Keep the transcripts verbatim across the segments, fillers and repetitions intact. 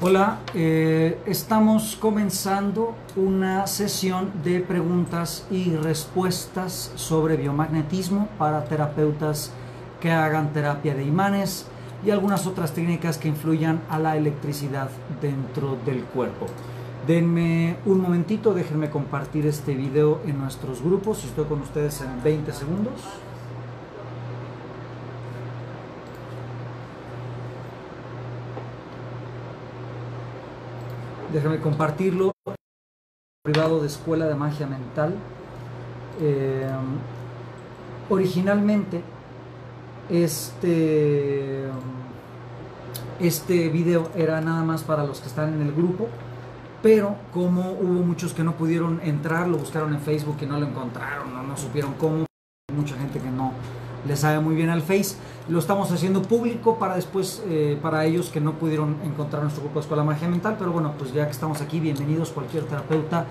Hola, eh, estamos comenzando una sesión de preguntas y respuestas sobre biomagnetismo para terapeutas que hagan terapia de imanes y algunas otras técnicas que influyan a la electricidad dentro del cuerpo. Denme un momentito, déjenme compartir este video en nuestros grupos. Estoy con ustedes en veinte segundos. Déjenme compartirlo en el privado de Escuela de Magia Mental. Eh, originalmente, este, este video era nada más para los que están en el grupo, pero como hubo muchos que no pudieron entrar, lo buscaron en Facebook y no lo encontraron, no, no supieron cómo, mucha gente que no le sabe muy bien al Face, lo estamos haciendo público para después, eh, para ellos que no pudieron encontrar nuestro grupo de Escuela de Magia Mental. Pero bueno, pues ya que estamos aquí, bienvenidos cualquier terapeuta,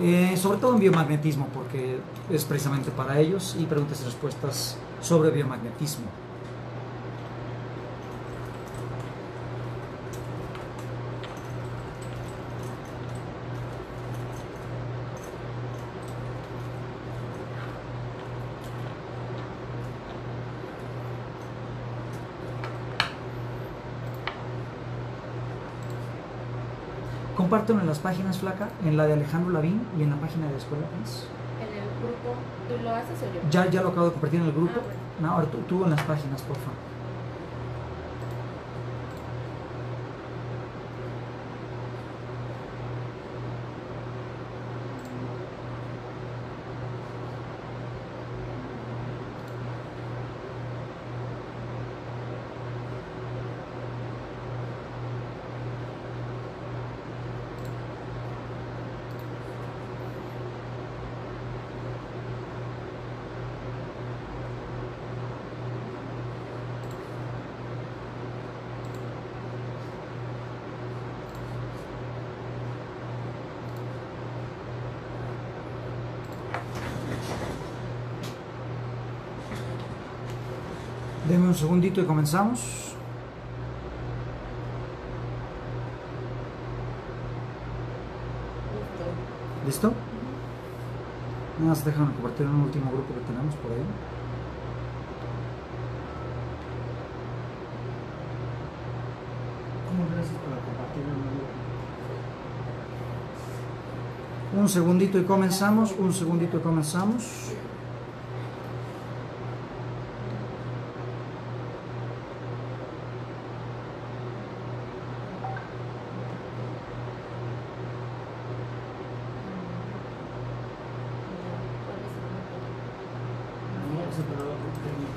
eh, sobre todo en biomagnetismo, porque es precisamente para ellos, y preguntas y respuestas sobre biomagnetismo. Compártelo en las páginas, flaca, en la de Alejandro Lavín y en la página de Escuela. ¿En el grupo? ¿Tú lo haces o yo? Ya, ya lo acabo de compartir en el grupo. Ah, bueno. No, ahora tú, tú en las páginas, por favor. Denme un segundito y comenzamos. ¿Listo? Nada más déjame compartir un último grupo que tenemos por ahí. Gracias por compartir el grupo. Un segundito y comenzamos, un segundito y comenzamos.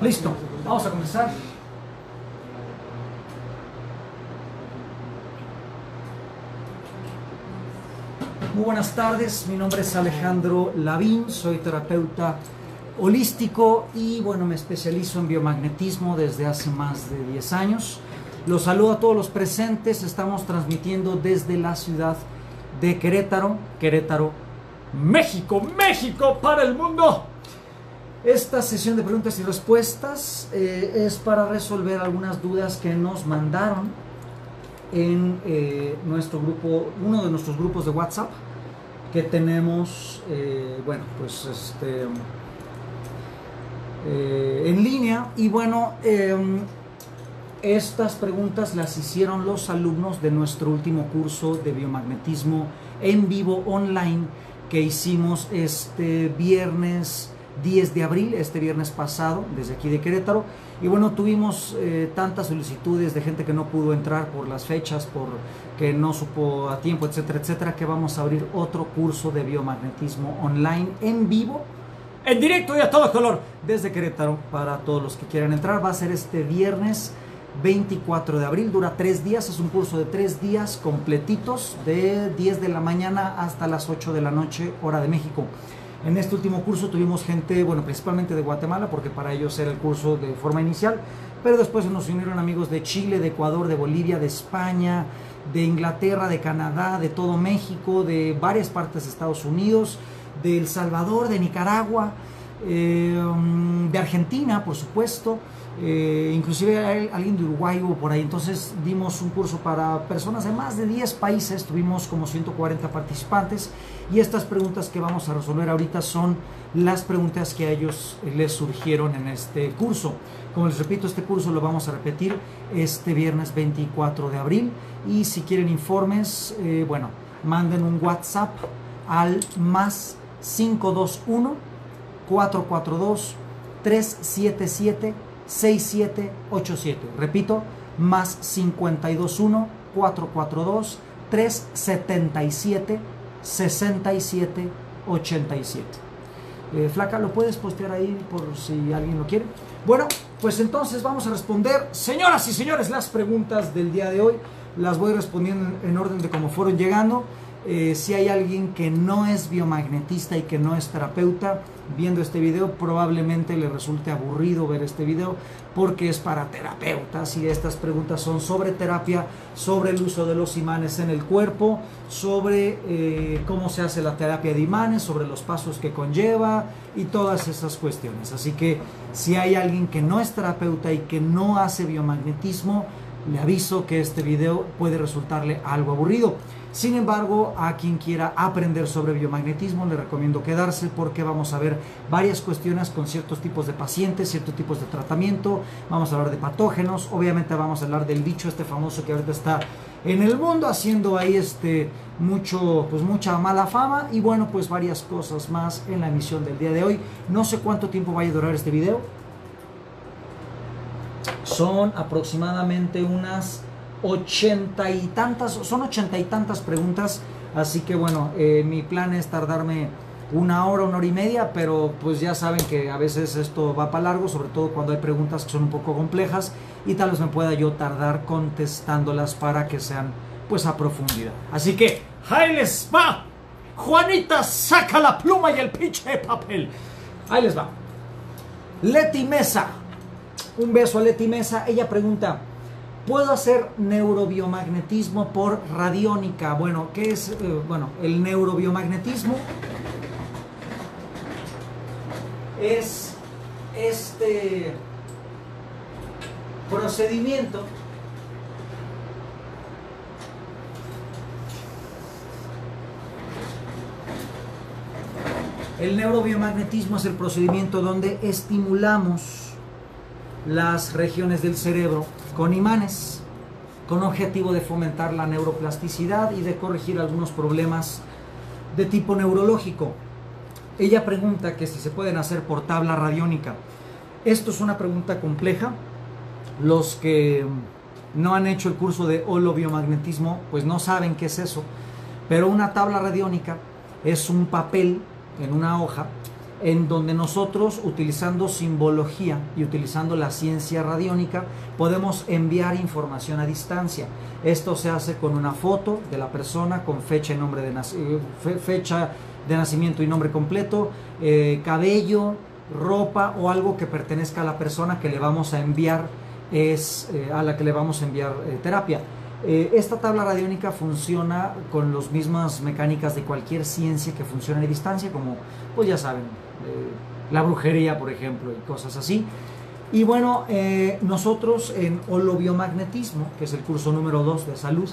Listo, vamos a comenzar. Muy buenas tardes, mi nombre es Alejandro Lavín, soy terapeuta holístico y bueno, me especializo en biomagnetismo desde hace más de diez años. Los saludo a todos los presentes, estamos transmitiendo desde la ciudad de Querétaro, Querétaro, México, México para el mundo. Esta sesión de preguntas y respuestas eh, es para resolver algunas dudas que nos mandaron en eh, nuestro grupo, uno de nuestros grupos de WhatsApp que tenemos, eh, bueno, pues este, eh, en línea. Y bueno, eh, estas preguntas las hicieron los alumnos de nuestro último curso de biomagnetismo en vivo online que hicimos este viernes diez de abril, este viernes pasado, desde aquí de Querétaro. Y bueno, tuvimos eh, tantas solicitudes de gente que no pudo entrar por las fechas, por que no supo a tiempo, etcétera, etcétera, que vamos a abrir otro curso de biomagnetismo online en vivo, en directo y a todo color, desde Querétaro, para todos los que quieran entrar. Va a ser este viernes veinticuatro de abril, dura tres días, es un curso de tres días completitos, de diez de la mañana hasta las ocho de la noche, hora de México. En este último curso tuvimos gente, bueno, principalmente de Guatemala, porque para ellos era el curso de forma inicial, pero después nos unieron amigos de Chile, de Ecuador, de Bolivia, de España, de Inglaterra, de Canadá, de todo México, de varias partes de Estados Unidos, de El Salvador, de Nicaragua, eh, de Argentina, por supuesto, eh, inclusive alguien de Uruguay o por ahí. Entonces dimos un curso para personas de más de diez países, tuvimos como ciento cuarenta participantes, y estas preguntas que vamos a resolver ahorita son las preguntas que a ellos les surgieron en este curso. Como les repito, este curso lo vamos a repetir este viernes veinticuatro de abril, y si quieren informes, eh, bueno, manden un WhatsApp al más cinco dos uno, cuatro cuatro dos, tres siete siete, seis siete ocho siete. Repito, más cinco dos uno, cuatro cuatro dos, tres siete siete, seis siete ocho siete. Eh, Flaca, ¿lo puedes postear ahí por si alguien lo quiere? Bueno, pues entonces vamos a responder, señoras y señores, las preguntas del día de hoy. Las voy respondiendo en orden de cómo fueron llegando. Eh, si hay alguien que no es biomagnetista y que no es terapeuta viendo este video, probablemente le resulte aburrido ver este video porque es para terapeutas, y estas preguntas son sobre terapia, sobre el uso de los imanes en el cuerpo, sobre eh, cómo se hace la terapia de imanes, sobre los pasos que conlleva y todas esas cuestiones. Así que si hay alguien que no es terapeuta y que no hace biomagnetismo, le aviso que este video puede resultarle algo aburrido. Sin embargo, a quien quiera aprender sobre biomagnetismo, le recomiendo quedarse, porque vamos a ver varias cuestiones con ciertos tipos de pacientes, ciertos tipos de tratamiento. Vamos a hablar de patógenos, obviamente vamos a hablar del bicho este famoso que ahorita está en el mundo haciendo ahí este mucho, pues mucha mala fama, y bueno, pues varias cosas más en la emisión del día de hoy. No sé cuánto tiempo vaya a durar este video. Son aproximadamente unas ochenta y tantas, son ochenta y tantas preguntas, así que bueno, eh, mi plan es tardarme una hora, una hora y media, pero pues ya saben que a veces esto va para largo, sobre todo cuando hay preguntas que son un poco complejas, y tal vez me pueda yo tardar contestándolas para que sean pues a profundidad. Así que, ahí les va. Juanita, saca la pluma y el pinche papel. Ahí les va. Leti Mesa, un beso a Leti Mesa, ella pregunta: ¿puedo hacer neurobiomagnetismo por radiónica? Bueno, ¿qué es eh, bueno, el neurobiomagnetismo? Es este procedimiento El neurobiomagnetismo es el procedimiento donde estimulamos las regiones del cerebro con imanes, con objetivo de fomentar la neuroplasticidad y de corregir algunos problemas de tipo neurológico. Ella pregunta que si se pueden hacer por tabla radiónica. Esto es una pregunta compleja. Los que no han hecho el curso de holobiomagnetismo pues no saben qué es eso, pero una tabla radiónica es un papel en una hoja en donde nosotros, utilizando simbología y utilizando la ciencia radiónica, podemos enviar información a distancia. Esto se hace con una foto de la persona, con fecha y nombre de, nac fecha de nacimiento y nombre completo, eh, cabello, ropa o algo que pertenezca a la persona que le vamos a enviar, es, eh, a la que le vamos a enviar eh, terapia. Eh, esta tabla radiónica funciona con las mismas mecánicas de cualquier ciencia que funciona a distancia, como, pues ya saben, la brujería, por ejemplo, y cosas así. Y bueno, eh, nosotros en holobiomagnetismo, que es el curso número dos de salud,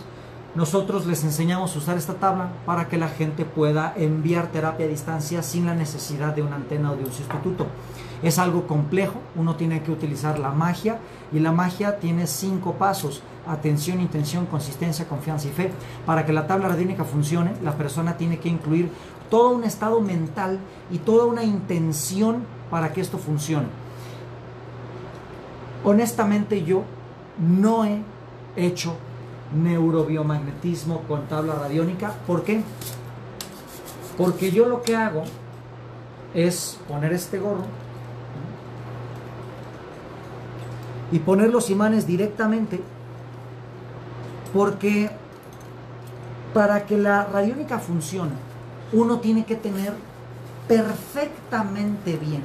nosotros les enseñamos a usar esta tabla para que la gente pueda enviar terapia a distancia sin la necesidad de una antena o de un sustituto. Es algo complejo, uno tiene que utilizar la magia, y la magia tiene cinco pasos: atención, intención, consistencia, confianza y fe. Para que la tabla radiónica funcione, la persona tiene que incluir todo un estado mental y toda una intención para que esto funcione. Honestamente, yo no he hecho neurobiomagnetismo con tabla radiónica. ¿Por qué? Porque yo lo que hago es poner este gorro y poner los imanes directamente, porque para que la radiónica funcione, uno tiene que tener perfectamente bien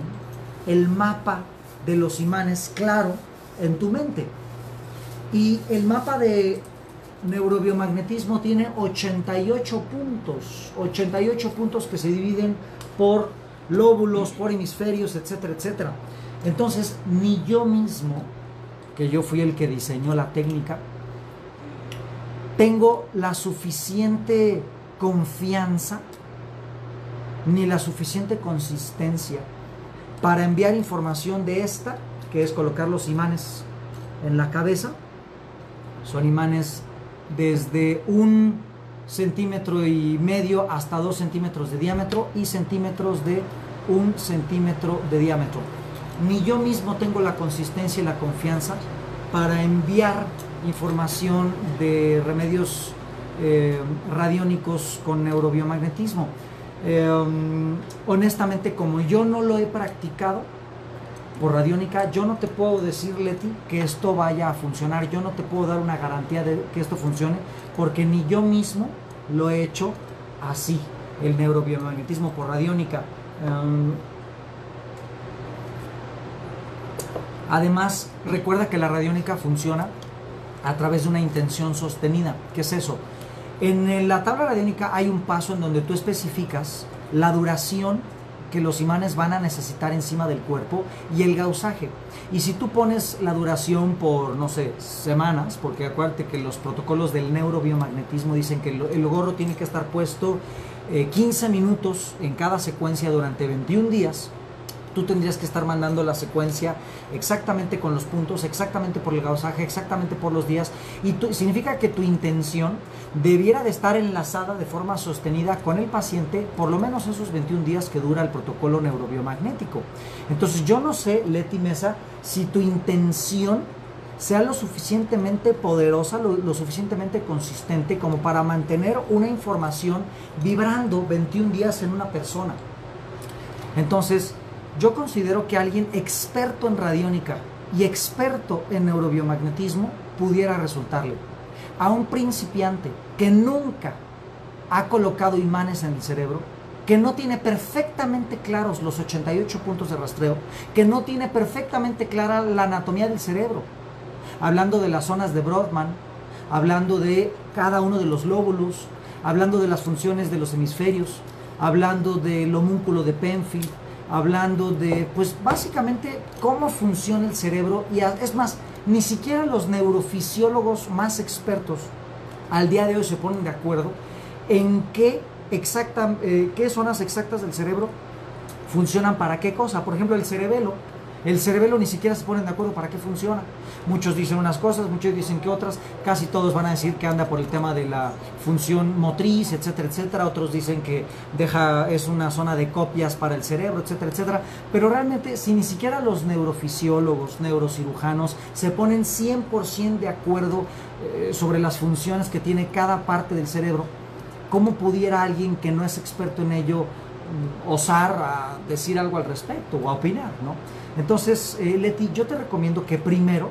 el mapa de los imanes claro en tu mente. Y el mapa de neurobiomagnetismo tiene ochenta y ocho puntos, ochenta y ocho puntos que se dividen por lóbulos, por hemisferios, etcétera, etcétera. Entonces, ni yo mismo, que yo fui el que diseñó la técnica, tengo la suficiente confianza ni la suficiente consistencia para enviar información de esta, que es colocar los imanes en la cabeza. Son imanes desde un centímetro y medio hasta dos centímetros de diámetro y centímetros de un centímetro de diámetro. Ni yo mismo tengo la consistencia y la confianza para enviar información de remedios eh, radiónicos con neurobiomagnetismo. Eh, honestamente, como yo no lo he practicado por radiónica, yo no te puedo decir, Leti, que esto vaya a funcionar. Yo no te puedo dar una garantía de que esto funcione, porque ni yo mismo lo he hecho así, el neurobiomagnetismo por radiónica. Um, además, recuerda que la radiónica funciona a través de una intención sostenida. ¿Qué es eso? En la tabla radiónica hay un paso en donde tú especificas la duración que los imanes van a necesitar encima del cuerpo y el gausaje. Y si tú pones la duración por, no sé, semanas, porque acuérdate que los protocolos del neurobiomagnetismo dicen que el gorro tiene que estar puesto eh, quince minutos en cada secuencia durante veintiún días, tú tendrías que estar mandando la secuencia exactamente con los puntos, exactamente por el gausaje, exactamente por los días, y tu, significa que tu intención debiera de estar enlazada de forma sostenida con el paciente por lo menos esos veintiún días que dura el protocolo neurobiomagnético. Entonces, yo no sé, Leti Mesa, si tu intención sea lo suficientemente poderosa, lo, lo suficientemente consistente como para mantener una información vibrando veintiún días en una persona. Entonces, yo considero que alguien experto en radiónica y experto en neurobiomagnetismo pudiera resultarle. A un principiante que nunca ha colocado imanes en el cerebro, que no tiene perfectamente claros los ochenta y ocho puntos de rastreo, que no tiene perfectamente clara la anatomía del cerebro, hablando de las zonas de Brodmann, hablando de cada uno de los lóbulos, hablando de las funciones de los hemisferios, hablando del homúnculo de Penfield, hablando de, pues básicamente, cómo funciona el cerebro. Y es más, ni siquiera los neurofisiólogos más expertos al día de hoy se ponen de acuerdo en qué, exacta, eh, qué zonas exactas del cerebro funcionan para qué cosa. Por ejemplo, el cerebelo. El cerebelo ni siquiera se ponen de acuerdo para qué funciona. Muchos dicen unas cosas, muchos dicen que otras. Casi todos van a decir que anda por el tema de la función motriz, etcétera, etcétera. Otros dicen que deja, es una zona de copias para el cerebro, etcétera, etcétera. Pero realmente, si ni siquiera los neurofisiólogos, neurocirujanos, se ponen cien por ciento de acuerdo eh, sobre las funciones que tiene cada parte del cerebro, ¿cómo pudiera alguien que no es experto en ello osar a decir algo al respecto o a opinar, ¿no? Entonces, eh, Leti, yo te recomiendo que primero,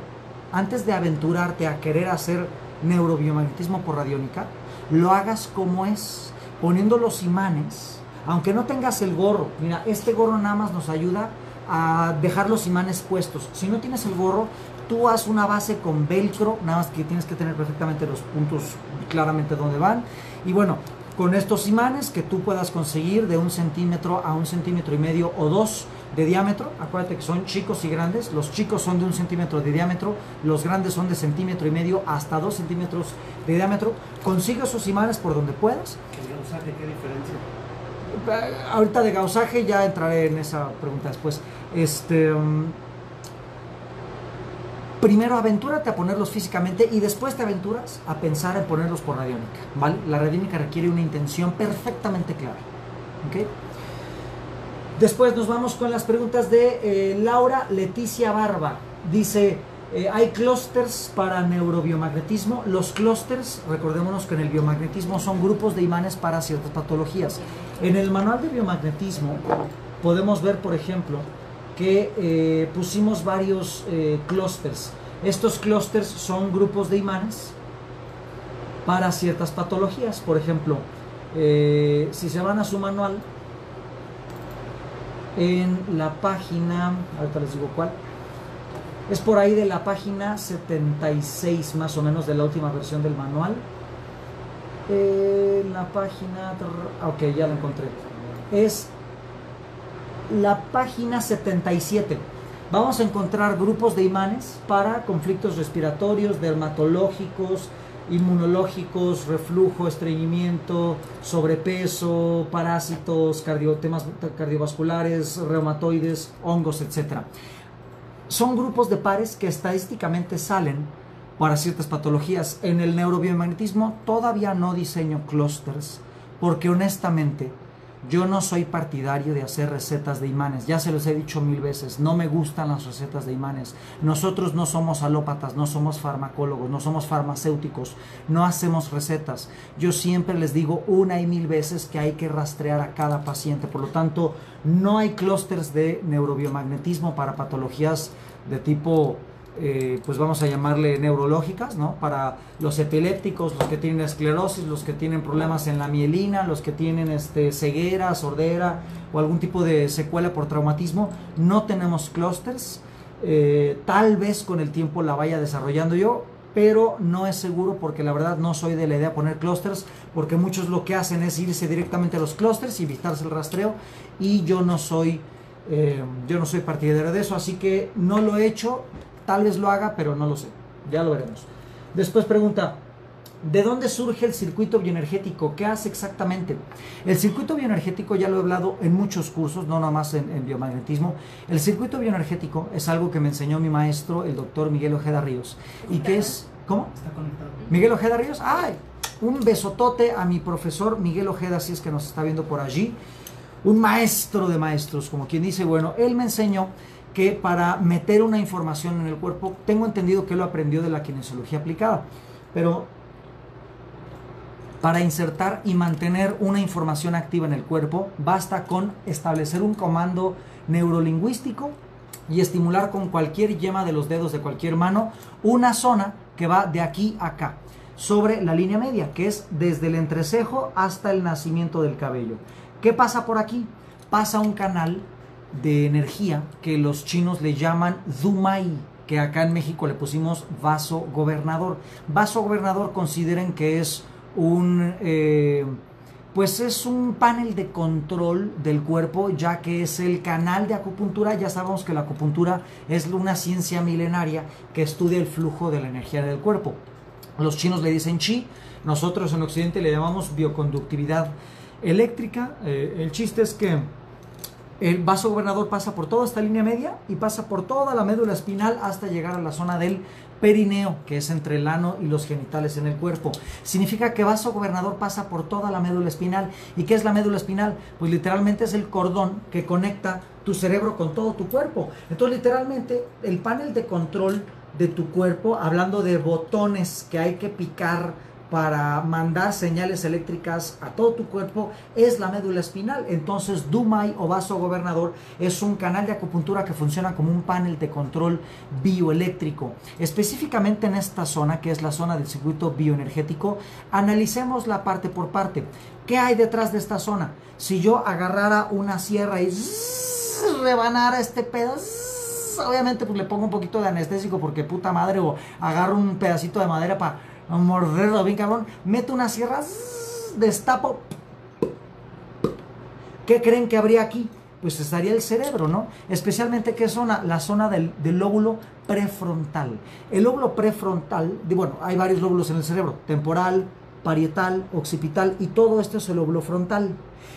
antes de aventurarte a querer hacer neurobiomagnetismo por radiónica, lo hagas como es, poniendo los imanes, aunque no tengas el gorro. Mira, este gorro nada más nos ayuda a dejar los imanes puestos. Si no tienes el gorro, tú haz una base con velcro, nada más que tienes que tener perfectamente los puntos claramente dónde van. Y bueno, con estos imanes que tú puedas conseguir de un centímetro a un centímetro y medio o dos de diámetro, acuérdate que son chicos y grandes. Los chicos son de un centímetro de diámetro, los grandes son de centímetro y medio hasta dos centímetros de diámetro. Consigue esos imanes por donde puedas. ¿El gausaje qué diferencia? Ahorita de gausaje ya entraré en esa pregunta después. Este, um, primero aventúrate a ponerlos físicamente y después te aventuras a pensar en ponerlos por radiónica, ¿vale? La radiónica requiere una intención perfectamente clara, ¿ok? Después nos vamos con las preguntas de eh, Laura Leticia Barba. Dice, eh, ¿hay clústeres para neurobiomagnetismo? Los clústeres, recordémonos que en el biomagnetismo son grupos de imanes para ciertas patologías. En el manual de biomagnetismo podemos ver, por ejemplo, que eh, pusimos varios eh, clústeres. Estos clústeres son grupos de imanes para ciertas patologías. Por ejemplo, eh, si se van a su manual, en la página, ahorita les digo cuál, es por ahí de la página setenta y seis más o menos de la última versión del manual. Eh, la página, ok, ya la encontré, es la página setenta y siete. Vamos a encontrar grupos de imanes para conflictos respiratorios, dermatológicos, inmunológicos, reflujo, estreñimiento, sobrepeso, parásitos, cardio, temas cardiovasculares, reumatoides, hongos, etcétera. Son grupos de pares que estadísticamente salen para ciertas patologías. En el neurobiomagnetismo todavía no diseño clústeres, porque honestamente yo no soy partidario de hacer recetas de imanes. Ya se los he dicho mil veces, no me gustan las recetas de imanes. Nosotros no somos alópatas, no somos farmacólogos, no somos farmacéuticos, no hacemos recetas. Yo siempre les digo una y mil veces que hay que rastrear a cada paciente. Por lo tanto, no hay clústeres de neurobiomagnetismo para patologías de tipo... Eh, pues vamos a llamarle neurológicas, ¿no? Para los epilépticos, los que tienen esclerosis, los que tienen problemas en la mielina, los que tienen este, ceguera, sordera o algún tipo de secuela por traumatismo, no tenemos clústeres. Eh, tal vez con el tiempo la vaya desarrollando yo, pero no es seguro porque la verdad no soy de la idea de poner clústeres, porque muchos lo que hacen es irse directamente a los clústeres y evitarse el rastreo, y yo no soy, eh, yo no soy partidario de eso, así que no lo he hecho. Tal vez lo haga, pero no lo sé. Ya lo veremos. Después pregunta, ¿de dónde surge el circuito bioenergético? ¿Qué hace exactamente? El circuito bioenergético ya lo he hablado en muchos cursos, no nada más en, en biomagnetismo. El circuito bioenergético es algo que me enseñó mi maestro, el doctor Miguel Ojeda Ríos. ¿Y qué es? ¿Cómo? Está conectado. ¿Miguel Ojeda Ríos? ¡Ay! Un besotote a mi profesor Miguel Ojeda, si es que nos está viendo por allí. Un maestro de maestros, como quien dice. Bueno, él me enseñó que para meter una información en el cuerpo, tengo entendido que lo aprendió de la kinesiología aplicada, pero para insertar y mantener una información activa en el cuerpo, basta con establecer un comando neurolingüístico y estimular con cualquier yema de los dedos de cualquier mano una zona que va de aquí a acá, sobre la línea media, que es desde el entrecejo hasta el nacimiento del cabello. ¿Qué pasa por aquí? Pasa un canal de energía que los chinos le llaman Dumai, que acá en México le pusimos vaso gobernador. Vaso gobernador, consideren que es un eh, pues es un panel de control del cuerpo, ya que es el canal de acupuntura. Ya sabemos que la acupuntura es una ciencia milenaria que estudia el flujo de la energía del cuerpo. Los chinos le dicen chi, nosotros en Occidente le llamamos bioconductividad eléctrica. Eh, el chiste es que el vaso gobernador pasa por toda esta línea media y pasa por toda la médula espinal hasta llegar a la zona del perineo, que es entre el ano y los genitales en el cuerpo. Significa que vaso gobernador pasa por toda la médula espinal. ¿Y qué es la médula espinal? Pues literalmente es el cordón que conecta tu cerebro con todo tu cuerpo. Entonces literalmente el panel de control de tu cuerpo, hablando de botones que hay que picar para mandar señales eléctricas a todo tu cuerpo, es la médula espinal. Entonces Dumai o vaso gobernador es un canal de acupuntura que funciona como un panel de control bioeléctrico. Específicamente en esta zona, que es la zona del circuito bioenergético, analicemos la parte por parte. ¿Qué hay detrás de esta zona? Si yo agarrara una sierra y zzzz, rebanara este pedazo, obviamente pues le pongo un poquito de anestésico porque puta madre, o agarro un pedacito de madera para morderlo bien cabrón, meto una sierra, destapo. ¿Qué creen que habría aquí? Pues estaría el cerebro, ¿no? Especialmente, ¿qué zona? La zona del, del lóbulo prefrontal. El lóbulo prefrontal, bueno, hay varios lóbulos en el cerebro, temporal, parietal, occipital, y todo esto es el lóbulo frontal.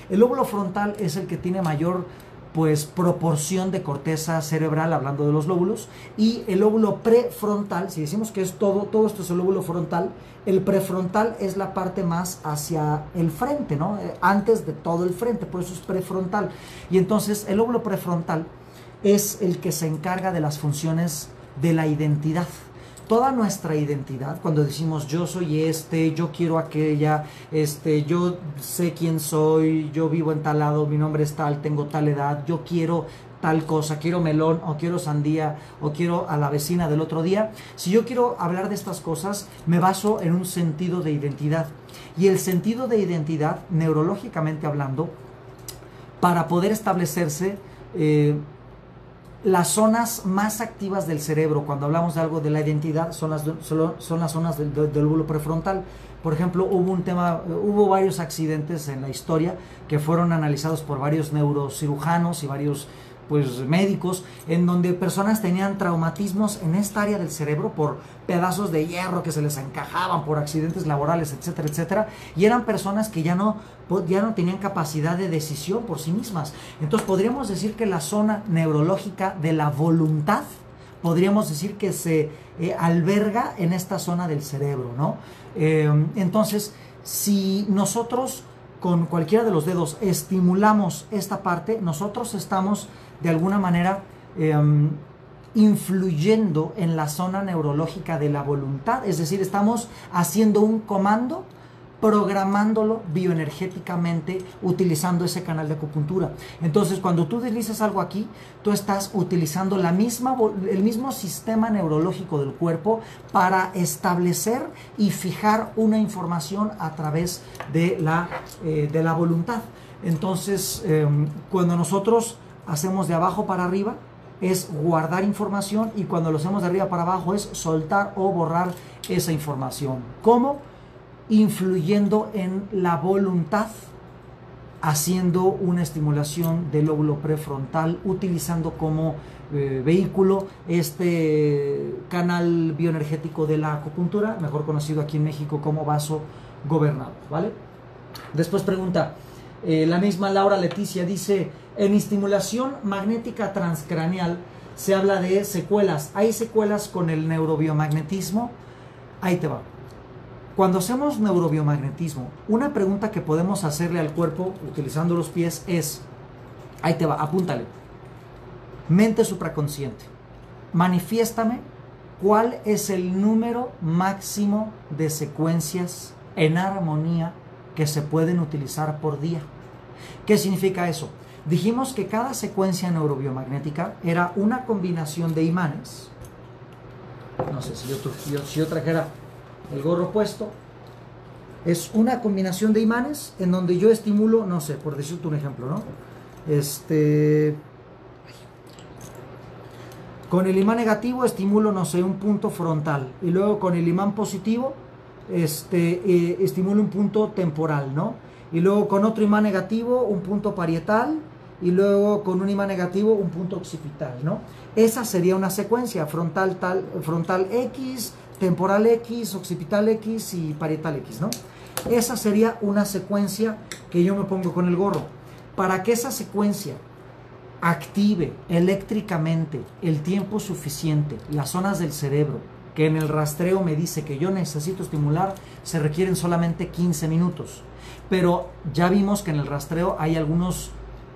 El lóbulo frontal es el que tiene mayor pues proporción de corteza cerebral, hablando de los lóbulos, y el lóbulo prefrontal, si decimos que es todo, todo esto es el lóbulo frontal, el prefrontal es la parte más hacia el frente, ¿no? Antes de todo el frente, por eso es prefrontal. Y entonces el lóbulo prefrontal es el que se encarga de las funciones de la identidad. Toda nuestra identidad, cuando decimos yo soy este, yo quiero aquella, este, yo sé quién soy, yo vivo en tal lado, mi nombre es tal, tengo tal edad, yo quiero tal cosa, quiero melón o quiero sandía o quiero a la vecina del otro día. Si yo quiero hablar de estas cosas, me baso en un sentido de identidad. Y el sentido de identidad, neurológicamente hablando, para poder establecerse, eh, las zonas más activas del cerebro, cuando hablamos de algo de la identidad, son las, son las zonas del, del lóbulo prefrontal. Por ejemplo, hubo un tema, hubo varios accidentes en la historia que fueron analizados por varios neurocirujanos y varios pues médicos, en donde personas tenían traumatismos en esta área del cerebro por pedazos de hierro que se les encajaban, por accidentes laborales, etcétera, etcétera, y eran personas que ya no, ya no tenían capacidad de decisión por sí mismas. Entonces podríamos decir que la zona neurológica de la voluntad, podríamos decir que se eh, alberga en esta zona del cerebro, ¿no? Eh, entonces, si nosotros con cualquiera de los dedos estimulamos esta parte, nosotros estamos de alguna manera eh, influyendo en la zona neurológica de la voluntad, es decir, estamos haciendo un comando, programándolo bioenergéticamente utilizando ese canal de acupuntura. Entonces, cuando tú deslizas algo aquí, tú estás utilizando la misma, el mismo sistema neurológico del cuerpo para establecer y fijar una información a través de la, eh, de la voluntad. Entonces, eh, cuando nosotros hacemos de abajo para arriba, es guardar información, y cuando lo hacemos de arriba para abajo es soltar o borrar esa información. ¿Cómo? Influyendo en la voluntad, haciendo una estimulación del lóbulo prefrontal, utilizando como eh, vehículo este canal bioenergético de la acupuntura, mejor conocido aquí en México como vaso gobernado, ¿vale? Después pregunta, eh, la misma Laura Leticia dice, en estimulación magnética transcraneal se habla de secuelas, ¿hay secuelas con el neurobiomagnetismo? Ahí te va. Cuando hacemos neurobiomagnetismo, una pregunta que podemos hacerle al cuerpo utilizando los pies es, ahí te va, apúntale, mente supraconsciente, manifiéstame cuál es el número máximo de secuencias en armonía que se pueden utilizar por día. ¿Qué significa eso? Dijimos que cada secuencia neurobiomagnética era una combinación de imanes. No sé, si yo, yo, si yo trajera el gorro puesto, es una combinación de imanes en donde yo estimulo, no sé, por decirte un ejemplo, ¿no? Este, con el imán negativo estimulo, no sé, un punto frontal, y luego con el imán positivo este, eh, estimulo un punto temporal, ¿no? Y luego con otro imán negativo un punto parietal, y luego con un imán negativo un punto occipital, ¿no? Esa sería una secuencia, frontal, tal, frontal X, temporal X, occipital X y parietal X, ¿no? Esa sería una secuencia que yo me pongo con el gorro. Para que esa secuencia active eléctricamente el tiempo suficiente las zonas del cerebro que en el rastreo me dice que yo necesito estimular, se requieren solamente quince minutos. Pero ya vimos que en el rastreo hay algunos,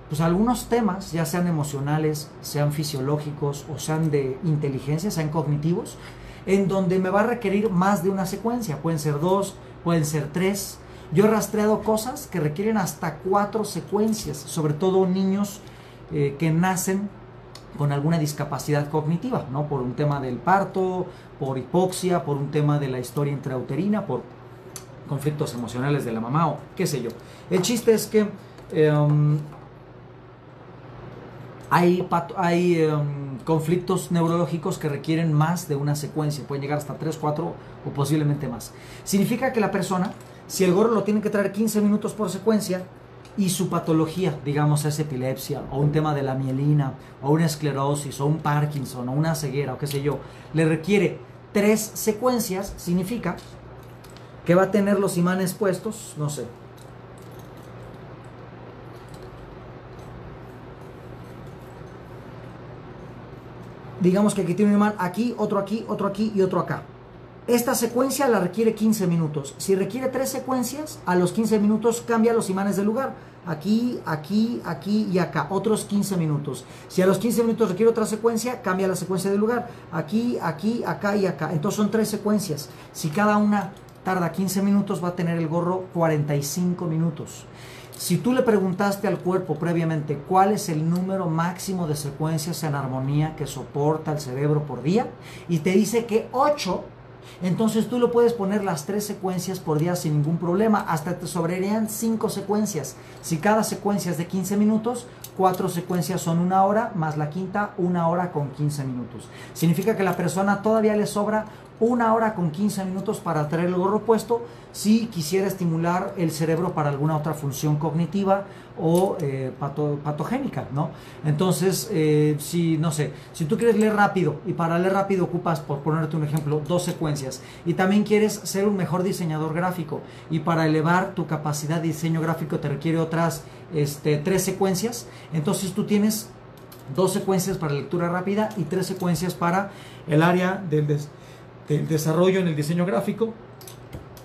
pues algunos temas, ya sean emocionales, sean fisiológicos o sean de inteligencia, sean cognitivos, en donde me va a requerir más de una secuencia, pueden ser dos, pueden ser tres. Yo he rastreado cosas que requieren hasta cuatro secuencias, sobre todo niños eh, que nacen con alguna discapacidad cognitiva, ¿no? Por un tema del parto, por hipoxia, por un tema de la historia intrauterina, por conflictos emocionales de la mamá o qué sé yo. El chiste es que eh, hay, hay eh, conflictos neurológicos que requieren más de una secuencia, pueden llegar hasta tres, cuatro o posiblemente más. Significa que la persona, si el gorro lo tiene que traer quince minutos por secuencia y su patología, digamos, es epilepsia o un tema de la mielina o una esclerosis o un Parkinson o una ceguera o qué sé yo, le requiere tres secuencias, significa que va a tener los imanes puestos, no sé, digamos que aquí tiene un imán, aquí, otro aquí, otro aquí y otro acá. Esta secuencia la requiere quince minutos. Si requiere tres secuencias, a los quince minutos cambia los imanes de lugar. Aquí, aquí, aquí y acá. Otros quince minutos. Si a los quince minutos requiere otra secuencia, cambia la secuencia de lugar. Aquí, aquí, acá y acá. Entonces son tres secuencias. Si cada una tarda quince minutos, va a tener el gorro cuarenta y cinco minutos. Si tú le preguntaste al cuerpo previamente cuál es el número máximo de secuencias en armonía que soporta el cerebro por día y te dice que ocho, entonces tú le puedes poner las tres secuencias por día sin ningún problema, hasta te sobrarían cinco secuencias. Si cada secuencia es de quince minutos, cuatro secuencias son una hora, más la quinta, una hora con quince minutos. Significa que a la persona todavía le sobra una hora con quince minutos para traer el gorro puesto si quisiera estimular el cerebro para alguna otra función cognitiva o eh, pato, patogénica, ¿no? Entonces, eh, si, no sé, si tú quieres leer rápido y para leer rápido ocupas, por ponerte un ejemplo, dos secuencias, y también quieres ser un mejor diseñador gráfico y para elevar tu capacidad de diseño gráfico te requiere otras este, tres secuencias, entonces tú tienes dos secuencias para lectura rápida y tres secuencias para el área del, des, del desarrollo en el diseño gráfico.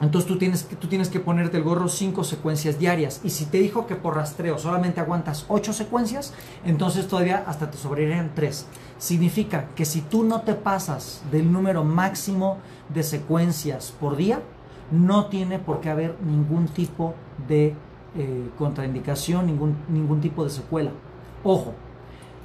Entonces tú tienes, que, tú tienes que ponerte el gorro cinco secuencias diarias. Y si te dijo que por rastreo solamente aguantas ocho secuencias, entonces todavía hasta te sobrarían tres. Significa que si tú no te pasas del número máximo de secuencias por día, no tiene por qué haber ningún tipo de eh, contraindicación, ningún, ningún tipo de secuela. Ojo,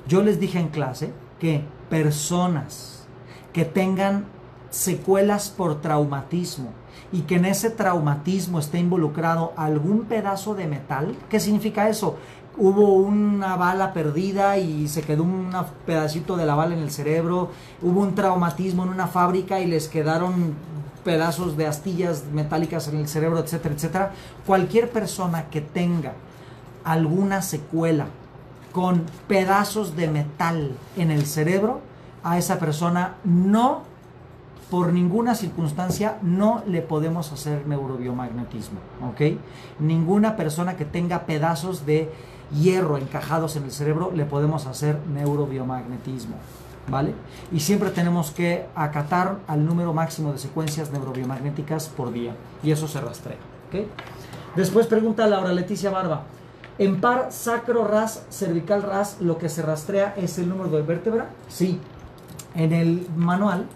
yo les dije en clase que personas que tengan secuelas por traumatismo y que en ese traumatismo esté involucrado algún pedazo de metal, ¿qué significa eso? Hubo una bala perdida y se quedó un pedacito de la bala en el cerebro, hubo un traumatismo en una fábrica y les quedaron pedazos de astillas metálicas en el cerebro, etcétera, etcétera. Cualquier persona que tenga alguna secuela con pedazos de metal en el cerebro, a esa persona no, por ninguna circunstancia, no le podemos hacer neurobiomagnetismo, ¿ok? Ninguna persona que tenga pedazos de hierro encajados en el cerebro le podemos hacer neurobiomagnetismo, ¿vale? Y siempre tenemos que acatar al número máximo de secuencias neurobiomagnéticas por día, y eso se rastrea, ¿ok? Después pregunta Laura Leticia Barba, en par sacro ras cervical ras, ¿lo que se rastrea es el número de vértebra? Sí. En el manual,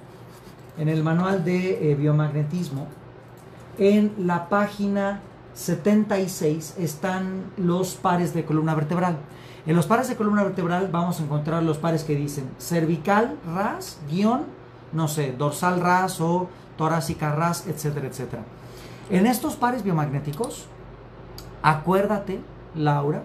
en el manual de eh, biomagnetismo, en la página setenta y seis están los pares de columna vertebral. En los pares de columna vertebral vamos a encontrar los pares que dicen cervical ras guión, no sé, dorsal ras o torácica ras, etcétera, etcétera. En estos pares biomagnéticos, acuérdate, Laura,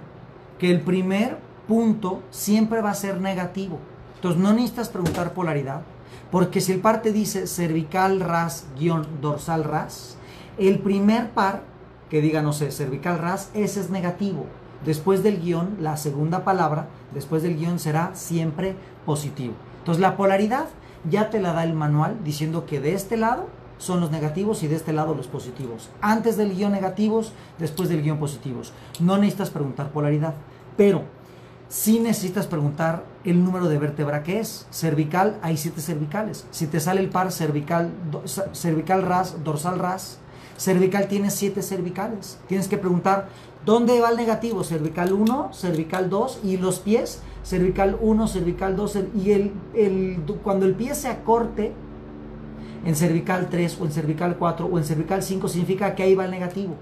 que el primer punto siempre va a ser negativo. Entonces no necesitas preguntar polaridad, porque si el par te dice cervical ras guión dorsal ras, el primer par que diga, no sé, cervical ras, ese es negativo. Después del guión, la segunda palabra después del guión será siempre positivo. Entonces la polaridad ya te la da el manual diciendo que de este lado son los negativos y de este lado los positivos. Antes del guión negativos, después del guión positivos. No necesitas preguntar polaridad, pero sí necesitas preguntar el número de vértebra que es. Cervical, hay siete cervicales. Si te sale el par cervical, do, cervical ras, dorsal ras, cervical tiene siete cervicales. Tienes que preguntar, ¿dónde va el negativo? Cervical uno, cervical dos, y los pies, cervical uno, cervical dos, y el, el, cuando el pie se acorte, en cervical tres o en cervical cuatro o en cervical cinco significa que ahí va el negativo.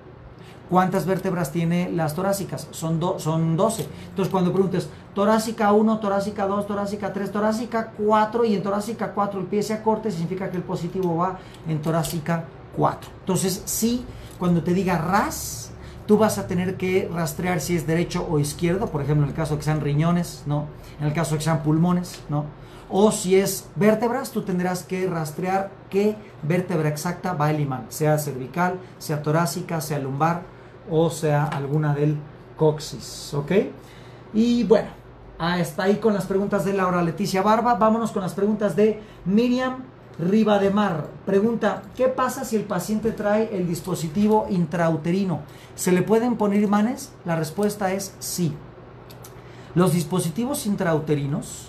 ¿Cuántas vértebras tiene las torácicas? Son, do, son doce. Entonces cuando preguntes torácica uno, torácica dos, torácica tres, torácica cuatro, y en torácica cuatro el pie se acorte, significa que el positivo va en torácica cuatro. Entonces sí, cuando te diga ras, tú vas a tener que rastrear si es derecho o izquierdo, por ejemplo en el caso de que sean riñones, ¿no? En el caso de que sean pulmones, ¿no? O si es vértebras, tú tendrás que rastrear qué vértebra exacta va el imán, sea cervical, sea torácica, sea lumbar o sea alguna del coxis, ¿ok? Y bueno, hasta ahí con las preguntas de Laura Leticia Barba. Vámonos con las preguntas de Miriam Ribademar. Pregunta, ¿qué pasa si el paciente trae el dispositivo intrauterino? ¿Se le pueden poner imanes? La respuesta es sí. Los dispositivos intrauterinos,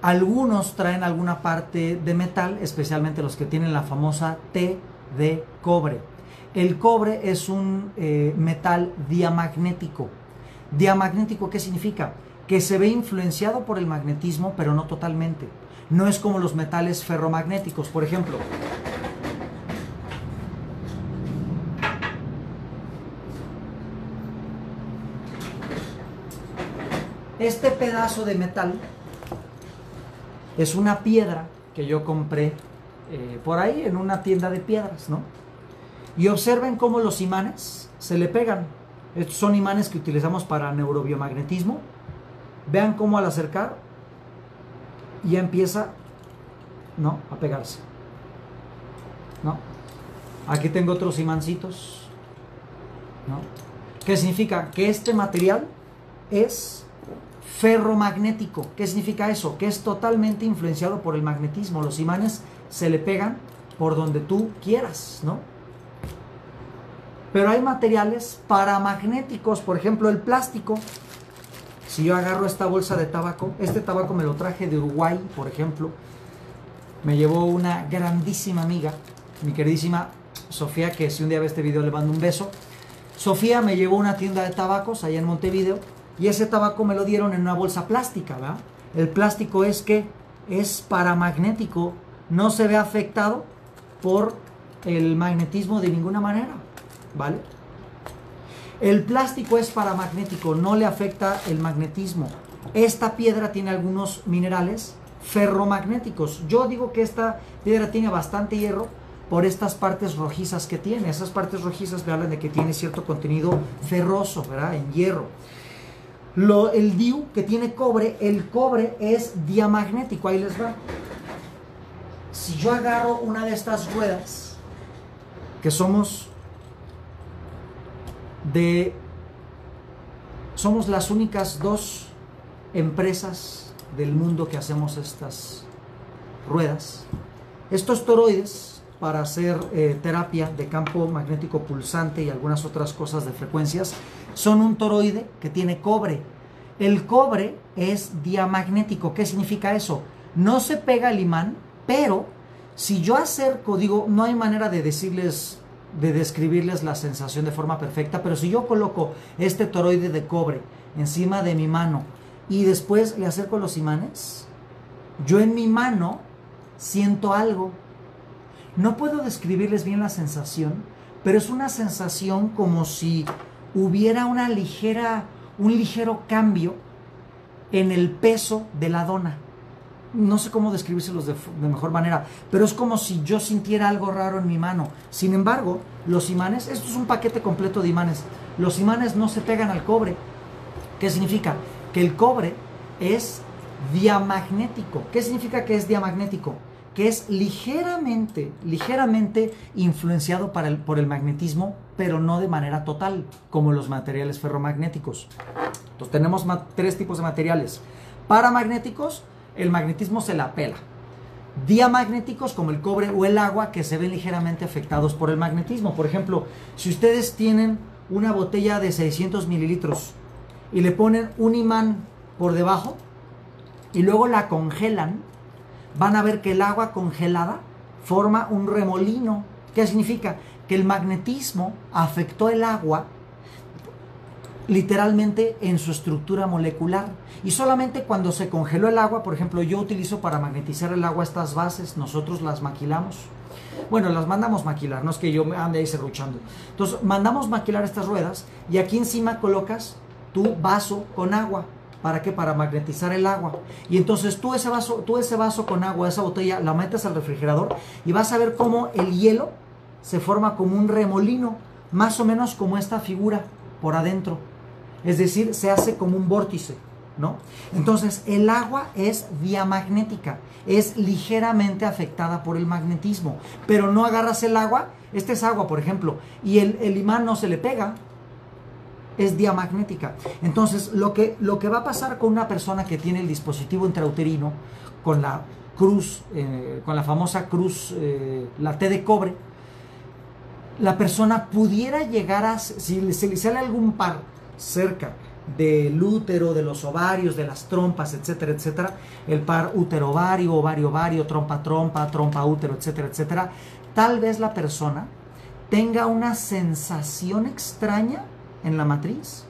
algunos traen alguna parte de metal, especialmente los que tienen la famosa T de cobre. El cobre es un eh, metal diamagnético. ¿Diamagnético qué significa? Que se ve influenciado por el magnetismo, pero no totalmente. No es como los metales ferromagnéticos, por ejemplo. Este pedazo de metal es una piedra que yo compré eh, por ahí en una tienda de piedras, ¿no? Y observen cómo los imanes se le pegan. Estos son imanes que utilizamos para neurobiomagnetismo. Vean cómo al acercar ya empieza, ¿no?, a pegarse. ¿no? Aquí tengo otros imancitos, ¿no? ¿Qué significa? Que este material es ferromagnético. ¿Qué significa eso? Que es totalmente influenciado por el magnetismo. Los imanes se le pegan por donde tú quieras, ¿no? Pero hay materiales paramagnéticos, por ejemplo el plástico. Si yo agarro esta bolsa de tabaco, este tabaco me lo traje de Uruguay, por ejemplo. Me llevó una grandísima amiga, mi queridísima Sofía, que si un día ve este video le mando un beso. Sofía me llevó a una tienda de tabacos allá en Montevideo y ese tabaco me lo dieron en una bolsa plástica, ¿verdad? El plástico es que es paramagnético, no se ve afectado por el magnetismo de ninguna manera, ¿vale? El plástico es paramagnético, no le afecta el magnetismo. Esta piedra tiene algunos minerales ferromagnéticos. Yo digo que esta piedra tiene bastante hierro por estas partes rojizas que tiene. Esas partes rojizas me hablan de que tiene cierto contenido ferroso, ¿verdad? En hierro. Lo, el DIU que tiene cobre, el cobre es diamagnético. Ahí les va. Si yo agarro una de estas ruedas, que somos de... somos las únicas dos empresas del mundo que hacemos estas ruedas. Estos toroides para hacer eh, terapia de campo magnético pulsante y algunas otras cosas de frecuencias, son un toroide que tiene cobre. El cobre es diamagnético. ¿Qué significa eso? No se pega el imán, pero si yo acerco, digo, no hay manera de decirles, de describirles la sensación de forma perfecta, pero si yo coloco este toroide de cobre encima de mi mano y después le acerco los imanes, yo en mi mano siento algo. No puedo describirles bien la sensación, pero es una sensación como si hubiera una ligera, un ligero cambio en el peso de la dona. No sé cómo describírselos de, de mejor manera, pero es como si yo sintiera algo raro en mi mano. Sin embargo, los imanes, esto es un paquete completo de imanes, los imanes no se pegan al cobre. ¿Qué significa? Que el cobre es diamagnético. ¿Qué significa que es diamagnético? Que es ligeramente, ligeramente influenciado para el, por el magnetismo, pero no de manera total, como los materiales ferromagnéticos. Entonces tenemos tres tipos de materiales. Paramagnéticos, el magnetismo se la pela. Diamagnéticos como el cobre o el agua, que se ven ligeramente afectados por el magnetismo. Por ejemplo, si ustedes tienen una botella de seiscientos mililitros y le ponen un imán por debajo y luego la congelan, van a ver que el agua congelada forma un remolino. ¿Qué significa? Que el magnetismo afectó el agua literalmente en su estructura molecular, y solamente cuando se congeló el agua, por ejemplo, yo utilizo para magnetizar el agua estas bases, nosotros las maquilamos, bueno, las mandamos maquilar, no es que yo ande ahí serruchando, entonces mandamos maquilar estas ruedas, y aquí encima colocas tu vaso con agua. ¿Para qué? Para magnetizar el agua. Y entonces tú ese vaso, tú ese vaso con agua, esa botella, la metes al refrigerador y vas a ver cómo el hielo se forma como un remolino, más o menos como esta figura por adentro. Es decir, se hace como un vórtice, ¿no? Entonces, el agua es diamagnética, es ligeramente afectada por el magnetismo, pero no agarras el agua, este es agua, por ejemplo, y el, el imán no se le pega, es diamagnética. Entonces, lo que, lo que va a pasar con una persona que tiene el dispositivo intrauterino, con la cruz, eh, con la famosa cruz, eh, la T de cobre, la persona pudiera llegar a, si se le sale algún par cerca del útero, de los ovarios, de las trompas, etcétera, etcétera, el par útero-ovario, ovario-ovario, trompa-trompa, trompa-útero, etcétera, etcétera, tal vez la persona tenga una sensación extraña en la matriz,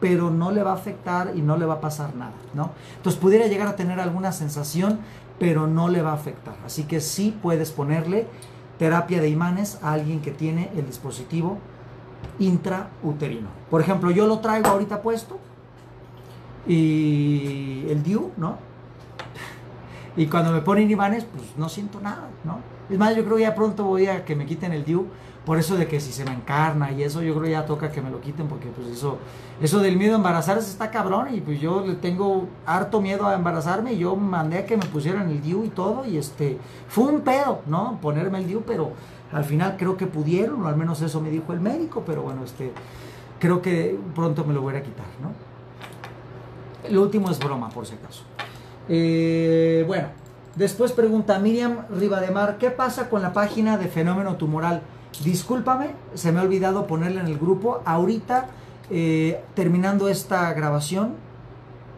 pero no le va a afectar y no le va a pasar nada, ¿no? Entonces pudiera llegar a tener alguna sensación, pero no le va a afectar. Así que sí puedes ponerle terapia de imanes a alguien que tiene el dispositivo intrauterino. Por ejemplo, yo lo traigo ahorita puesto y el DIU, ¿no? Y cuando me ponen imanes, pues no siento nada, ¿no? Es más, yo creo que ya pronto voy a que me quiten el DIU, por eso de que si se me encarna y eso, yo creo ya toca que me lo quiten, porque pues eso, eso del miedo a embarazarse está cabrón, y pues yo le tengo harto miedo a embarazarme, y yo mandé a que me pusieran el DIU y todo, y este, fue un pedo, ¿no? Ponerme el DIU, pero Al final creo que pudieron, o al menos eso me dijo el médico, pero bueno, este, creo que pronto me lo voy a quitar, ¿no? Lo último es broma, por si acaso. Eh, bueno, después pregunta Miriam Rivademar, ¿qué pasa con la página de Fenómeno Tumoral? Discúlpame, se me ha olvidado ponerla en el grupo. Ahorita, eh, terminando esta grabación,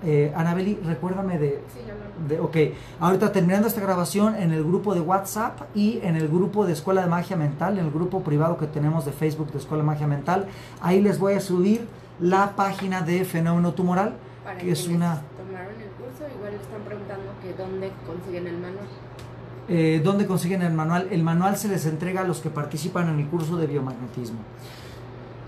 eh, Anabeli, recuérdame de... Sí, ya me... de... Ok, ahorita terminando esta grabación en el grupo de WhatsApp y en el grupo de Escuela de Magia Mental, en el grupo privado que tenemos de Facebook de Escuela de Magia Mental, ahí les voy a subir la página de Fenómeno Tumoral, para que, que es una... tomaron el curso, igual le están preguntando que dónde consiguen el manual. Eh, ¿Dónde consiguen el manual? El manual se les entrega a los que participan en el curso de biomagnetismo.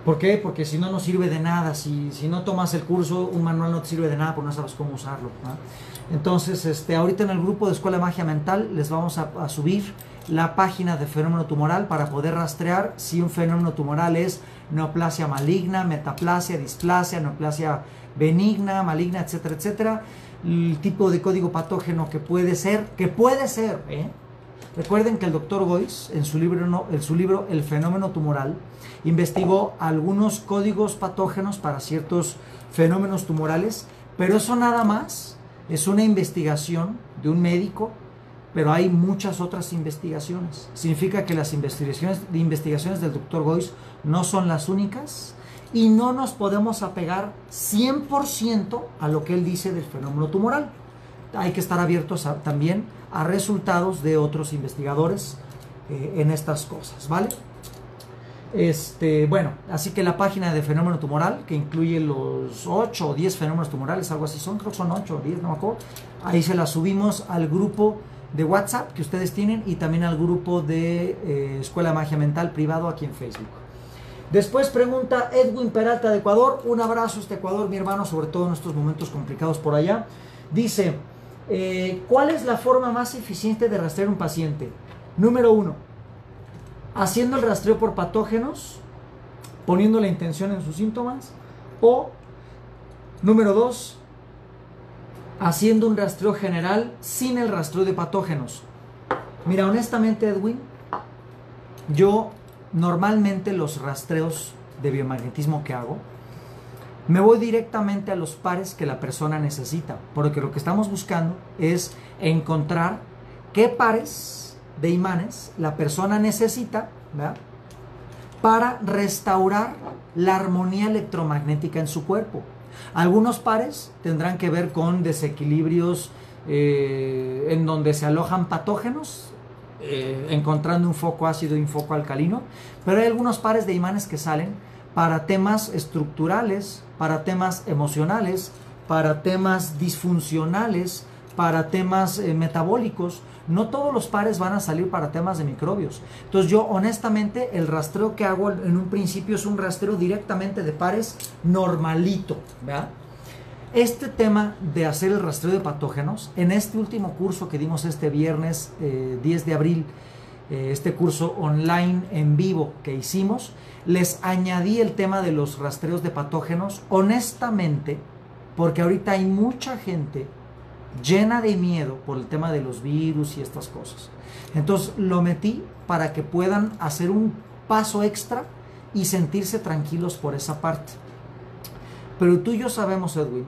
¿Por qué? Porque si no, no sirve de nada. Si, si no tomas el curso, un manual no te sirve de nada porque no sabes cómo usarlo, ¿no? Entonces, este, ahorita en el grupo de Escuela de Magia Mental les vamos a, a subir la página de fenómeno tumoral para poder rastrear si un fenómeno tumoral es neoplasia maligna, metaplasia, displasia, neoplasia benigna, maligna, etcétera, etcétera. El tipo de código patógeno que puede ser, que puede ser, ¿eh? Recuerden que el doctor Goiz, en su libro, no, en su libro El fenómeno tumoral, investigó algunos códigos patógenos para ciertos fenómenos tumorales, pero eso nada más es una investigación de un médico, pero hay muchas otras investigaciones. Significa que las investigaciones, investigaciones del doctor Goiz no son las únicas, y no nos podemos apegar cien por ciento a lo que él dice del fenómeno tumoral. Hay que estar abiertos a, también a resultados de otros investigadores eh, en estas cosas, ¿vale? Este, bueno, así que la página de fenómeno tumoral, que incluye los ocho o diez fenómenos tumorales, algo así son, creo que son ocho o diez, no me acuerdo. Ahí se la subimos al grupo de WhatsApp que ustedes tienen y también al grupo de eh, Escuela de Magia Mental privado aquí en Facebook. Después pregunta Edwin Peralta de Ecuador, un abrazo hasta Ecuador, mi hermano, sobre todo en estos momentos complicados por allá. Dice, eh, ¿cuál es la forma más eficiente de rastrear un paciente? Número uno, haciendo el rastreo por patógenos, poniendo la intención en sus síntomas, o número dos, haciendo un rastreo general sin el rastreo de patógenos. Mira, honestamente, Edwin, yo... normalmente los rastreos de biomagnetismo que hago, me voy directamente a los pares que la persona necesita, porque lo que estamos buscando es encontrar qué pares de imanes la persona necesita, ¿verdad?, para restaurar la armonía electromagnética en su cuerpo. Algunos pares tendrán que ver con desequilibrios eh, en donde se alojan patógenos, Eh, encontrando un foco ácido y un foco alcalino, pero hay algunos pares de imanes que salen para temas estructurales, para temas emocionales, para temas disfuncionales, para temas eh, metabólicos. No todos los pares van a salir para temas de microbios. Entonces yo honestamente el rastreo que hago en un principio es un rastreo directamente de pares normalito, ¿verdad? Este tema de hacer el rastreo de patógenos, en este último curso que dimos este viernes eh, diez de abril, eh, este curso online en vivo que hicimos, les añadí el tema de los rastreos de patógenos, honestamente, porque ahorita hay mucha gente llena de miedo por el tema de los virus y estas cosas. Entonces lo metí para que puedan hacer un paso extra y sentirse tranquilos por esa parte. Pero tú y yo sabemos, Edwin,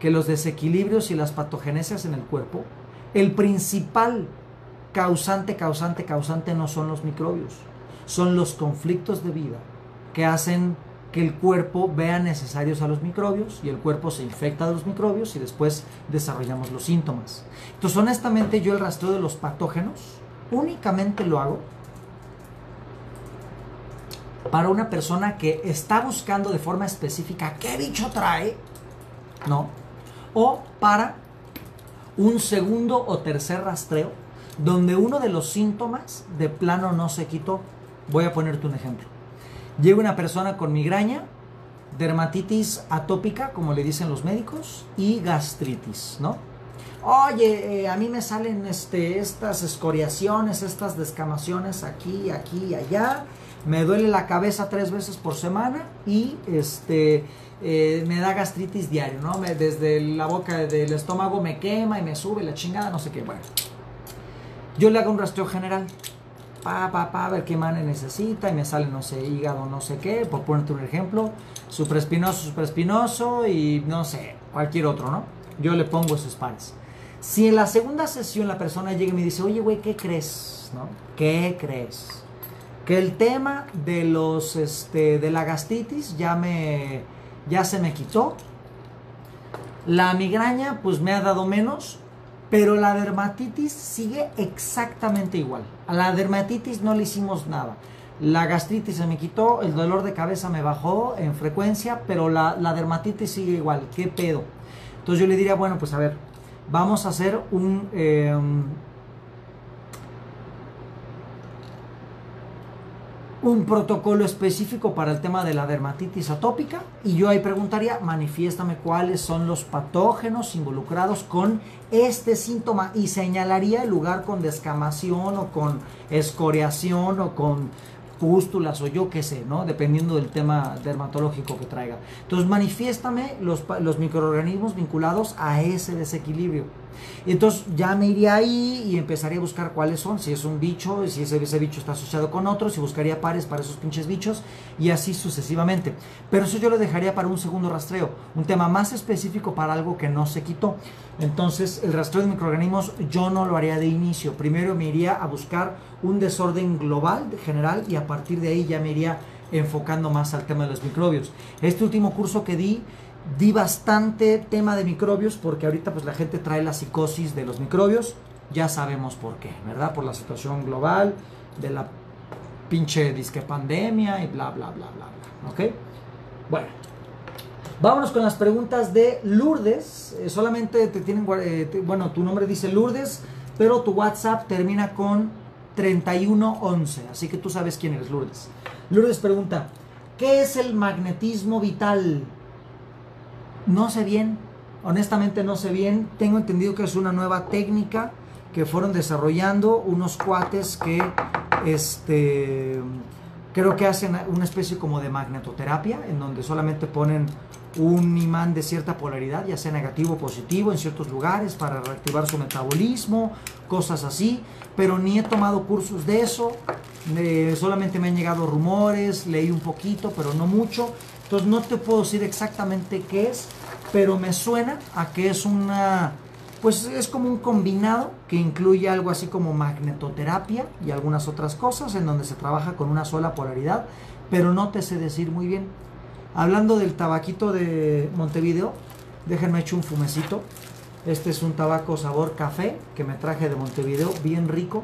que los desequilibrios y las patogenesias en el cuerpo, el principal causante, causante, causante no son los microbios, son los conflictos de vida que hacen que el cuerpo vea necesarios a los microbios y el cuerpo se infecta de los microbios y después desarrollamos los síntomas. Entonces, honestamente, yo el rastreo de los patógenos únicamente lo hago para una persona que está buscando de forma específica qué bicho trae, ¿no? O para un segundo o tercer rastreo donde uno de los síntomas de plano no se quitó. Voy a ponerte un ejemplo. Llega una persona con migraña, dermatitis atópica, como le dicen los médicos, y gastritis, ¿no? Oye, eh, a mí me salen este, estas escoriaciones, estas descamaciones aquí, aquí y allá. Me duele la cabeza tres veces por semana y este, eh, me da gastritis diario, ¿no? Me, desde la boca del estómago me quema y me sube la chingada, no sé qué. Bueno, yo le hago un rastreo general. pa, pa, pa, a ver qué mane necesita y me sale, no sé, hígado, no sé qué, por ponerte un ejemplo, supraespinoso, supraespinoso y no sé, cualquier otro, ¿no? Yo le pongo esos pares. Si en la segunda sesión la persona llega y me dice, oye, güey, ¿qué crees? ¿No? ¿Qué crees? Que el tema de los, este, de la gastritis ya me, ya se me quitó. La migraña, pues me ha dado menos, pero la dermatitis sigue exactamente igual. A la dermatitis no le hicimos nada. La gastritis se me quitó, el dolor de cabeza me bajó en frecuencia, pero la, la dermatitis sigue igual. ¿Qué pedo? Entonces yo le diría, bueno, pues a ver, vamos a hacer un... Eh, un protocolo específico para el tema de la dermatitis atópica, y yo ahí preguntaría, manifiéstame cuáles son los patógenos involucrados con este síntoma, y señalaría el lugar con descamación o con escoriación o con pústulas o yo qué sé, ¿no? Dependiendo del tema dermatológico que traiga. Entonces manifiéstame los, los microorganismos vinculados a ese desequilibrio. Y entonces ya me iría ahí y empezaría a buscar cuáles son, si es un bicho, si ese, ese bicho está asociado con otro, si buscaría pares para esos pinches bichos y así sucesivamente. Pero eso yo lo dejaría para un segundo rastreo, un tema más específico para algo que no se quitó. Entonces el rastreo de microorganismos yo no lo haría de inicio, primero me iría a buscar un desorden global, general, y a partir de ahí ya me iría enfocando más al tema de los microbios. Este último curso que di, Di bastante tema de microbios porque ahorita pues la gente trae la psicosis de los microbios, ya sabemos por qué, ¿verdad? Por la situación global, de la pinche disque pandemia y bla, bla, bla, bla, bla, ¿ok? Bueno, vámonos con las preguntas de Lourdes, eh, solamente te tienen, eh, te, bueno, tu nombre dice Lourdes, pero tu WhatsApp termina con treinta y uno once, así que tú sabes quién eres, Lourdes. Lourdes pregunta, ¿qué es el magnetismo vital? No sé bien, honestamente no sé bien, tengo entendido que es una nueva técnica que fueron desarrollando unos cuates que este, creo que hacen una especie como de magnetoterapia en donde solamente ponen un imán de cierta polaridad, ya sea negativo o positivo en ciertos lugares para reactivar su metabolismo, cosas así, pero ni he tomado cursos de eso, eh, solamente me han llegado rumores, leí un poquito pero no mucho. Entonces no te puedo decir exactamente qué es, pero me suena a que es una, pues es como un combinado que incluye algo así como magnetoterapia y algunas otras cosas en donde se trabaja con una sola polaridad, pero no te sé decir muy bien. Hablando del tabaquito de Montevideo, déjenme echar un fumecito. Este es un tabaco sabor café que me traje de Montevideo, bien rico.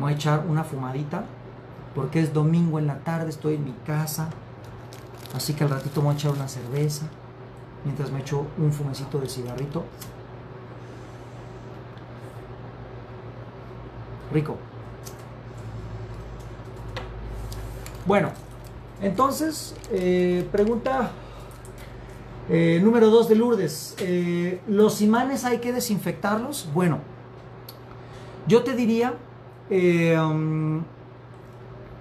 Voy a echar una fumadita porque es domingo en la tarde, estoy en mi casa. Así que al ratito me voy a echar una cerveza mientras me echo un fumecito de cigarrito. Rico. Bueno, entonces, eh, pregunta eh, número dos de Lourdes. Eh, ¿Los imanes hay que desinfectarlos? Bueno, yo te diría... Eh, um,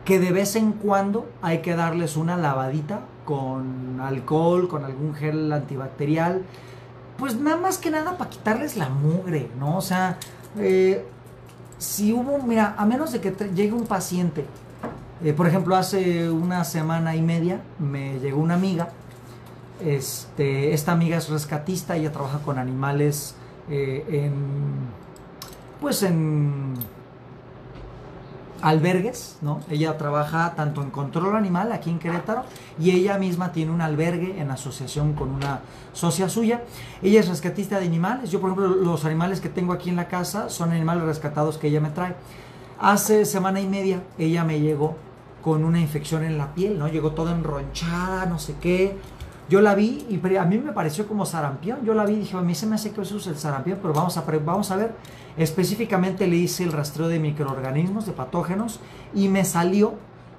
que de vez en cuando hay que darles una lavadita con alcohol, con algún gel antibacterial, pues nada más que nada para quitarles la mugre, ¿no? O sea, eh, si hubo, mira, a menos de que llegue un paciente, eh, por ejemplo, hace una semana y media me llegó una amiga, este, esta amiga es rescatista, ella trabaja con animales eh, en, pues en... albergues, ¿no? Ella trabaja tanto en control animal aquí en Querétaro y ella misma tiene un albergue en asociación con una socia suya. Ella es rescatista de animales. Yo, por ejemplo, los animales que tengo aquí en la casa son animales rescatados que ella me trae. Hace semana y media ella me llegó con una infección en la piel, ¿no? Llegó toda enronchada, no sé qué. Yo la vi y a mí me pareció como sarampión. Yo la vi y dije, a mí se me hace que eso es el sarampión, pero vamos a, vamos a ver. Específicamente le hice el rastreo de microorganismos, de patógenos, y me salió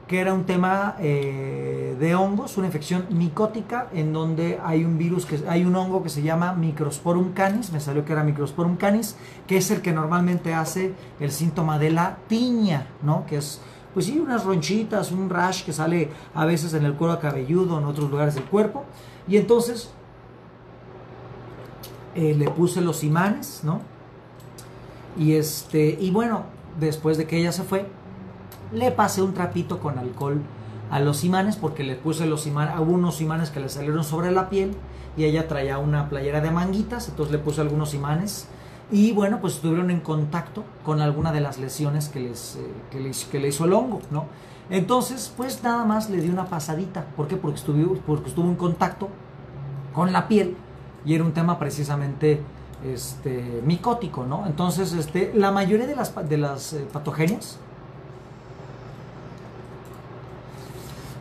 que era un tema eh, de hongos, una infección micótica en donde hay un virus, que, hay un hongo que se llama Microsporum canis, me salió que era Microsporum canis, que es el que normalmente hace el síntoma de la tiña, ¿no? Que es... pues sí, unas ronchitas, un rash que sale a veces en el cuero cabelludo, en otros lugares del cuerpo. Y entonces eh, le puse los imanes, ¿no? Y, este, y bueno, después de que ella se fue, le pasé un trapito con alcohol a los imanes, porque le puse los imanes, algunos imanes que le salieron sobre la piel, y ella traía una playera de manguitas, entonces le puse algunos imanes y bueno, pues estuvieron en contacto con alguna de las lesiones que, les, eh, que, les, que le hizo el hongo, ¿no? Entonces, pues nada más le di una pasadita. ¿Por qué? Porque estuvo, porque estuvo en contacto con la piel y era un tema precisamente este, micótico, ¿no? Entonces, este, la mayoría de las, de las eh, patogenias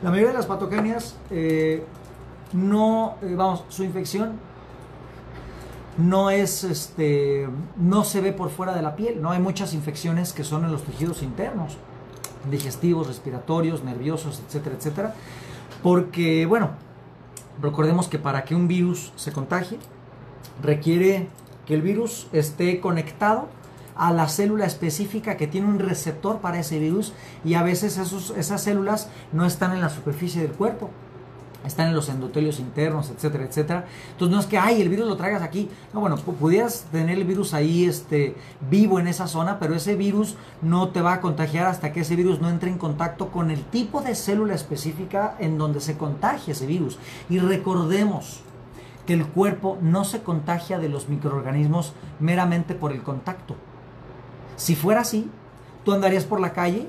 La mayoría de las patogenias eh, no, eh, vamos, su infección no es, este, no se ve por fuera de la piel, ¿no? Hay muchas infecciones que son en los tejidos internos, digestivos, respiratorios, nerviosos, etcétera, etcétera, porque, bueno, recordemos que para que un virus se contagie, requiere que el virus esté conectado a la célula específica que tiene un receptor para ese virus, y a veces esos, esas células no están en la superficie del cuerpo, están en los endotelios internos, etcétera, etcétera. Entonces no es que, ay, el virus lo traigas aquí. No, bueno, pudieras tener el virus ahí este, vivo en esa zona, pero ese virus no te va a contagiar hasta que ese virus no entre en contacto con el tipo de célula específica en donde se contagia ese virus. Y recordemos que el cuerpo no se contagia de los microorganismos meramente por el contacto. Si fuera así, tú andarías por la calle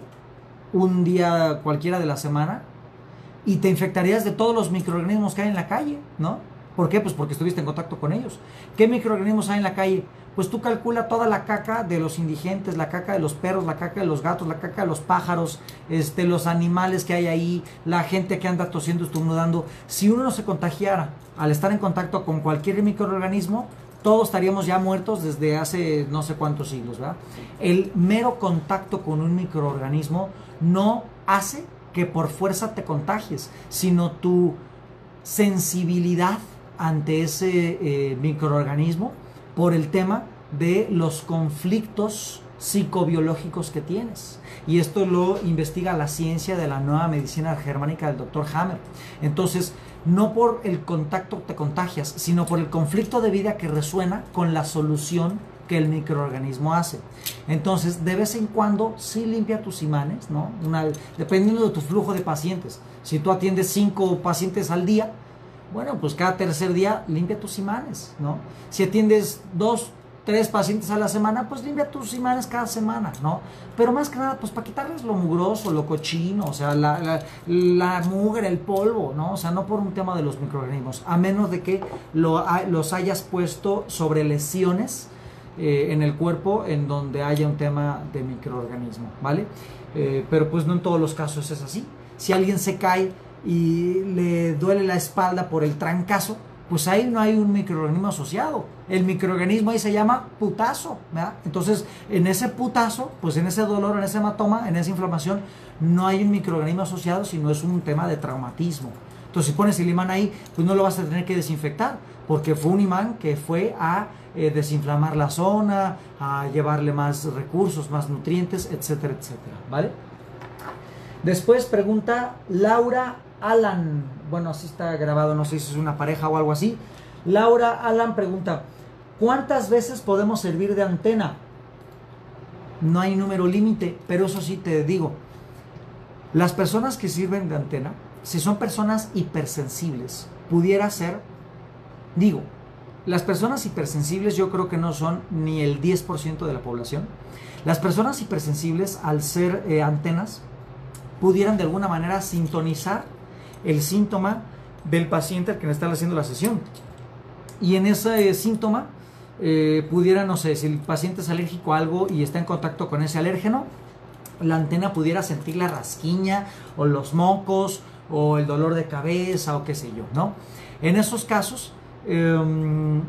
un día cualquiera de la semana y te infectarías de todos los microorganismos que hay en la calle, ¿no? ¿Por qué? Pues porque estuviste en contacto con ellos. ¿Qué microorganismos hay en la calle? Pues tú calcula toda la caca de los indigentes, la caca de los perros, la caca de los gatos, la caca de los pájaros, este, los animales que hay ahí, la gente que anda tosiendo, estornudando. Si uno no se contagiara al estar en contacto con cualquier microorganismo, todos estaríamos ya muertos desde hace no sé cuántos siglos, ¿verdad? El mero contacto con un microorganismo no hace que por fuerza te contagies, sino tu sensibilidad ante ese eh, microorganismo por el tema de los conflictos psicobiológicos que tienes. Y esto lo investiga la ciencia de la nueva medicina germánica del doctor Hammer. Entonces, no por el contacto te contagias, sino por el conflicto de vida que resuena con la solución que el microorganismo hace. Entonces, de vez en cuando, sí limpia tus imanes, ¿no? Una, dependiendo de tu flujo de pacientes. Si tú atiendes cinco pacientes al día, bueno, pues cada tercer día limpia tus imanes, ¿no? Si atiendes dos, tres pacientes a la semana, pues limpia tus imanes cada semana, ¿no? Pero más que nada, pues para quitarles lo mugroso, lo cochino, o sea, la, la, la mugre, el polvo, ¿no? O sea, no por un tema de los microorganismos, a menos de que lo, los hayas puesto sobre lesiones eh, en el cuerpo en donde haya un tema de microorganismo, ¿vale? Eh, pero pues no en todos los casos es así. Si alguien se cae y le duele la espalda por el trancazo, pues ahí no hay un microorganismo asociado. El microorganismo ahí se llama putazo, ¿verdad? Entonces, en ese putazo, pues en ese dolor, en ese hematoma, en esa inflamación, no hay un microorganismo asociado, sino es un tema de traumatismo. Entonces, si pones el imán ahí, pues no lo vas a tener que desinfectar, porque fue un imán que fue a eh, desinflamar la zona, a llevarle más recursos, más nutrientes, etcétera, etcétera, ¿vale? Después pregunta Laura Alan, bueno, así está grabado, no sé si es una pareja o algo así. Laura Alan pregunta, ¿cuántas veces podemos servir de antena? No hay número límite, pero eso sí te digo, las personas que sirven de antena, si son personas hipersensibles, pudiera ser, digo, las personas hipersensibles yo creo que no son ni el diez por ciento de la población. Las personas hipersensibles, al ser eh, antenas, pudieran de alguna manera sintonizar el síntoma del paciente al que le están haciendo la sesión, y en ese eh, síntoma eh, pudiera, no sé, si el paciente es alérgico a algo y está en contacto con ese alérgeno, la antena pudiera sentir la rasquiña o los mocos o el dolor de cabeza o qué sé yo, ¿no? En esos casos eh,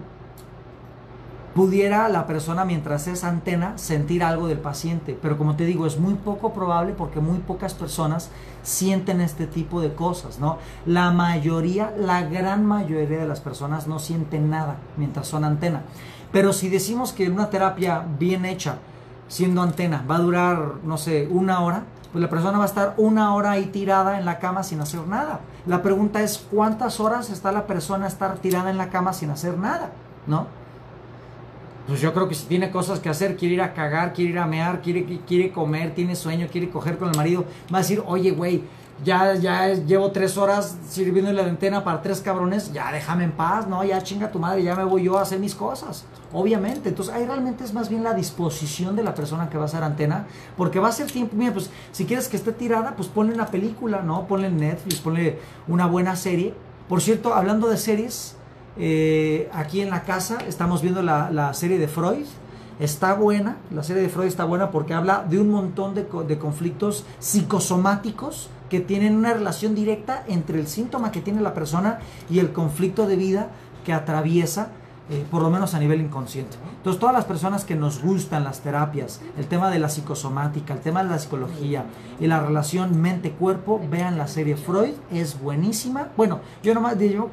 pudiera la persona, mientras es antena, sentir algo del paciente, pero como te digo, es muy poco probable porque muy pocas personas sienten este tipo de cosas, ¿no? La mayoría, la gran mayoría de las personas no sienten nada mientras son antena. Pero si decimos que una terapia bien hecha, siendo antena, va a durar, no sé, una hora, pues la persona va a estar una hora ahí tirada en la cama sin hacer nada. La pregunta es, ¿cuántas horas está la persona a estar tirada en la cama sin hacer nada, ¿no? pues yo creo que si tiene cosas que hacer, quiere ir a cagar, quiere ir a mear, quiere, quiere comer, tiene sueño, quiere coger con el marido, va a decir, oye, güey, ya, ya llevo tres horas sirviendo la ventana para tres cabrones, ya déjame en paz, no, ya chinga tu madre, ya me voy yo a hacer mis cosas, obviamente. Entonces ahí realmente es más bien la disposición de la persona que va a hacer antena, porque va a ser tiempo. Mira, pues si quieres que esté tirada, pues ponle una película, ¿no? Ponle Netflix, ponle una buena serie. Por cierto, hablando de series, eh, aquí en la casa estamos viendo la, la serie de Freud. Está buena, la serie de Freud está buena porque habla de un montón de, de conflictos psicosomáticos que tienen una relación directa entre el síntoma que tiene la persona y el conflicto de vida que atraviesa, eh, por lo menos a nivel inconsciente. Entonces, todas las personas que nos gustan las terapias, el tema de la psicosomática, el tema de la psicología y la relación mente-cuerpo, vean la serie Freud, es buenísima. Bueno, yo nomás digo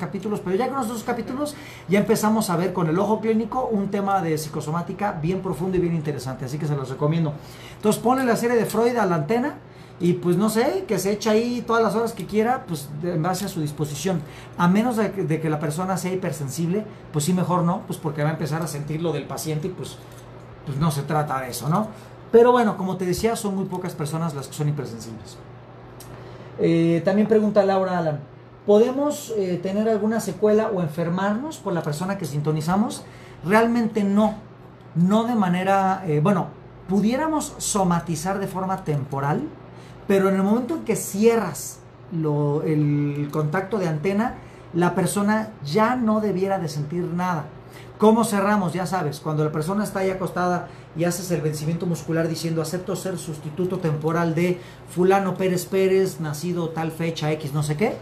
capítulos, pero ya con los dos capítulos ya empezamos a ver con el ojo clínico un tema de psicosomática bien profundo y bien interesante, así que se los recomiendo. Entonces pone la serie de Freud a la antena y pues no sé, que se eche ahí todas las horas que quiera, pues en base a su disposición. A menos de que, de que la persona sea hipersensible, pues sí, mejor no, pues porque va a empezar a sentir lo del paciente y pues, pues no se trata de eso, ¿no? Pero bueno, como te decía, son muy pocas personas las que son hipersensibles. Eh, también pregunta Laura Alan, ¿podemos eh, tener alguna secuela o enfermarnos por la persona que sintonizamos? Realmente no, no de manera, eh, bueno, pudiéramos somatizar de forma temporal, pero en el momento en que cierras lo, el contacto de antena, la persona ya no debiera de sentir nada. ¿Cómo cerramos? Ya sabes, cuando la persona está ahí acostada y haces el vencimiento muscular diciendo acepto ser sustituto temporal de fulano Pérez Pérez, nacido tal fecha X, no sé qué.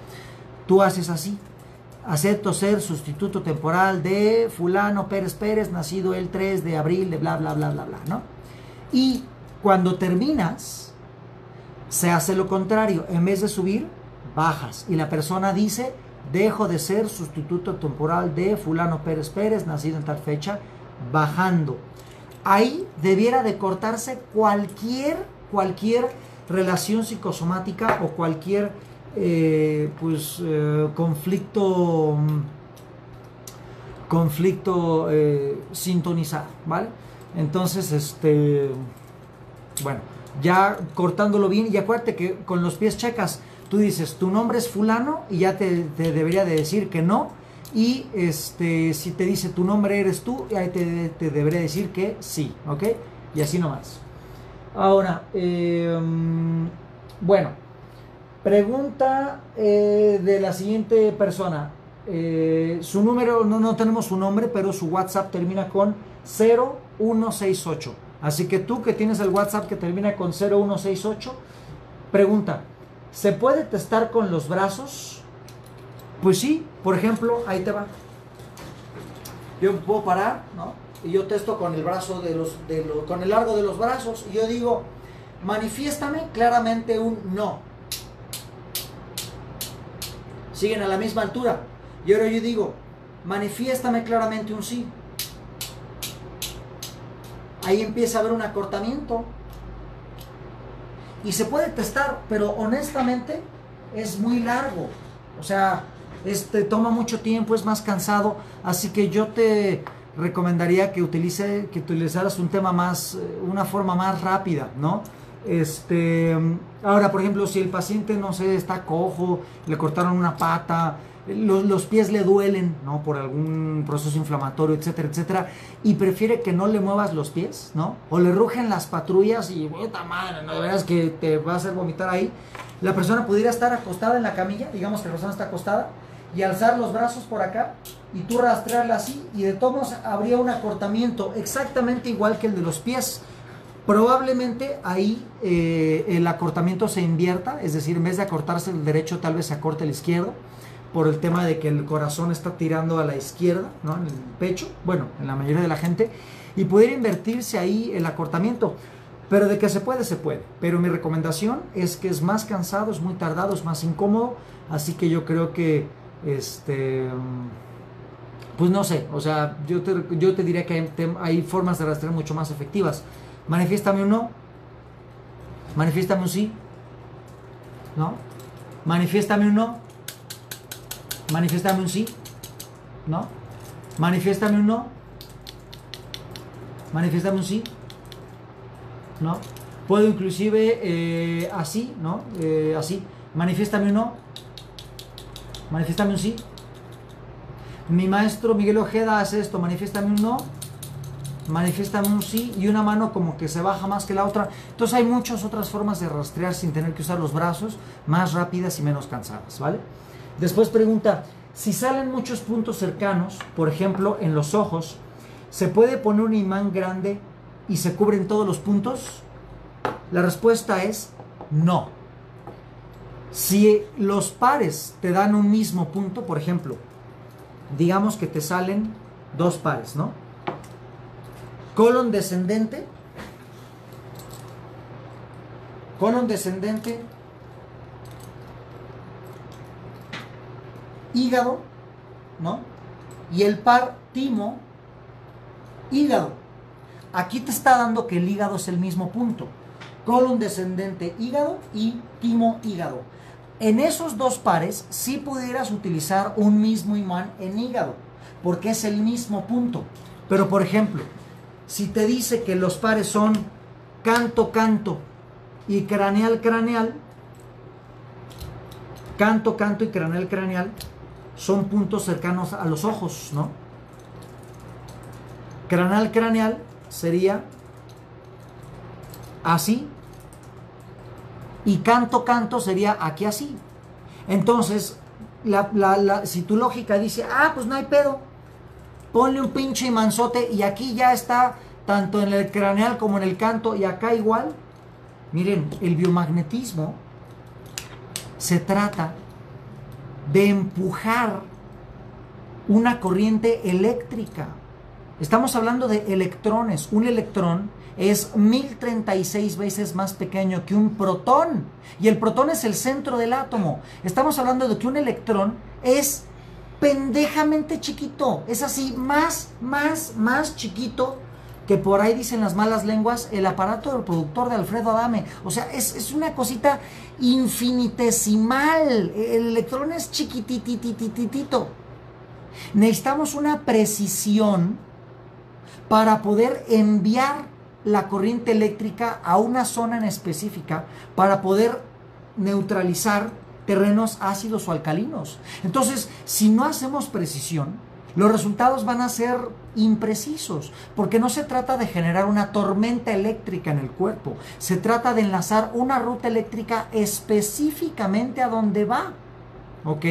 Tú haces así, acepto ser sustituto temporal de fulano Pérez Pérez, nacido el tres de abril, de bla, bla, bla, bla, bla, ¿no? Y cuando terminas, se hace lo contrario, en vez de subir, bajas. Y la persona dice, dejo de ser sustituto temporal de fulano Pérez Pérez, nacido en tal fecha, bajando. Ahí debiera de cortarse cualquier, cualquier relación psicosomática o cualquier... Eh, pues eh, conflicto conflicto eh, sintonizado, ¿vale? Entonces, este bueno, ya cortándolo bien, y acuérdate que con los pies checas, tú dices, tu nombre es fulano y ya te, te debería de decir que no, y este si te dice tu nombre eres tú, ahí te, te debería decir que sí, ¿ok? Y así nomás. Ahora, eh, bueno, pregunta eh, de la siguiente persona. Eh, su número, no, no tenemos su nombre, pero su WhatsApp termina con cero uno seis ocho. Así que tú que tienes el WhatsApp que termina con cero uno seis ocho, pregunta, ¿se puede testar con los brazos? Pues sí, por ejemplo, ahí te va. Yo puedo parar, ¿no? Y yo testo con el brazo de los, de los, con el largo de los brazos y yo digo, manifiéstame claramente un no. Siguen a la misma altura. Y ahora yo digo, manifiéstame claramente un sí. Ahí empieza a haber un acortamiento. Y se puede testar, pero honestamente es muy largo. O sea, este toma mucho tiempo, es más cansado. Así que yo te recomendaría que, utilice, que utilizaras un tema más, una forma más rápida, ¿no? Este, ahora, por ejemplo, si el paciente, no sé, está cojo, le cortaron una pata, los, los pies le duelen, ¿no? Por algún proceso inflamatorio, etcétera, etcétera, y prefiere que no le muevas los pies, ¿no? O le rugen las patrullas y, puta madre, no, de veras que te va a hacer vomitar ahí. La persona pudiera estar acostada en la camilla, digamos que la persona está acostada, y alzar los brazos por acá y tú rastrearla así, y de todos modos habría un acortamiento exactamente igual que el de los pies. Probablemente ahí eh, el acortamiento se invierta, es decir, en vez de acortarse el derecho, tal vez se acorte el izquierdo, por el tema de que el corazón está tirando a la izquierda, ¿no? En el pecho, bueno, en la mayoría de la gente, y pudiera invertirse ahí el acortamiento, pero de que se puede, se puede. Pero mi recomendación es que es más cansado, es muy tardado, es más incómodo, así que yo creo que, este... pues no sé, o sea, yo te, yo te diría que hay, hay formas de rastrear mucho más efectivas. Manifiéstame un no, manifiéstame un sí, ¿no? Manifiéstame un no, manifiéstame un sí, ¿no? Manifiéstame un no. Manifiéstame un sí. No. Puedo inclusive eh, así, ¿no? Eh, así. Manifiéstame un no. Manifiéstame un sí. Mi maestro Miguel Ojeda hace esto. Manifiéstame un no. Manifiéstame un sí. Y una mano como que se baja más que la otra. Entonces hay muchas otras formas de rastrear sin tener que usar los brazos. Más rápidas y menos cansadas, ¿vale? Después pregunta, si salen muchos puntos cercanos, por ejemplo en los ojos, ¿se puede poner un imán grande y se cubren todos los puntos? La respuesta es no. Si los pares te dan un mismo punto, por ejemplo, digamos que te salen dos pares, ¿no? Colon descendente, colon descendente, hígado, ¿no? Y el par timo, hígado. Aquí te está dando que el hígado es el mismo punto. Colon descendente, hígado y timo, hígado. En esos dos pares sí pudieras utilizar un mismo imán en hígado, porque es el mismo punto. Pero por ejemplo, si te dice que los pares son canto, canto y craneal, craneal, canto, canto y craneal, craneal, son puntos cercanos a los ojos, ¿no? Craneal, craneal sería así. Y canto, canto sería aquí así. Entonces, la, la, la, si tu lógica dice, ah, pues no hay pedo, ponle un pinche manzote y aquí ya está, tanto en el craneal como en el canto, y acá igual. Miren, el biomagnetismo se trata de empujar una corriente eléctrica. Estamos hablando de electrones. Un electrón es mil treinta y seis veces más pequeño que un protón. Y el protón es el centro del átomo. Estamos hablando de que un electrón es pendejamente chiquito. Es así, más, más, más chiquito que por ahí dicen las malas lenguas, el aparato del productor de Alfredo Adame. O sea, es, es una cosita infinitesimal. El electrón es chiquitititititito. Necesitamos una precisión para poder enviar la corriente eléctrica a una zona en específica para poder neutralizar terrenos ácidos o alcalinos. Entonces, si no hacemos precisión, los resultados van a ser imprecisos, porque no se trata de generar una tormenta eléctrica en el cuerpo, se trata de enlazar una ruta eléctrica específicamente a donde va. ¿Ok?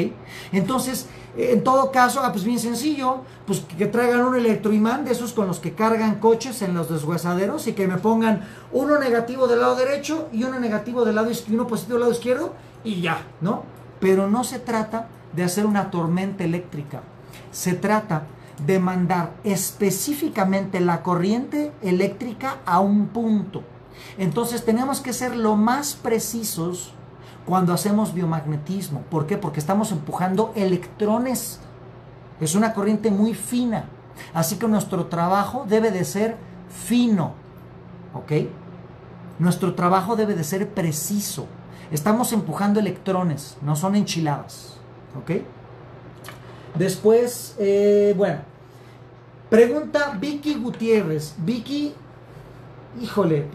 Entonces, en todo caso, ah, pues bien sencillo, pues que traigan un electroimán de esos con los que cargan coches en los desguazaderos y que me pongan uno negativo del lado derecho y uno negativo del lado izquierdo, uno positivo del lado izquierdo y ya, ¿no? Pero no se trata de hacer una tormenta eléctrica, se trata de mandar específicamente la corriente eléctrica a un punto. Entonces tenemos que ser lo más precisos cuando hacemos biomagnetismo. ¿Por qué? Porque estamos empujando electrones. Es una corriente muy fina. Así que nuestro trabajo debe de ser fino. ¿Ok? Nuestro trabajo debe de ser preciso. Estamos empujando electrones, no son enchiladas. ¿Ok? Después, eh, bueno, pregunta Vicky Gutiérrez. Vicky, híjole,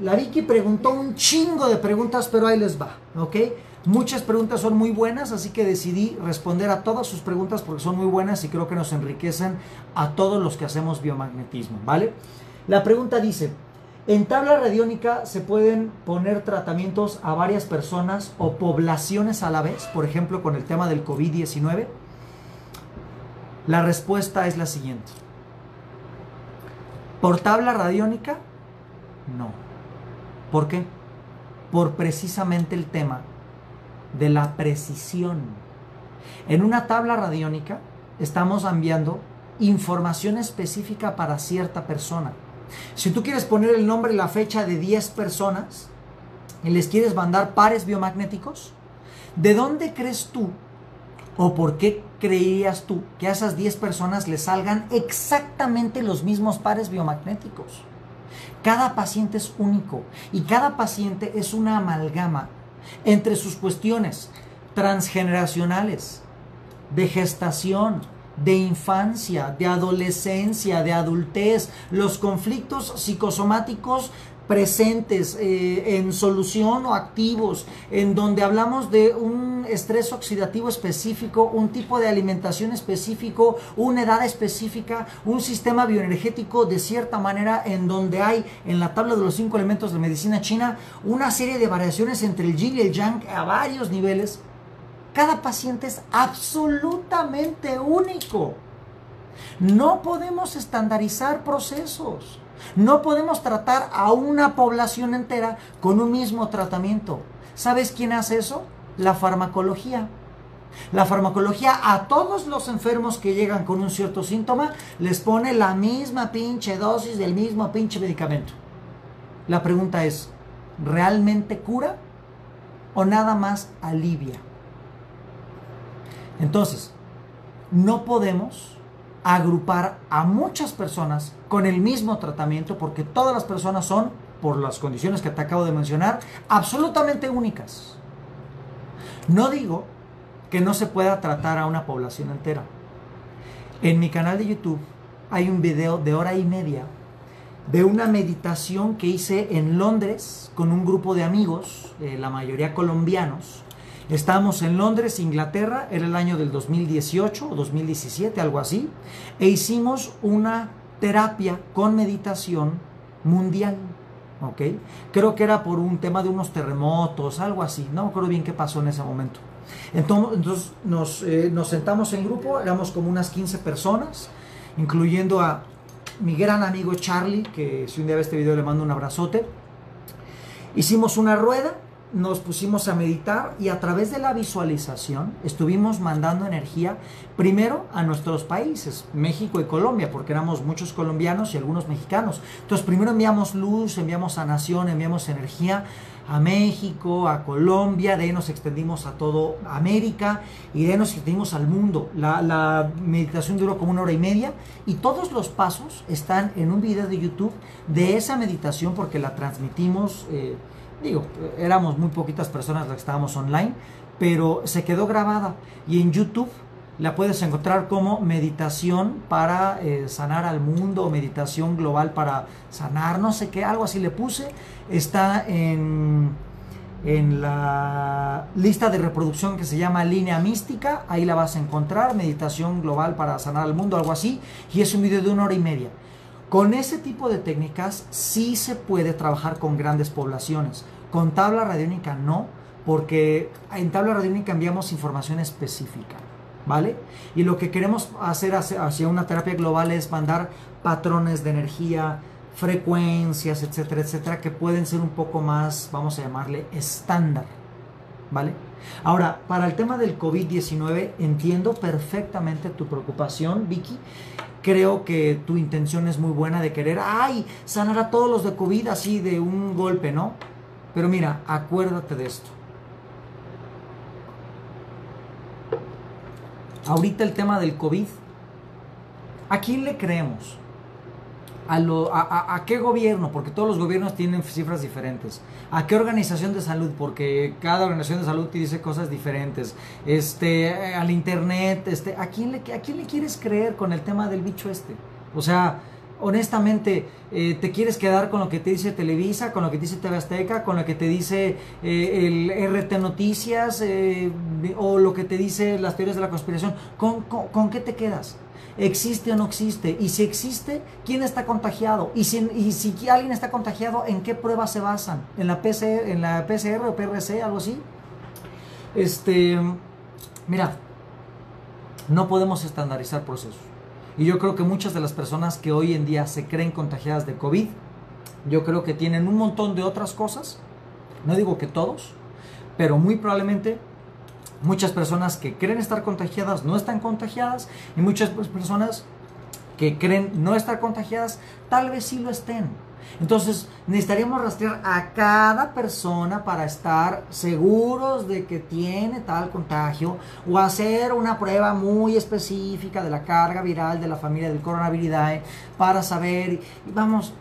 la Vicky preguntó un chingo de preguntas, pero ahí les va, ¿ok? Muchas preguntas son muy buenas, así que decidí responder a todas sus preguntas porque son muy buenas y creo que nos enriquecen a todos los que hacemos biomagnetismo, ¿vale? La pregunta dice, ¿en tabla radiónica se pueden poner tratamientos a varias personas o poblaciones a la vez? Por ejemplo, con el tema del COVID diecinueve. La respuesta es la siguiente. ¿Por tabla radiónica? No. ¿Por qué? Por precisamente el tema de la precisión. En una tabla radiónica estamos enviando información específica para cierta persona. Si tú quieres poner el nombre y la fecha de diez personas y les quieres mandar pares biomagnéticos, ¿de dónde crees tú o por qué creías tú que a esas diez personas les salgan exactamente los mismos pares biomagnéticos? Cada paciente es único y cada paciente es una amalgama entre sus cuestiones transgeneracionales, de gestación, de infancia, de adolescencia, de adultez, los conflictos psicosomáticos presentes, eh, en solución o activos, en donde hablamos de un estrés oxidativo específico, un tipo de alimentación específico, una edad específica, un sistema bioenergético de cierta manera, en donde hay en la tabla de los cinco elementos de la medicina china una serie de variaciones entre el yin y el yang a varios niveles. Cada paciente es absolutamente único. No podemos estandarizar procesos. No podemos tratar a una población entera con un mismo tratamiento. ¿Sabes quién hace eso? La farmacología. La farmacología a todos los enfermos que llegan con un cierto síntoma les pone la misma pinche dosis del mismo pinche medicamento. La pregunta es, ¿realmente cura o nada más alivia? Entonces, no podemos agrupar a muchas personas con el mismo tratamiento, porque todas las personas son, por las condiciones que te acabo de mencionar, absolutamente únicas. No digo que no se pueda tratar a una población entera. En mi canal de YouTube hay un video de hora y media de una meditación que hice en Londres con un grupo de amigos, eh, la mayoría colombianos. Estábamos en Londres, Inglaterra, era el año del dos mil dieciocho o dos mil diecisiete, algo así, e hicimos una terapia con meditación mundial, ¿ok? Creo que era por un tema de unos terremotos, algo así, no me acuerdo bien qué pasó en ese momento. Entonces nos, eh, nos sentamos en grupo, éramos como unas quince personas, incluyendo a mi gran amigo Charlie, que si un día ve este video le mando un abrazote. Hicimos una rueda, nos pusimos a meditar y a través de la visualización estuvimos mandando energía primero a nuestros países, México y Colombia, porque éramos muchos colombianos y algunos mexicanos. Entonces primero enviamos luz, enviamos sanación, enviamos energía a México, a Colombia, de ahí nos extendimos a todo América y de ahí nos extendimos al mundo. La, la meditación duró como una hora y media y todos los pasos están en un video de YouTube de esa meditación, porque la transmitimos... Eh, Digo, éramos muy poquitas personas las que estábamos online, pero se quedó grabada y en YouTube la puedes encontrar como meditación para eh, sanar al mundo, meditación global para sanar, no sé qué, algo así le puse. Está en, en la lista de reproducción que se llama Línea Mística, ahí la vas a encontrar, meditación global para sanar al mundo, algo así, y es un video de una hora y media. Con ese tipo de técnicas sí se puede trabajar con grandes poblaciones. Con tabla radiónica no, porque en tabla radiónica enviamos información específica, ¿vale? Y lo que queremos hacer hacia una terapia global es mandar patrones de energía, frecuencias, etcétera, etcétera, que pueden ser un poco más, vamos a llamarle, estándar, ¿vale? Ahora, para el tema del COVID diecinueve, entiendo perfectamente tu preocupación, Vicky. Creo que tu intención es muy buena de querer, ¡ay!, sanar a todos los de COVID así de un golpe, ¿no? Pero mira, acuérdate de esto. Ahorita el tema del COVID, ¿a quién le creemos? ¿A, lo, a, a, a qué gobierno? Porque todos los gobiernos tienen cifras diferentes. ¿A qué organización de salud? Porque cada organización de salud te dice cosas diferentes. Este, al internet, este, ¿a quién le, a quién le quieres creer con el tema del bicho este? O sea, honestamente, eh, ¿te quieres quedar con lo que te dice Televisa, con lo que te dice T V Azteca, con lo que te dice eh, el R T Noticias, eh, o lo que te dice las teorías de la conspiración? ¿Con, con, con qué te quedas? ¿Existe o no existe? Y si existe, ¿quién está contagiado? Y si, y si alguien está contagiado, ¿en qué pruebas se basan? ¿En la P C R, en la P C R o P R C, algo así? Este, mira, no podemos estandarizar procesos. Y yo creo que muchas de las personas que hoy en día se creen contagiadas de COVID, yo creo que tienen un montón de otras cosas, no digo que todos, pero muy probablemente... Muchas personas que creen estar contagiadas no están contagiadas, y muchas personas que creen no estar contagiadas tal vez sí lo estén. Entonces necesitaríamos rastrear a cada persona para estar seguros de que tiene tal contagio, o hacer una prueba muy específica de la carga viral de la familia del coronavirus para saber. Y vamos,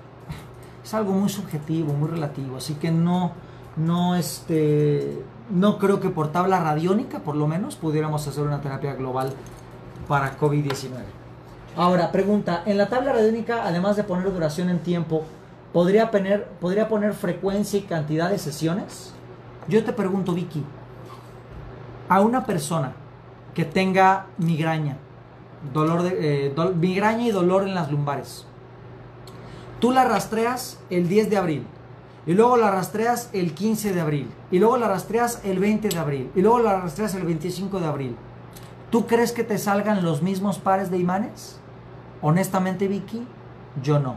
es algo muy subjetivo, muy relativo, así que no, no este... No creo que por tabla radiónica, por lo menos, pudiéramos hacer una terapia global para COVID diecinueve. Ahora, pregunta, en la tabla radiónica, además de poner duración en tiempo, ¿podría poner, ¿podría poner frecuencia y cantidad de sesiones? Yo te pregunto, Vicky, a una persona que tenga migraña, dolor de, eh, do, migraña y dolor en las lumbares, tú la rastreas el diez de abril, y luego la rastreas el quince de abril, y luego la rastreas el veinte de abril, y luego la rastreas el veinticinco de abril. ¿Tú crees que te salgan los mismos pares de imanes? Honestamente, Vicky, yo no.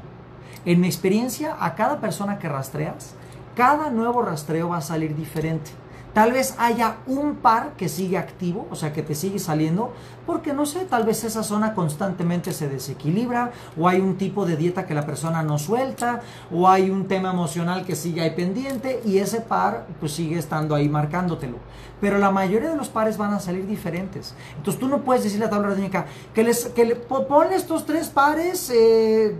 En mi experiencia, a cada persona que rastreas, cada nuevo rastreo va a salir diferente. Tal vez haya un par que sigue activo, o sea, que te sigue saliendo, porque no sé, tal vez esa zona constantemente se desequilibra, o hay un tipo de dieta que la persona no suelta, o hay un tema emocional que sigue ahí pendiente, y ese par pues sigue estando ahí marcándotelo. Pero la mayoría de los pares van a salir diferentes. Entonces tú no puedes decirle a la tabla radiónica que les que le, ponle estos tres pares eh,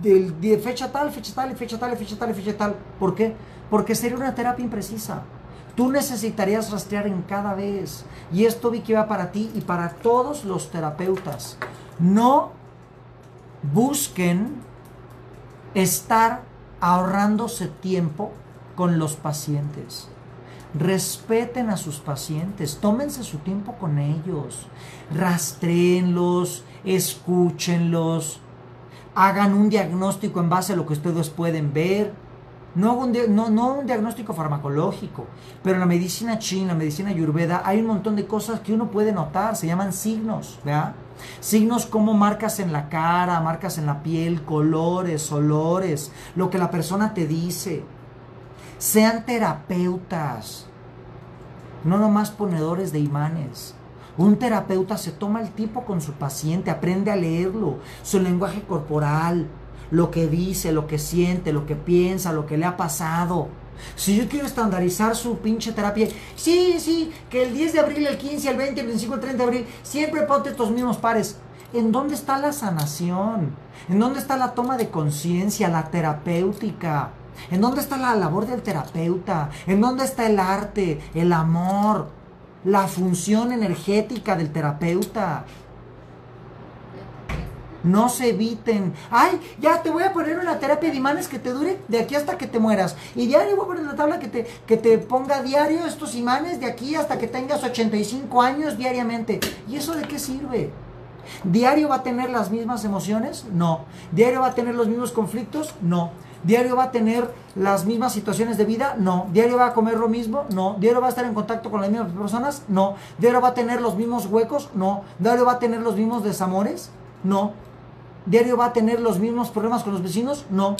de, de fecha tal, fecha tal, fecha tal, fecha tal, fecha tal. ¿Por qué? Porque sería una terapia imprecisa. Tú necesitarías rastrear en cada vez. Y esto, Vicky, va para ti y para todos los terapeutas. No busquen estar ahorrándose tiempo con los pacientes. Respeten a sus pacientes. Tómense su tiempo con ellos. Rastréenlos, escúchenlos. Hagan un diagnóstico en base a lo que ustedes pueden ver. No un, no, no un diagnóstico farmacológico, pero en la medicina china, la medicina ayurveda, hay un montón de cosas que uno puede notar, se llaman signos, ¿verdad? Signos como marcas en la cara, marcas en la piel, colores, olores, lo que la persona te dice. Sean terapeutas, no nomás ponedores de imanes. Un terapeuta se toma el tiempo con su paciente, aprende a leerlo, su lenguaje corporal, lo que dice, lo que siente, lo que piensa, lo que le ha pasado. Si yo quiero estandarizar su pinche terapia, sí, sí, que el diez de abril, el quince, el veinte, el veinticinco, el treinta de abril, siempre ponte estos mismos pares. ¿En dónde está la sanación? ¿En dónde está la toma de conciencia, la terapéutica? ¿En dónde está la labor del terapeuta? ¿En dónde está el arte, el amor, la función energética del terapeuta? No se eviten. Ay, ya te voy a poner una terapia de imanes que te dure de aquí hasta que te mueras. Y diario voy a poner la tabla que te, que te ponga diario estos imanes de aquí hasta que tengas ochenta y cinco años diariamente. ¿Y eso de qué sirve? ¿Diario va a tener las mismas emociones? No. ¿Diario va a tener los mismos conflictos? No. ¿Diario va a tener las mismas situaciones de vida? No. ¿Diario va a comer lo mismo? No. ¿Diario va a estar en contacto con las mismas personas? No. ¿Diario va a tener los mismos huecos? No. ¿Diario va a tener los mismos desamores? No. ¿Diario va a tener los mismos problemas con los vecinos? No.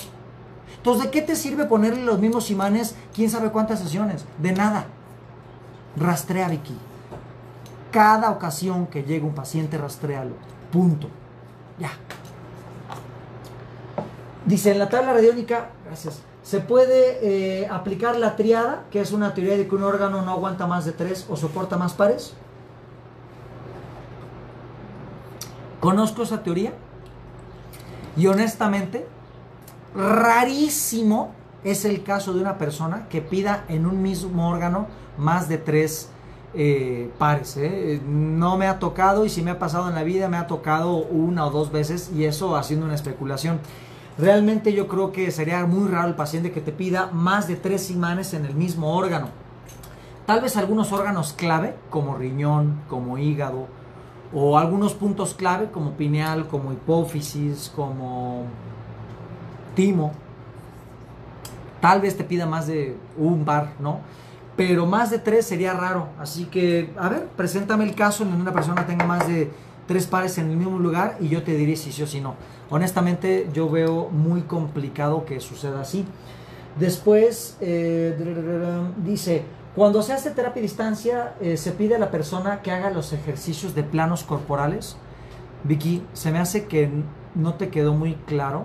Entonces, ¿de qué te sirve ponerle los mismos imanes quién sabe cuántas sesiones? De nada. Rastrea, Vicky. Cada ocasión que llegue un paciente, rastréalo. Punto. Ya. Dice, en la tabla radiónica, gracias, se puede eh, aplicar la triada, que es una teoría de que un órgano no aguanta más de tres o soporta más pares. Conozco esa teoría. Y honestamente, rarísimo es el caso de una persona que pida en un mismo órgano más de tres eh, pares. ¿eh? No me ha tocado, y si me ha pasado en la vida, me ha tocado una o dos veces, y eso haciendo una especulación. Realmente yo creo que sería muy raro el paciente que te pida más de tres imanes en el mismo órgano. Tal vez algunos órganos clave, como riñón, como hígado, o algunos puntos clave como pineal, como hipófisis, como timo. Tal vez te pida más de un par, ¿no? Pero más de tres sería raro. Así que, a ver, preséntame el caso en donde una persona tenga más de tres pares en el mismo lugar y yo te diré si sí o si no. Honestamente, yo veo muy complicado que suceda así. Después, eh, dice... Cuando se hace terapia a distancia, eh, se pide a la persona que haga los ejercicios de planos corporales. Vicky, se me hace que no te quedó muy claro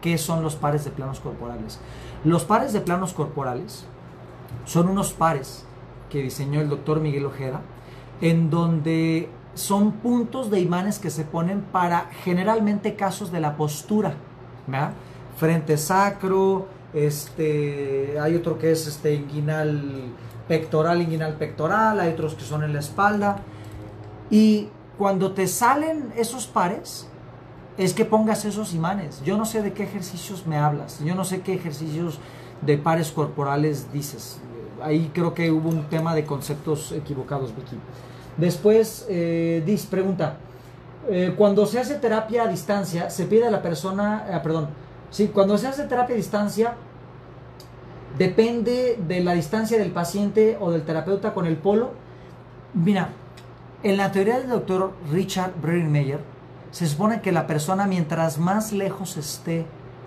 qué son los pares de planos corporales. Los pares de planos corporales son unos pares que diseñó el doctor Miguel Ojeda, en donde son puntos de imanes que se ponen para generalmente casos de la postura, ¿verdad? Frente sacro, este, hay otro que es este inguinal... pectoral, inguinal, pectoral, hay otros que son en la espalda, y cuando te salen esos pares, es que pongas esos imanes. Yo no sé de qué ejercicios me hablas, yo no sé qué ejercicios de pares corporales dices. Ahí creo que hubo un tema de conceptos equivocados, Vicky. Después, eh, Diz pregunta, eh, cuando se hace terapia a distancia, se pide a la persona, eh, perdón, sí, cuando se hace terapia a distancia, depende de la distancia del paciente o del terapeuta con el polo. Mira, en la teoría del doctor Richard Breitmeyer, se supone que la persona, mientras más lejos esté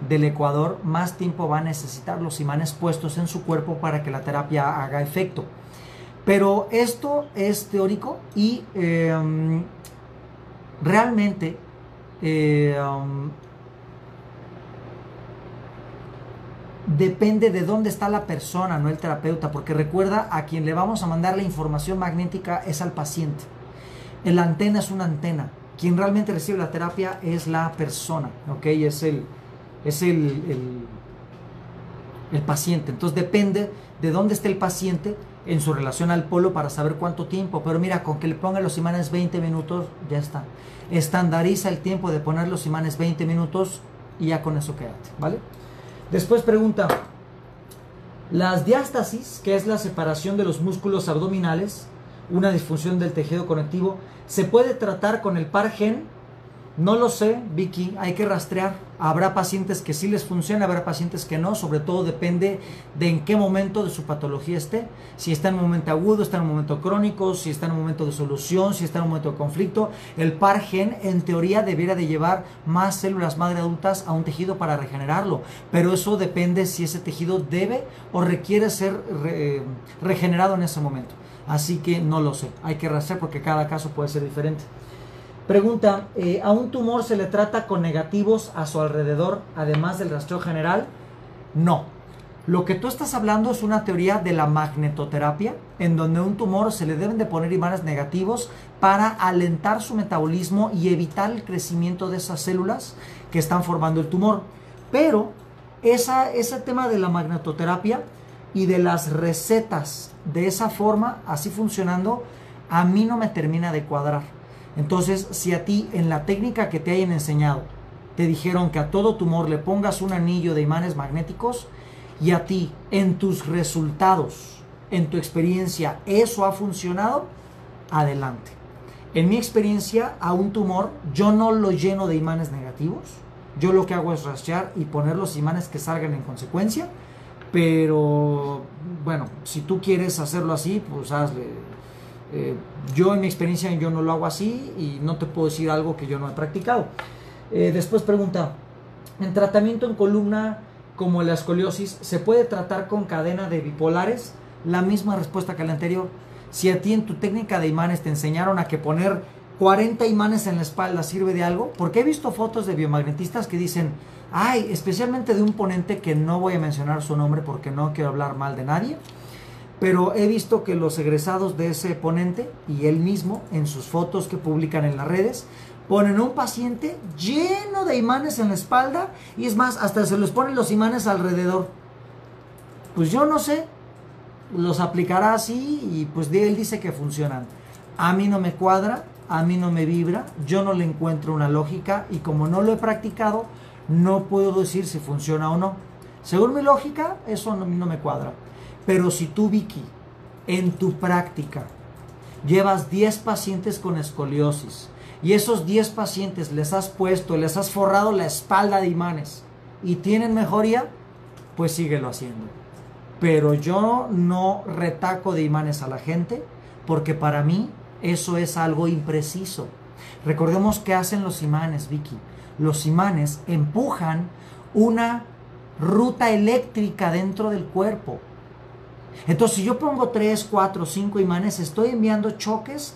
del ecuador, más tiempo va a necesitar los imanes puestos en su cuerpo para que la terapia haga efecto. Pero esto es teórico y eh, realmente eh, um, depende de dónde está la persona, no el terapeuta, porque recuerda, a quien le vamos a mandar la información magnética es al paciente. La antena es una antena. Quien realmente recibe la terapia es la persona, ¿ok? Es el... es el, el, el paciente. Entonces depende de dónde esté el paciente en su relación al polo para saber cuánto tiempo. Pero mira, con que le pongan los imanes veinte minutos, ya está. Estandariza el tiempo de poner los imanes veinte minutos y ya con eso quédate, ¿vale? Después pregunta, las diástasis, que es la separación de los músculos abdominales, una disfunción del tejido conectivo, ¿se puede tratar con el par gen? No lo sé, Vicky, hay que rastrear. Habrá pacientes que sí les funciona, habrá pacientes que no, sobre todo depende de en qué momento de su patología esté. Si está en un momento agudo, está en un momento crónico, si está en un momento de solución, si está en un momento de conflicto. El par gen, en teoría, debiera de llevar más células madre adultas a un tejido para regenerarlo. Pero eso depende si ese tejido debe o requiere ser re- regenerado en ese momento. Así que no lo sé, hay que rastrear porque cada caso puede ser diferente. Pregunta, eh, ¿a un tumor se le trata con negativos a su alrededor, además del rastreo general? No. Lo que tú estás hablando es una teoría de la magnetoterapia, en donde a un tumor se le deben de poner imanes negativos para alentar su metabolismo y evitar el crecimiento de esas células que están formando el tumor. Pero esa, ese tema de la magnetoterapia y de las recetas de esa forma, así funcionando, a mí no me termina de cuadrar. Entonces, si a ti en la técnica que te hayan enseñado te dijeron que a todo tumor le pongas un anillo de imanes magnéticos y a ti en tus resultados, en tu experiencia, eso ha funcionado, adelante. En mi experiencia, a un tumor yo no lo lleno de imanes negativos, yo lo que hago es rastrear y poner los imanes que salgan en consecuencia, pero bueno, si tú quieres hacerlo así, pues hazle. Eh, yo en mi experiencia yo no lo hago así y no te puedo decir algo que yo no he practicado. Eh, después pregunta, ¿en tratamiento en columna como la escoliosis se puede tratar con cadena de bipolares? La misma respuesta que la anterior. Si a ti en tu técnica de imanes te enseñaron a que poner cuarenta imanes en la espalda sirve de algo, porque he visto fotos de biomagnetistas que dicen, ay, especialmente de un ponente que no voy a mencionar su nombre porque no quiero hablar mal de nadie, pero he visto que los egresados de ese ponente y él mismo en sus fotos que publican en las redes ponen un paciente lleno de imanes en la espalda y es más, hasta se les ponen los imanes alrededor. Pues yo no sé, los aplicará así y pues de él dice que funcionan. A mí no me cuadra, a mí no me vibra, yo no le encuentro una lógica y como no lo he practicado no puedo decir si funciona o no. Según mi lógica, eso no, no me cuadra. Pero si tú, Vicky, en tu práctica llevas diez pacientes con escoliosis y esos diez pacientes les has puesto, les has forrado la espalda de imanes y tienen mejoría, pues síguelo haciendo. Pero yo no retaco de imanes a la gente porque para mí eso es algo impreciso. Recordemos qué hacen los imanes, Vicky. Los imanes empujan una ruta eléctrica dentro del cuerpo. Entonces, si yo pongo tres, cuatro, cinco imanes, estoy enviando choques,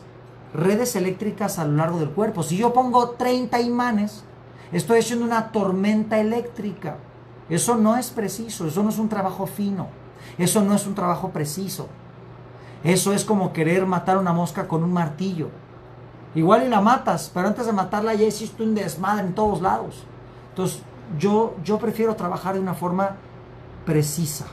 redes eléctricas a lo largo del cuerpo. Si yo pongo treinta imanes, estoy haciendo una tormenta eléctrica. Eso no es preciso, eso no es un trabajo fino, eso no es un trabajo preciso. Eso es como querer matar una mosca con un martillo. Igual y la matas, pero antes de matarla ya hiciste un desmadre en todos lados. Entonces, yo, yo prefiero trabajar de una forma precisa.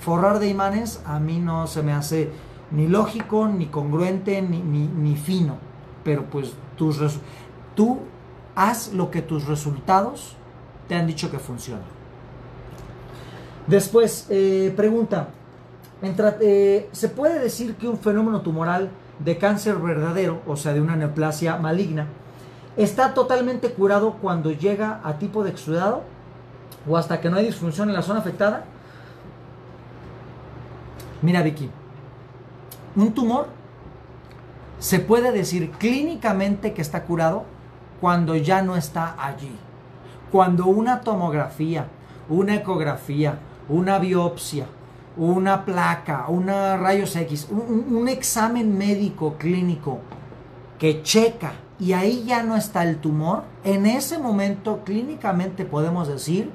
Forrar de imanes a mí no se me hace ni lógico, ni congruente, ni, ni, ni fino. pero pues tus tú haz lo que tus resultados te han dicho que funciona. Después, eh, pregunta, entra, eh, ¿se puede decir que un fenómeno tumoral de cáncer verdadero, o sea de una neoplasia maligna, está totalmente curado cuando llega a tipo de exudado o hasta que no hay disfunción en la zona afectada? Mira, Vicky, un tumor se puede decir clínicamente que está curado cuando ya no está allí. Cuando una tomografía, una ecografía, una biopsia, una placa, una rayos X, un, un examen médico clínico que checa y ahí ya no está el tumor, en ese momento clínicamente podemos decir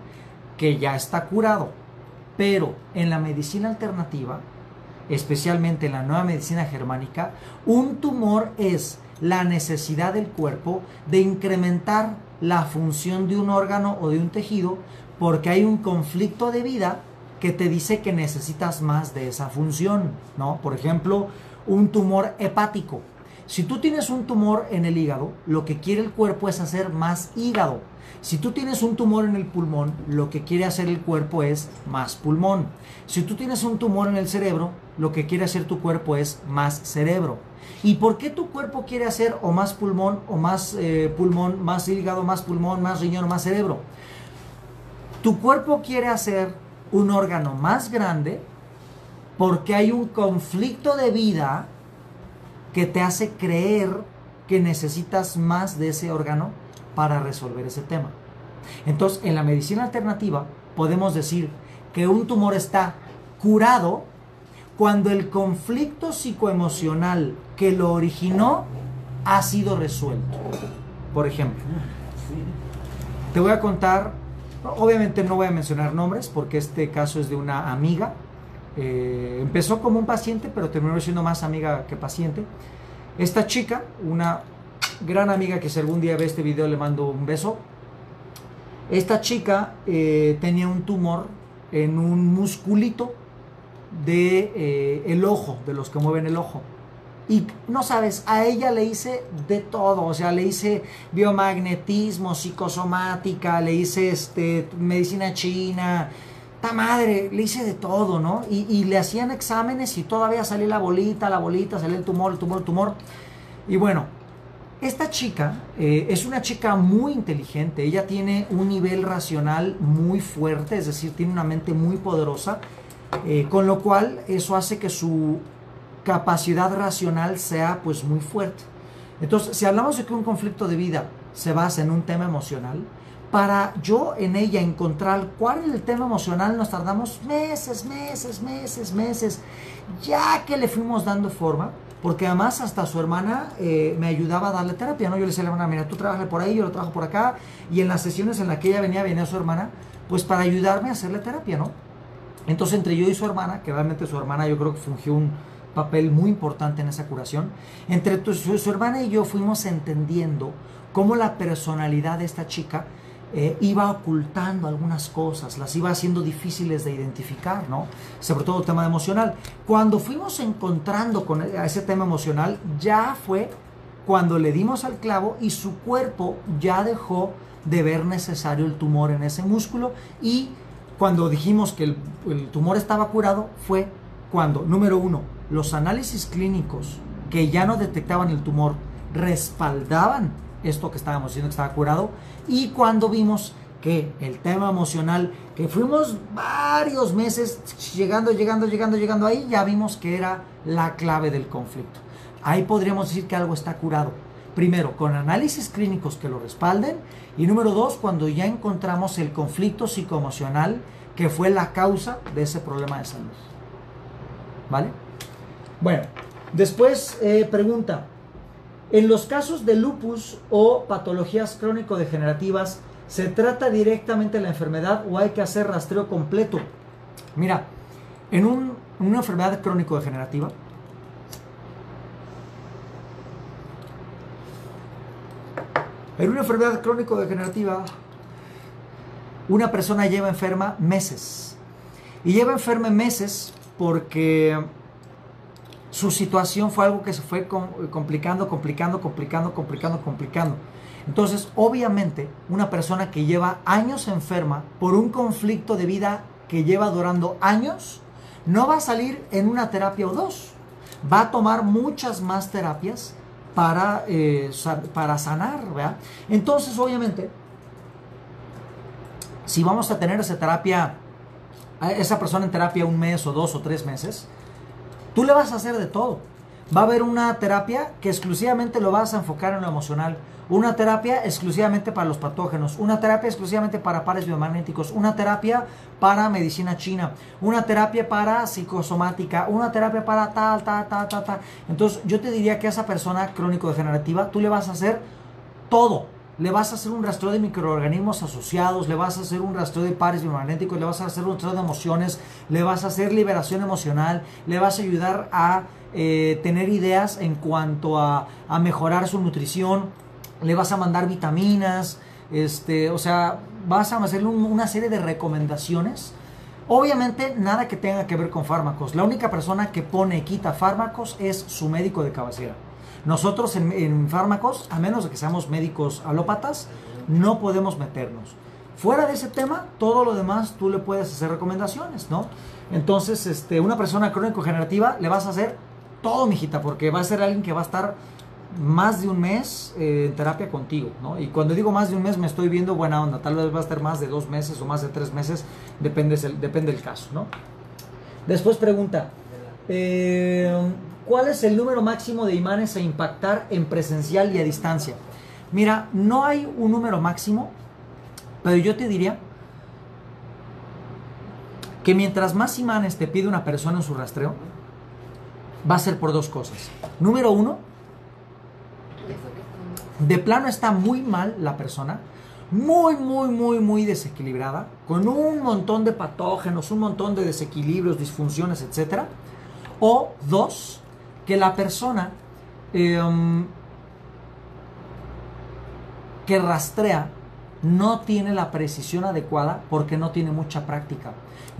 que ya está curado. Pero en la medicina alternativa, especialmente en la nueva medicina germánica, un tumor es la necesidad del cuerpo de incrementar la función de un órgano o de un tejido porque hay un conflicto de vida que te dice que necesitas más de esa función, ¿no? Por ejemplo, un tumor hepático. Si tú tienes un tumor en el hígado, lo que quiere el cuerpo es hacer más hígado. Si tú tienes un tumor en el pulmón, lo que quiere hacer el cuerpo es más pulmón. Si tú tienes un tumor en el cerebro, lo que quiere hacer tu cuerpo es más cerebro. ¿Y por qué tu cuerpo quiere hacer o más pulmón, o más eh, pulmón, más hígado, más pulmón, más riñón, más cerebro? Tu cuerpo quiere hacer un órgano más grande porque hay un conflicto de vida que te hace creer que necesitas más de ese órgano para resolver ese tema. Entonces, en la medicina alternativa podemos decir que un tumor está curado cuando el conflicto psicoemocional que lo originó ha sido resuelto. Por ejemplo, te voy a contar, obviamente no voy a mencionar nombres porque este caso es de una amiga. Eh, empezó como un paciente, pero terminó siendo más amiga que paciente. Esta chica, una gran amiga que si algún día ve este video le mando un beso. Esta chica eh, tenía un tumor en un musculito de eh, el ojo, de los que mueven el ojo. Y no sabes, a ella le hice de todo, o sea, le hice biomagnetismo, psicosomática, le hice este, medicina china, ta madre, le hice de todo, ¿no? Y, y le hacían exámenes y todavía salía la bolita, la bolita, salía el tumor, el tumor, el tumor. Y bueno, esta chica eh, es una chica muy inteligente, ella tiene un nivel racional muy fuerte, es decir, tiene una mente muy poderosa, eh, con lo cual eso hace que su capacidad racional sea pues muy fuerte. Entonces, si hablamos de que un conflicto de vida se basa en un tema emocional, para yo en ella encontrar cuál es el tema emocional nos tardamos meses, meses, meses, meses, ya que le fuimos dando forma, porque además hasta su hermana eh, me ayudaba a darle terapia, ¿no? Yo le decía a la hermana, mira, tú trabajas por ahí, yo lo trabajo por acá, y en las sesiones en las que ella venía, venía su hermana, pues para ayudarme a hacerle terapia, ¿no? Entonces entre yo y su hermana, que realmente su hermana yo creo que fungió un papel muy importante en esa curación, entre tu, su, su hermana y yo fuimos entendiendo cómo la personalidad de esta chica Eh, iba ocultando algunas cosas, las iba haciendo difíciles de identificar, ¿no? Sobre todo el tema emocional. Cuando fuimos encontrando con ese tema emocional, ya fue cuando le dimos al clavo y su cuerpo ya dejó de ver necesario el tumor en ese músculo. Y cuando dijimos que el, el tumor estaba curado, fue cuando, número uno, los análisis clínicos que ya no detectaban el tumor respaldaban esto que estábamos diciendo que estaba curado, y cuando vimos que el tema emocional, que fuimos varios meses llegando, llegando, llegando, llegando ahí, ya vimos que era la clave del conflicto. Ahí podríamos decir que algo está curado. Primero, con análisis clínicos que lo respalden, y número dos, cuando ya encontramos el conflicto psicoemocional que fue la causa de ese problema de salud. ¿Vale? Bueno, después eh, pregunta, en los casos de lupus o patologías crónico-degenerativas, ¿se trata directamente la enfermedad o hay que hacer rastreo completo? Mira, en un, una enfermedad crónico-degenerativa, en una enfermedad crónico-degenerativa, una persona lleva enferma meses. Y lleva enferma meses porque Su situación fue algo que se fue complicando, complicando, complicando, complicando, complicando. Entonces, obviamente, una persona que lleva años enferma por un conflicto de vida que lleva durando años, no va a salir en una terapia o dos. Va a tomar muchas más terapias para, eh, para sanar, ¿verdad? Entonces, obviamente, si vamos a tener esa terapia, esa persona en terapia un mes o dos o tres meses, tú le vas a hacer de todo. Va a haber una terapia que exclusivamente lo vas a enfocar en lo emocional, una terapia exclusivamente para los patógenos, una terapia exclusivamente para pares biomagnéticos, una terapia para medicina china, una terapia para psicosomática, una terapia para tal, tal, tal, tal, tal. Entonces yo te diría que a esa persona crónico-degenerativa tú le vas a hacer todo. Le vas a hacer un rastreo de microorganismos asociados, le vas a hacer un rastreo de pares biomagnéticos, le vas a hacer un rastreo de emociones, le vas a hacer liberación emocional, le vas a ayudar a eh, tener ideas en cuanto a, a mejorar su nutrición, le vas a mandar vitaminas, este, o sea, vas a hacerle un, una serie de recomendaciones. Obviamente nada que tenga que ver con fármacos. La única persona que pone y quita fármacos es su médico de cabecera. Nosotros en, en fármacos, a menos de que seamos médicos alópatas, no podemos meternos. Fuera de ese tema, todo lo demás tú le puedes hacer recomendaciones, ¿no? Entonces, este, una persona crónico-generativa le vas a hacer todo, mijita, porque va a ser alguien que va a estar más de un mes eh, en terapia contigo, ¿no? Y cuando digo más de un mes, me estoy viendo buena onda. Tal vez va a estar más de dos meses o más de tres meses, depende, depende del caso, ¿no? Después pregunta... Eh, ¿cuál es el número máximo de imanes a impactar en presencial y a distancia? Mira, no hay un número máximo, pero yo te diría que mientras más imanes te pide una persona en su rastreo, va a ser por dos cosas. Número uno, de plano está muy mal la persona, muy, muy, muy, muy desequilibrada, con un montón de patógenos, un montón de desequilibrios, disfunciones, etcétera. O dos, que la persona eh, que rastrea no tiene la precisión adecuada porque no tiene mucha práctica.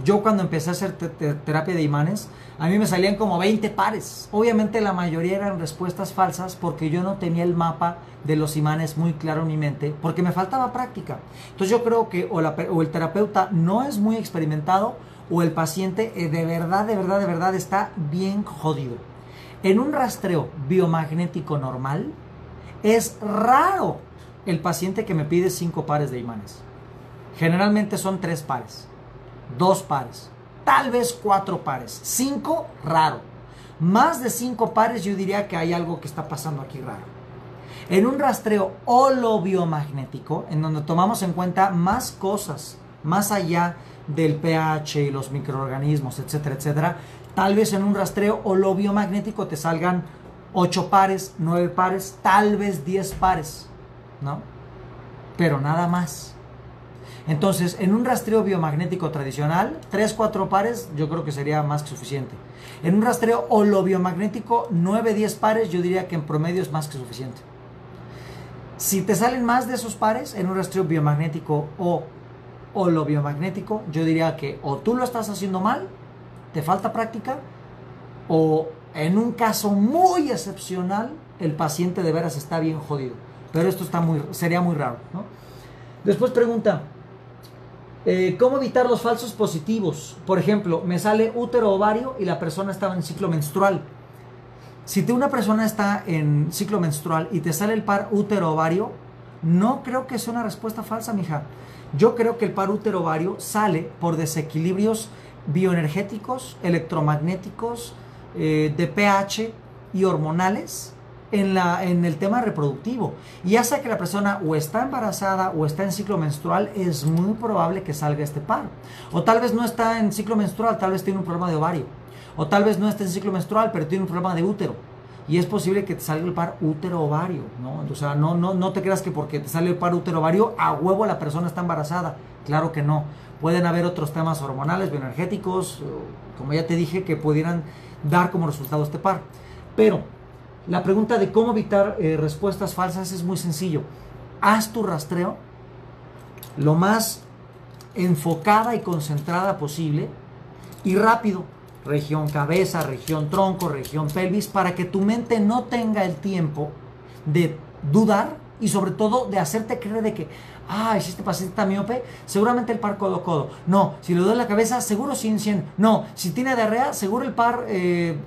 Yo cuando empecé a hacer te te terapia de imanes, a mí me salían como veinte pares. Obviamente la mayoría eran respuestas falsas porque yo no tenía el mapa de los imanes muy claro en mi mente porque me faltaba práctica. Entonces yo creo que o, la, o el terapeuta no es muy experimentado o el paciente eh, de verdad, de verdad, de verdad está bien jodido. En un rastreo biomagnético normal es raro el paciente que me pide cinco pares de imanes. Generalmente son tres pares, dos pares, tal vez cuatro pares, cinco, raro. Más de cinco pares yo diría que hay algo que está pasando aquí raro. En un rastreo holobiomagnético, en donde tomamos en cuenta más cosas, más allá del pH y los microorganismos, etcétera, etcétera, tal vez en un rastreo holobiomagnético te salgan ocho pares, nueve pares, tal vez diez pares, ¿no? Pero nada más. Entonces, en un rastreo biomagnético tradicional, tres, cuatro pares yo creo que sería más que suficiente. En un rastreo holobiomagnético, nueve, diez pares yo diría que en promedio es más que suficiente. Si te salen más de esos pares en un rastreo biomagnético o holobiomagnético, yo diría que o tú lo estás haciendo mal, te falta práctica, o en un caso muy excepcional, el paciente de veras está bien jodido. Pero esto está muy, sería muy raro, ¿no? Después pregunta, eh, ¿cómo evitar los falsos positivos? Por ejemplo, me sale útero ovario y la persona estaba en ciclo menstrual. Si te, una persona está en ciclo menstrual y te sale el par útero ovario, no creo que sea una respuesta falsa, mija. Yo creo que el par útero ovario sale por desequilibrios bioenergéticos, electromagnéticos, eh, de pH y hormonales en, la, en el tema reproductivo. Y ya sea que la persona o está embarazada o está en ciclo menstrual, es muy probable que salga este par. O tal vez no está en ciclo menstrual, tal vez tiene un problema de ovario. O tal vez no está en ciclo menstrual, pero tiene un problema de útero. Y es posible que te salga el par útero-ovario, ¿no? O sea, no, no, no te creas que porque te sale el par útero-ovario, a huevo la persona está embarazada. Claro que no. Pueden haber otros temas hormonales, bioenergéticos, como ya te dije, que pudieran dar como resultado este par. Pero la pregunta de cómo evitar eh, respuestas falsas es muy sencillo. Haz tu rastreo lo más enfocada y concentrada posible y rápido. región cabeza, región tronco, región pelvis, para que tu mente no tenga el tiempo de dudar y sobre todo de hacerte creer de que, ah, si este paciente está miope, seguramente el par codo-codo. No, si le duele la cabeza, seguro cien cien. No, si tiene diarrea, seguro el par eh,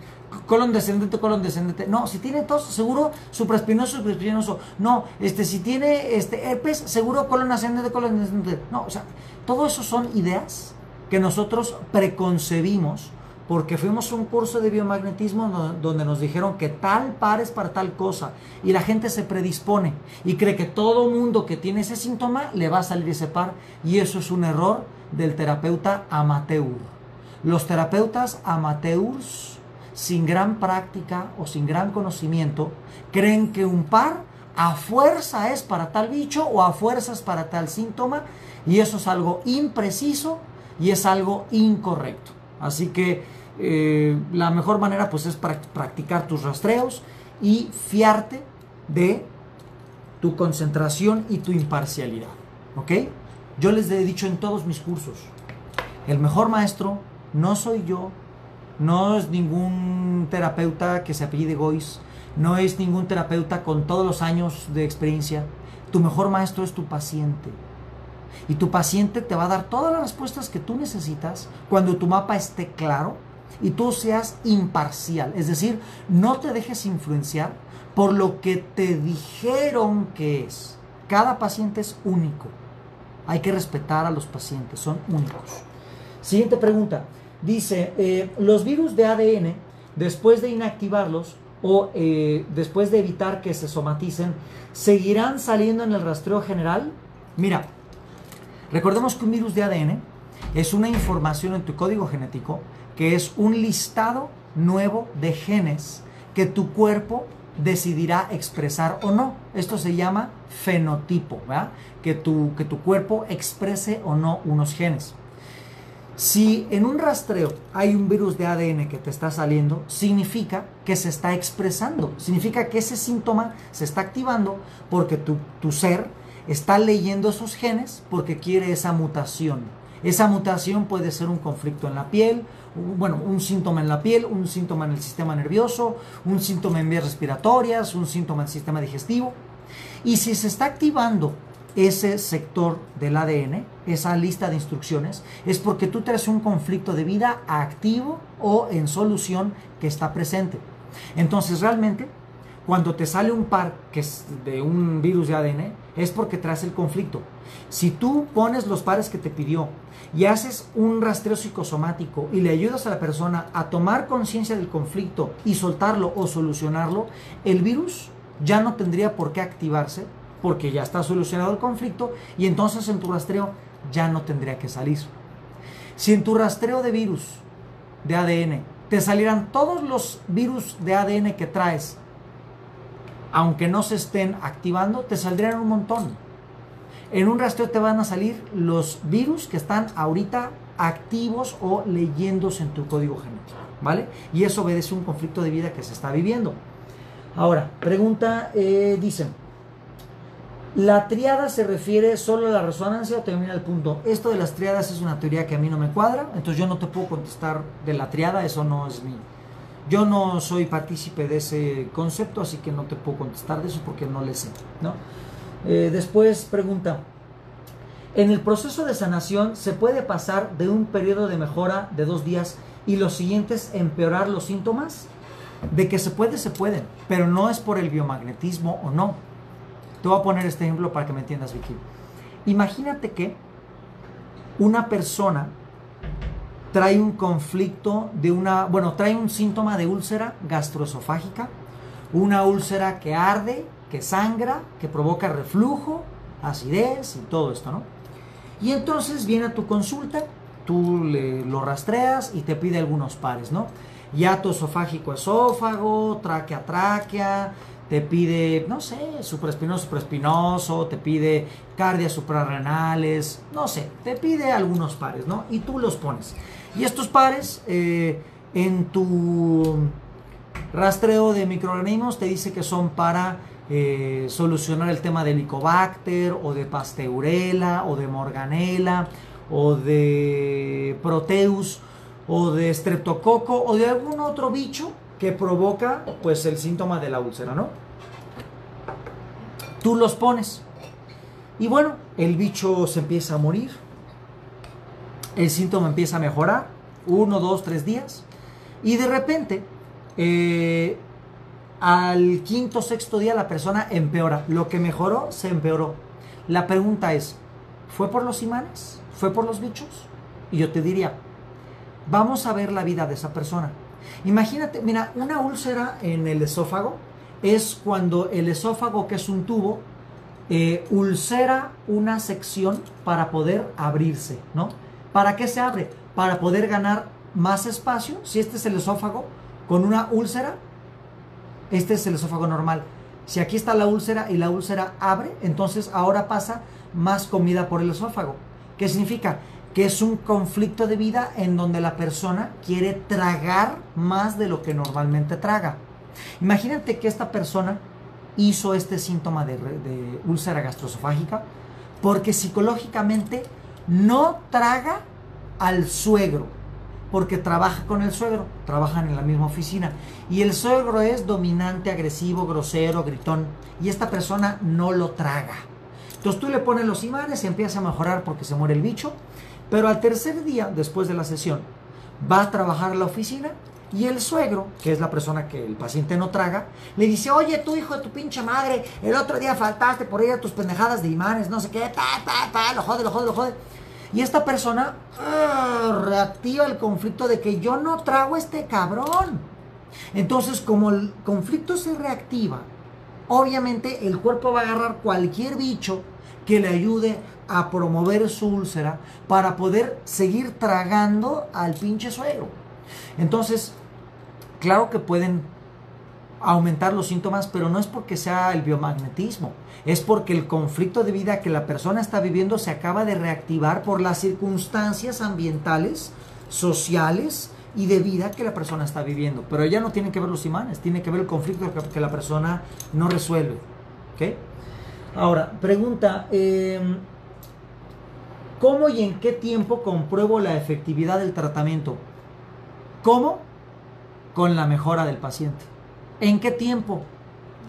colon descendente, colon descendente. No, si tiene tos, seguro supraespinoso, supraespinoso. No, este, si tiene este, herpes, seguro colon ascendente, colon descendente. No, o sea, todo eso son ideas que nosotros preconcebimos porque fuimos a un curso de biomagnetismo donde nos dijeron que tal par es para tal cosa, y la gente se predispone y cree que todo mundo que tiene ese síntoma le va a salir ese par, y eso es un error del terapeuta amateur. Los terapeutas amateurs, sin gran práctica o sin gran conocimiento, creen que un par a fuerza es para tal bicho o a fuerza es para tal síntoma, y eso es algo impreciso y es algo incorrecto. Así que Eh, la mejor manera pues es practicar tus rastreos y fiarte de tu concentración y tu imparcialidad, ¿ok? Yo les he dicho en todos mis cursos, el mejor maestro no soy yo, no es ningún terapeuta que se apellide Goiz, no es ningún terapeuta con todos los años de experiencia. Tu mejor maestro es tu paciente, y tu paciente te va a dar todas las respuestas que tú necesitas cuando tu mapa esté claro y tú seas imparcial. Es decir, no te dejes influenciar por lo que te dijeron que es. Cada paciente es único. Hay que respetar a los pacientes, son únicos. Siguiente pregunta. Dice, eh, los virus de A D N, después de inactivarlos o eh, después de evitar que se somaticen, ¿seguirán saliendo en el rastreo general? Mira, recordemos que un virus de A D N es una información en tu código genético que es un listado nuevo de genes que tu cuerpo decidirá expresar o no. Esto se llama fenotipo, ¿verdad? Que tu, que tu cuerpo exprese o no unos genes. Si en un rastreo hay un virus de A D N que te está saliendo, significa que se está expresando, significa que ese síntoma se está activando porque tu, tu ser está leyendo esos genes porque quiere esa mutación. Esa mutación puede ser un conflicto en la piel, un, bueno, un síntoma en la piel, un síntoma en el sistema nervioso, un síntoma en vías respiratorias, un síntoma en el sistema digestivo. Y si se está activando ese sector del A D N, esa lista de instrucciones, es porque tú traes un conflicto de vida activo o en solución que está presente. Entonces, realmente, cuando te sale un par que es de un virus de A D N, es porque traes el conflicto. Si tú pones los pares que te pidió y haces un rastreo psicosomático y le ayudas a la persona a tomar conciencia del conflicto y soltarlo o solucionarlo, el virus ya no tendría por qué activarse porque ya está solucionado el conflicto, y entonces en tu rastreo ya no tendría que salir. Si en tu rastreo de virus de A D N te salieran todos los virus de A D N que traes, aunque no se estén activando, te saldrían un montón. En un rastreo te van a salir los virus que están ahorita activos o leyéndose en tu código genético, ¿vale? Y eso obedece un conflicto de vida que se está viviendo. Ahora, pregunta, eh, dicen, ¿la triada se refiere solo a la resonancia o termina el punto? Esto de las triadas es una teoría que a mí no me cuadra, entonces yo no te puedo contestar de la triada, eso no es mío. Yo no soy partícipe de ese concepto, así que no te puedo contestar de eso porque no le sé, ¿no? Eh, después pregunta, en el proceso de sanación se puede pasar de un periodo de mejora de dos días y los siguientes empeorar los síntomas. De que se puede, se pueden, pero no es por el biomagnetismo o no. Te voy a poner este ejemplo para que me entiendas, Vicky. Imagínate que una persona trae un conflicto de una, bueno, trae un síntoma de úlcera gastroesofágica, una úlcera que arde, que sangra, que provoca reflujo, acidez y todo esto, ¿no? Y entonces viene a tu consulta, tú le, lo rastreas y te pide algunos pares, ¿no? Hiato esofágico, esófago, tráquea, tráquea, te pide, no sé, supraespinoso, supraespinoso, te pide cardias suprarrenales, no sé, te pide algunos pares, ¿no? Y tú los pones. Y estos pares eh, en tu rastreo de microorganismos te dice que son para eh, solucionar el tema de Helicobacter o de Pasteurella o de Morganella o de Proteus o de estreptococo o de algún otro bicho que provoca pues el síntoma de la úlcera, ¿no? Tú los pones y bueno, el bicho se empieza a morir, el síntoma empieza a mejorar uno, dos, tres días y de repente eh, al quinto, sexto día la persona empeora, lo que mejoró se empeoró. La pregunta es, ¿fue por los imanes? ¿Fue por los bichos? Y yo te diría, vamos a ver la vida de esa persona. Imagínate, mira, una úlcera en el esófago es cuando el esófago, que es un tubo, eh, ulcera una sección para poder abrirse, ¿no? ¿Para qué se abre? Para poder ganar más espacio. Si este es el esófago con una úlcera, este es el esófago normal. Si aquí está la úlcera y la úlcera abre, entonces ahora pasa más comida por el esófago. ¿Qué significa? Que es un conflicto de vida en donde la persona quiere tragar más de lo que normalmente traga. Imagínate que esta persona hizo este síntoma de, de úlcera gastroesofágica porque psicológicamente no traga al suegro, porque trabaja con el suegro, trabajan en la misma oficina y el suegro es dominante, agresivo, grosero, gritón y esta persona no lo traga. Entonces tú le pones los imanes y empieza a mejorar porque se muere el bicho, pero al tercer día después de la sesión va a trabajar a la oficina y el suegro, que es la persona que el paciente no traga, le dice, oye, tu hijo de tu pinche madre, el otro día faltaste por ir a tus pendejadas de imanes, no sé qué, ta, ta, ta, lo jode, lo jode, lo jode. Y esta persona uh, reactiva el conflicto de que yo no trago a este cabrón. Entonces, como el conflicto se reactiva, obviamente el cuerpo va a agarrar cualquier bicho que le ayude a promover su úlcera para poder seguir tragando al pinche suegro. Entonces, claro que pueden aumentar los síntomas, pero no es porque sea el biomagnetismo, es porque el conflicto de vida que la persona está viviendo se acaba de reactivar por las circunstancias ambientales, sociales y de vida que la persona está viviendo. Pero ya no tienen que ver los imanes, tiene que ver el conflicto que la persona no resuelve. ¿Okay? Ahora, pregunta, eh, ¿cómo y en qué tiempo compruebo la efectividad del tratamiento? ¿Cómo? Con la mejora del paciente. ¿En qué tiempo?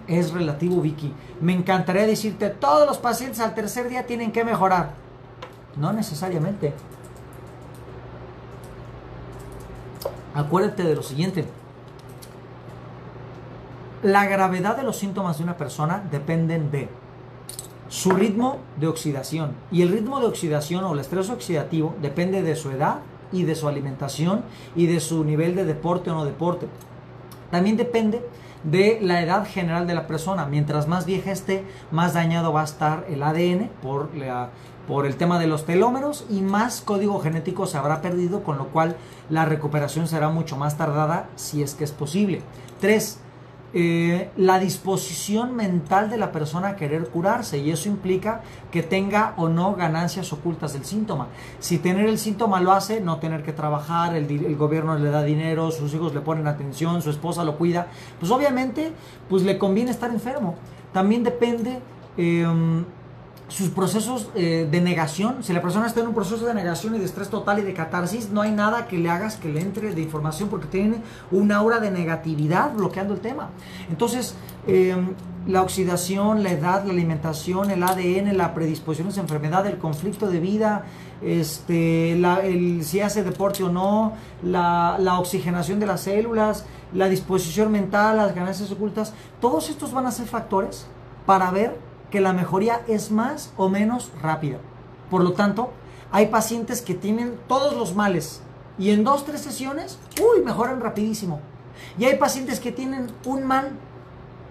Es relativo, Vicky. Me encantaría decirte, todos los pacientes al tercer día tienen que mejorar. No necesariamente. Acuérdate de lo siguiente. La gravedad de los síntomas de una persona dependen de su ritmo de oxidación. Y el ritmo de oxidación o el estrés oxidativo depende de su edad y de su alimentación y de su nivel de deporte o no deporte. También depende de la edad general de la persona. Mientras más vieja esté, más dañado va a estar el A D N por, la, por el tema de los telómeros y más código genético se habrá perdido, con lo cual la recuperación será mucho más tardada si es que es posible. Tres, eh, la disposición mental de la persona a querer curarse, y eso implica que tenga o no ganancias ocultas del síntoma. Si tener el síntoma lo hace no tener que trabajar, el, el gobierno le da dinero, sus hijos le ponen atención, su esposa lo cuida, pues obviamente pues le conviene estar enfermo. También depende eh, sus procesos eh, de negación. Si la persona está en un proceso de negación y de estrés total y de catarsis, no hay nada que le hagas que le entre de información porque tiene una aura de negatividad bloqueando el tema. Entonces, eh, la oxidación, la edad, la alimentación, el A D N, la predisposición a esa enfermedad, el conflicto de vida, este, la, el, si hace deporte o no, la, la oxigenación de las células, la disposición mental, las ganancias ocultas, todos estos van a ser factores para ver que la mejoría es más o menos rápida. Por lo tanto, hay pacientes que tienen todos los males y en dos, tres sesiones, uy, mejoran rapidísimo. Y hay pacientes que tienen un mal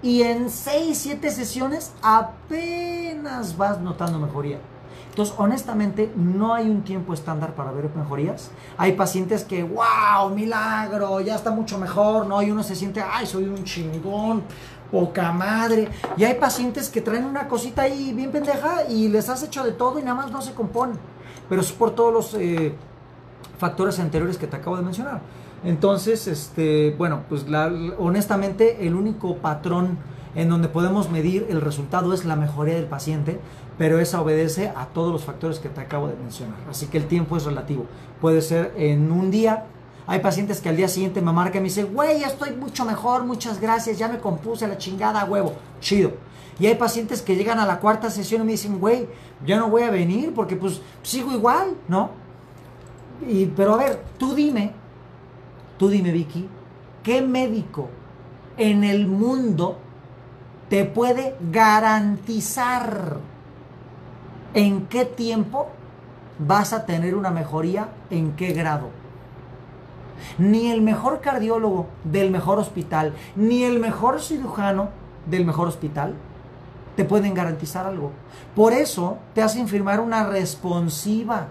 y en seis, siete sesiones apenas vas notando mejoría. Entonces, honestamente, no hay un tiempo estándar para ver mejorías. Hay pacientes que, wow, milagro, ya está mucho mejor, ¿no? Y uno se siente, ay, soy un chingón, poca madre. Y hay pacientes que traen una cosita ahí bien pendeja y les has hecho de todo y nada más no se componen. Pero es por todos los eh, factores anteriores que te acabo de mencionar. Entonces, este, bueno, pues la, honestamente el único patrón en donde podemos medir el resultado es la mejoría del paciente, pero esa obedece a todos los factores que te acabo de mencionar. Así que el tiempo es relativo. Puede ser en un día. Hay pacientes que al día siguiente me marcan y me dicen, güey, ya estoy mucho mejor, muchas gracias, ya me compuse la chingada, huevo, chido. Y hay pacientes que llegan a la cuarta sesión y me dicen, güey, yo no voy a venir porque pues sigo igual, ¿no? Y, pero a ver, tú dime, tú dime, Vicky, ¿qué médico en el mundo te puede garantizar en qué tiempo vas a tener una mejoría, en qué grado? Ni el mejor cardiólogo del mejor hospital, ni el mejor cirujano del mejor hospital te pueden garantizar algo. Por eso te hacen firmar una responsiva,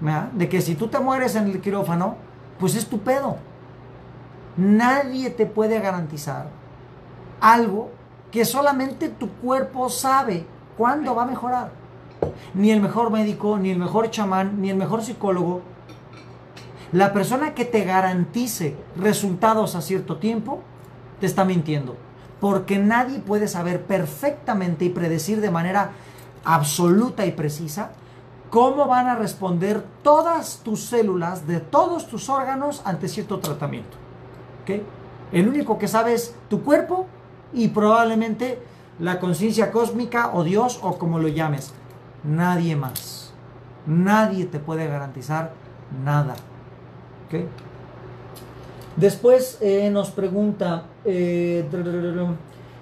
¿verdad? De que si tú te mueres en el quirófano, pues es tu pedo. Nadie te puede garantizar algo que solamente tu cuerpo sabe cuándo va a mejorar. Ni el mejor médico, ni el mejor chamán, ni el mejor psicólogo. La persona que te garantice resultados a cierto tiempo te está mintiendo, porque nadie puede saber perfectamente y predecir de manera absoluta y precisa cómo van a responder todas tus células de todos tus órganos ante cierto tratamiento. ¿Okay? El único que sabe es tu cuerpo y probablemente la conciencia cósmica o Dios o como lo llames. Nadie más. Nadie te puede garantizar nada. ¿Okay? Después eh, nos pregunta, eh,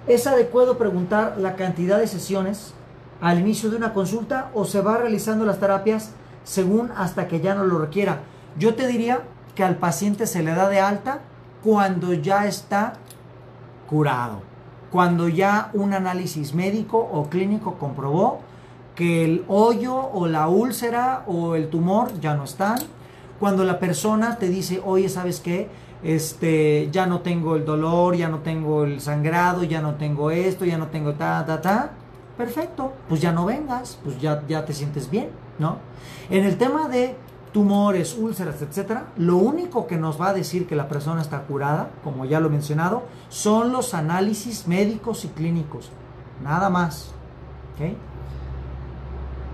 ¿es adecuado preguntar la cantidad de sesiones al inicio de una consulta o se va realizando las terapias según hasta que ya no lo requiera? Yo te diría que al paciente se le da de alta cuando ya está curado, cuando ya un análisis médico o clínico comprobó que el hoyo o la úlcera o el tumor ya no están, cuando la persona te dice, oye, ¿sabes qué? Este, ya no tengo el dolor, ya no tengo el sangrado, ya no tengo esto, ya no tengo ta, ta, ta. Perfecto, pues ya no vengas, pues ya, ya te sientes bien, ¿no? En el tema de tumores, úlceras, etcétera, lo único que nos va a decir que la persona está curada, como ya lo he mencionado, son los análisis médicos y clínicos, nada más. ¿Okay?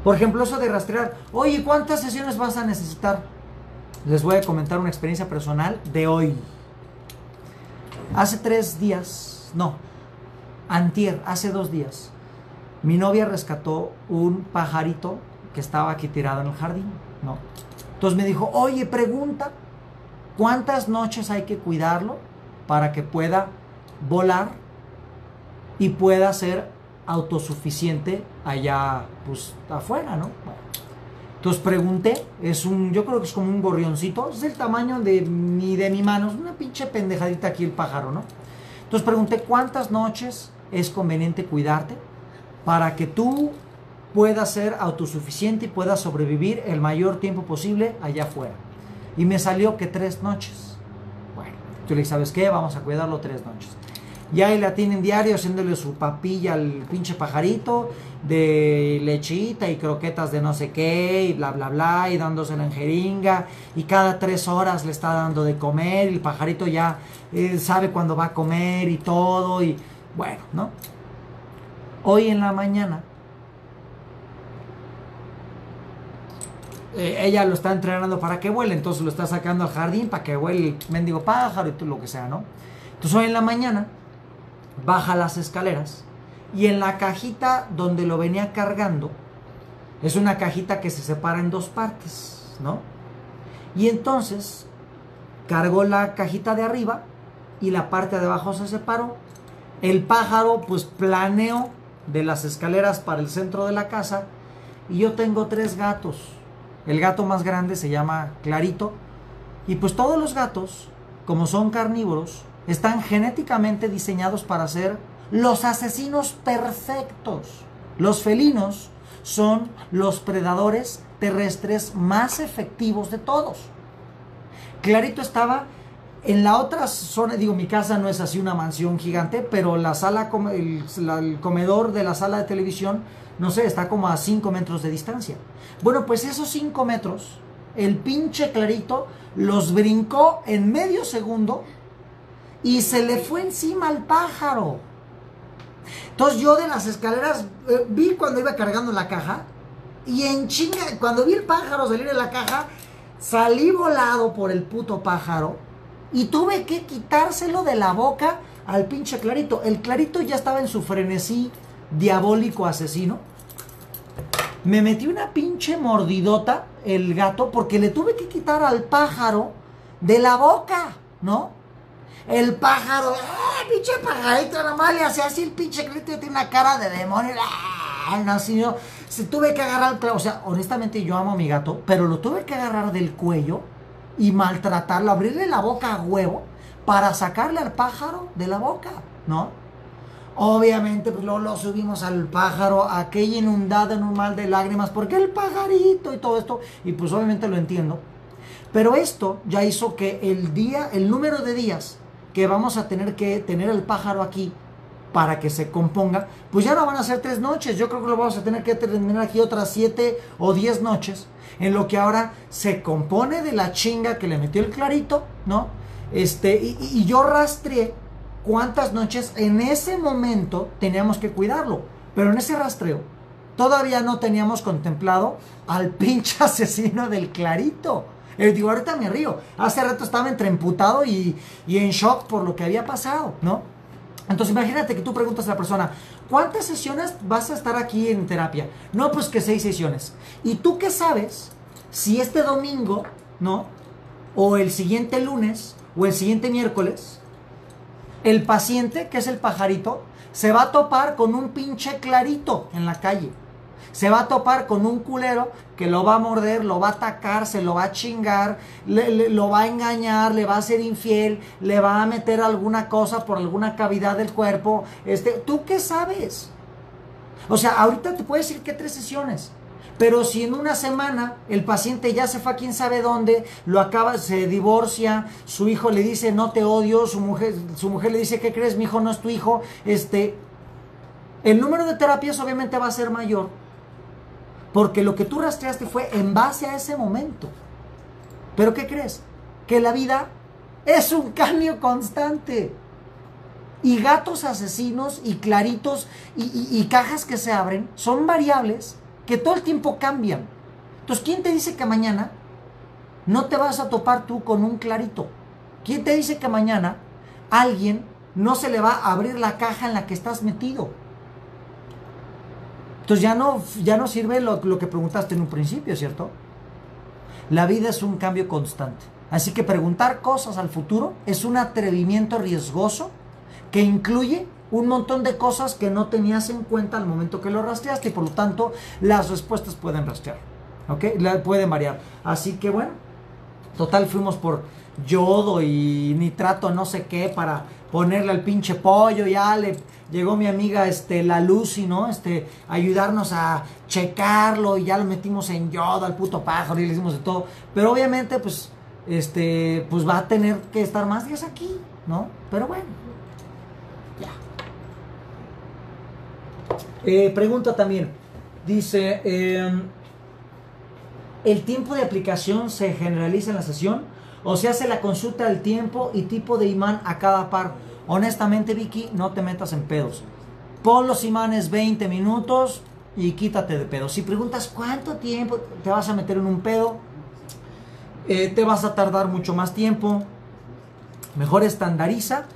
Por ejemplo, eso de rastrear, oye, ¿cuántas sesiones vas a necesitar? Les voy a comentar una experiencia personal de hoy. Hace tres días, no, antier, hace dos días, mi novia rescató un pajarito que estaba aquí tirado en el jardín, ¿no? Entonces me dijo, oye, pregunta, ¿cuántas noches hay que cuidarlo para que pueda volar y pueda ser autosuficiente allá, pues, afuera, ¿no? Bueno, entonces pregunté, es un, yo creo que es como un gorrioncito, es del tamaño de mi, de mi mano, es una pinche pendejadita aquí el pájaro, ¿no? Entonces pregunté, ¿cuántas noches es conveniente cuidarte para que tú pueda ser autosuficiente y pueda sobrevivir el mayor tiempo posible allá afuera? Y me salió que tres noches. Bueno, tú le dices, ¿sabes qué? Vamos a cuidarlo tres noches. Y ahí la tienen diario haciéndole su papilla al pinche pajarito de lechita y croquetas de no sé qué y bla, bla, bla, y dándosela en jeringa. Y cada tres horas le está dando de comer y el pajarito ya eh, sabe cuándo va a comer y todo. Y bueno, ¿no? Hoy en la mañana ella lo está entrenando para que vuele, entonces lo está sacando al jardín para que vuele el mendigo pájaro y todo lo que sea, ¿no? Entonces hoy en la mañana baja las escaleras y en la cajita donde lo venía cargando, es una cajita que se separa en dos partes, ¿no? Y entonces cargó la cajita de arriba y la parte de abajo se separó. El pájaro pues planeó de las escaleras para el centro de la casa y yo tengo tres gatos. El gato más grande se llama Clarito. Y pues todos los gatos, como son carnívoros, están genéticamente diseñados para ser los asesinos perfectos. Los felinos son los predadores terrestres más efectivos de todos. Clarito estaba en la otra zona. Digo, mi casa no es así una mansión gigante, pero la sala, el, el comedor de la sala de televisión, no sé, está como a cinco metros de distancia. Bueno, pues esos cinco metros, el pinche Clarito los brincó en medio segundo y se le fue encima al pájaro. Entonces yo de las escaleras eh, vi cuando iba cargando la caja y en chinga, cuando vi el pájaro salir de la caja, salí volado por el puto pájaro y tuve que quitárselo de la boca al pinche Clarito. El Clarito ya estaba en su frenesí diabólico asesino. Me metí una pinche mordidota el gato porque le tuve que quitar al pájaro de la boca, ¿no? El pájaro, ¡ah, pinche pajarito! Nada más le hacía así el pinche Clarito y tiene una cara de demonio. ¡Ah! No, sino, se tuve que agarrar al... O sea, honestamente yo amo a mi gato, pero lo tuve que agarrar del cuello y maltratarlo, abrirle la boca a huevo para sacarle al pájaro de la boca, ¿no? Obviamente, pues luego lo subimos al pájaro, aquella inundada en un mal de lágrimas, porque el pajarito y todo esto, y pues obviamente lo entiendo. Pero esto ya hizo que el día, el número de días que vamos a tener que tener el pájaro aquí para que se componga, pues ya no van a ser tres noches. Yo creo que lo vamos a tener que terminar aquí otras siete o diez noches, en lo que ahora se compone de la chinga que le metió el Clarito, ¿no? Este, y, y yo rastreé cuántas noches en ese momento teníamos que cuidarlo, pero en ese rastreo todavía no teníamos contemplado al pinche asesino del Clarito. Eh, digo, ahorita me río, hace rato estaba entre emputado y, y en shock por lo que había pasado, ¿no? Entonces imagínate que tú preguntas a la persona, ¿cuántas sesiones vas a estar aquí en terapia? No, pues que seis sesiones. ¿Y tú qué sabes si este domingo, ¿no? O el siguiente lunes, o el siguiente miércoles, el paciente, que es el pajarito, se va a topar con un pinche Clarito en la calle. Se va a topar con un culero que lo va a morder, lo va a atacar, se lo va a chingar, le, le, lo va a engañar, le va a ser infiel, le va a meter alguna cosa por alguna cavidad del cuerpo. Este, ¿tú qué sabes? O sea, ahorita te puedo decir que tres sesiones. Pero si en una semana el paciente ya se fue a quién sabe dónde, lo acaba, se divorcia, su hijo le dice no te odio, su mujer, su mujer le dice ¿qué crees? Mi hijo no es tu hijo. Este, el número de terapias obviamente va a ser mayor, porque lo que tú rastreaste fue en base a ese momento. ¿Pero qué crees? Que la vida es un cambio constante. Y gatos asesinos y claritos y, y, y cajas que se abren son variables que todo el tiempo cambian. Entonces, ¿quién te dice que mañana no te vas a topar tú con un clarito? ¿Quién te dice que mañana alguien no se le va a abrir la caja en la que estás metido? Entonces ya no, ya no sirve lo, lo que preguntaste en un principio, ¿cierto? La vida es un cambio constante. Así que preguntar cosas al futuro es un atrevimiento riesgoso que incluye un montón de cosas que no tenías en cuenta al momento que lo rastreaste, y por lo tanto las respuestas pueden rastrear, ¿ok? La, pueden variar. Así que bueno, total fuimos por yodo y nitrato no sé qué para ponerle al pinche pollo. Ya le llegó mi amiga este, la Lucy, ¿no? Este, ayudarnos a checarlo, y ya lo metimos en yodo al puto pájaro y le hicimos de todo. Pero obviamente pues, este, pues va a tener que estar más días aquí, ¿no? Pero bueno. Eh, pregunta también, dice, eh, ¿el tiempo de aplicación se generaliza en la sesión o se hace la consulta del tiempo y tipo de imán a cada par? Honestamente, Vicky, no te metas en pedos. Pon los imanes veinte minutos y quítate de pedos. Si preguntas cuánto tiempo, te vas a meter en un pedo, eh, te vas a tardar mucho más tiempo. Mejor estandariza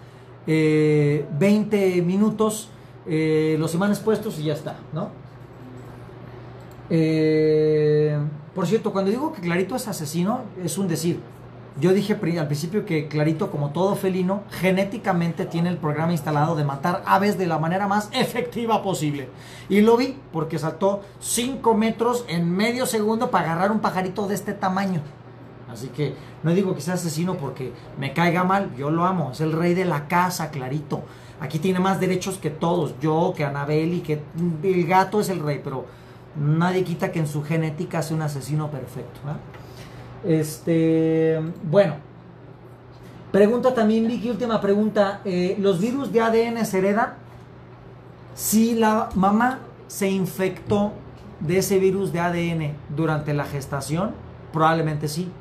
eh, veinte minutos. Eh, los imanes puestos y ya está, ¿no? Eh, por cierto, cuando digo que Clarito es asesino, es un decir. Yo dije al principio que Clarito, como todo felino, genéticamente tiene el programa instalado de matar aves de la manera más efectiva posible. Y lo vi porque saltó cinco metros en medio segundo para agarrar un pajarito de este tamaño. Así que no digo que sea asesino porque me caiga mal, yo lo amo, es el rey de la casa, Clarito. Aquí tiene más derechos que todos, yo, que Anabel y que el gato es el rey, pero nadie quita que en su genética sea un asesino perfecto, ¿eh? Este, bueno, pregunta también Vicky, última pregunta, eh, ¿los virus de A D N se heredan? Si la mamá se infectó de ese virus de A D N durante la gestación, probablemente sí.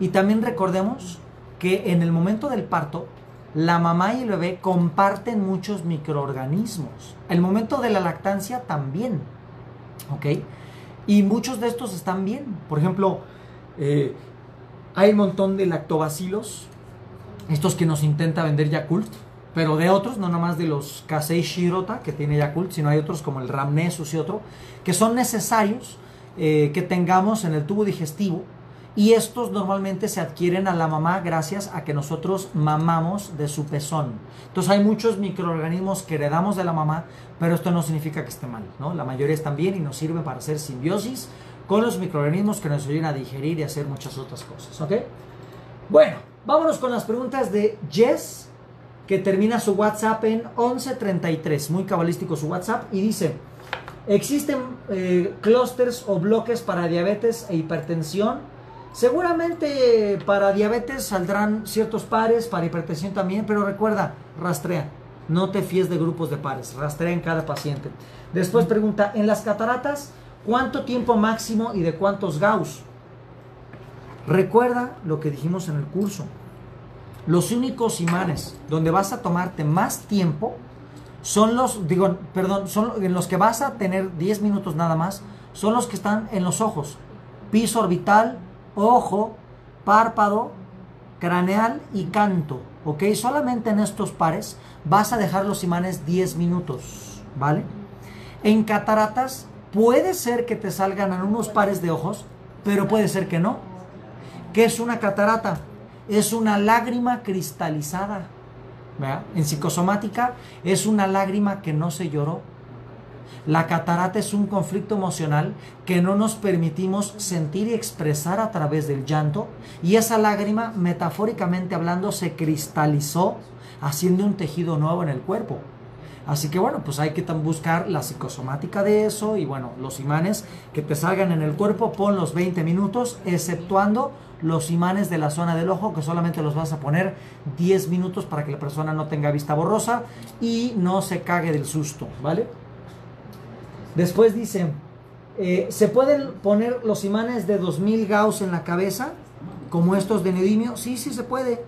Y también recordemos que en el momento del parto, la mamá y el bebé comparten muchos microorganismos. El momento de la lactancia también, ¿ok? Y muchos de estos están bien. Por ejemplo, eh, Hay un montón de lactobacilos, estos que nos intenta vender Yakult, pero de otros, no nomás de los Kasei Shirota que tiene Yakult, sino hay otros como el Ramnesus y otro, que son necesarios eh, que tengamos en el tubo digestivo, y estos normalmente se adquieren a la mamá gracias a que nosotros mamamos de su pezón. Entonces hay muchos microorganismos que heredamos de la mamá, pero esto no significa que esté mal, ¿no? La mayoría están bien y nos sirve para hacer simbiosis con los microorganismos que nos ayudan a digerir y hacer muchas otras cosas, ¿ok? Bueno, vámonos con las preguntas de Jess, que termina su WhatsApp en once treinta y tres, muy cabalístico su WhatsApp, y dice: ¿existen eh, clústeres o bloques para diabetes e hipertensión? Seguramente para diabetes saldrán ciertos pares, para hipertensión también, pero recuerda, rastrea, no te fíes de grupos de pares, rastrea en cada paciente. Después pregunta, ¿en las cataratas cuánto tiempo máximo y de cuántos Gauss? Recuerda lo que dijimos en el curso. Los únicos imanes donde vas a tomarte más tiempo son los, digo, perdón, son en los que vas a tener diez minutos nada más, son los que están en los ojos, piso orbital, ojo, párpado, craneal y canto, ¿ok? Solamente en estos pares vas a dejar los imanes diez minutos, ¿vale? En cataratas, puede ser que te salgan en unos pares de ojos, pero puede ser que no. ¿Qué es una catarata? Es una lágrima cristalizada. ¿Verdad? En psicosomática es una lágrima que no se lloró. La catarata es un conflicto emocional que no nos permitimos sentir y expresar a través del llanto, y esa lágrima, metafóricamente hablando, se cristalizó haciendo un tejido nuevo en el cuerpo. Así que bueno, pues hay que buscar la psicosomática de eso, y bueno, los imanes que te salgan en el cuerpo pon los veinte minutos, exceptuando los imanes de la zona del ojo, que solamente los vas a poner diez minutos para que la persona no tenga vista borrosa y no se cague del susto, ¿vale? Después dice, eh, ¿se pueden poner los imanes de dos mil Gauss en la cabeza, como estos de neodimio? Sí, sí se puede,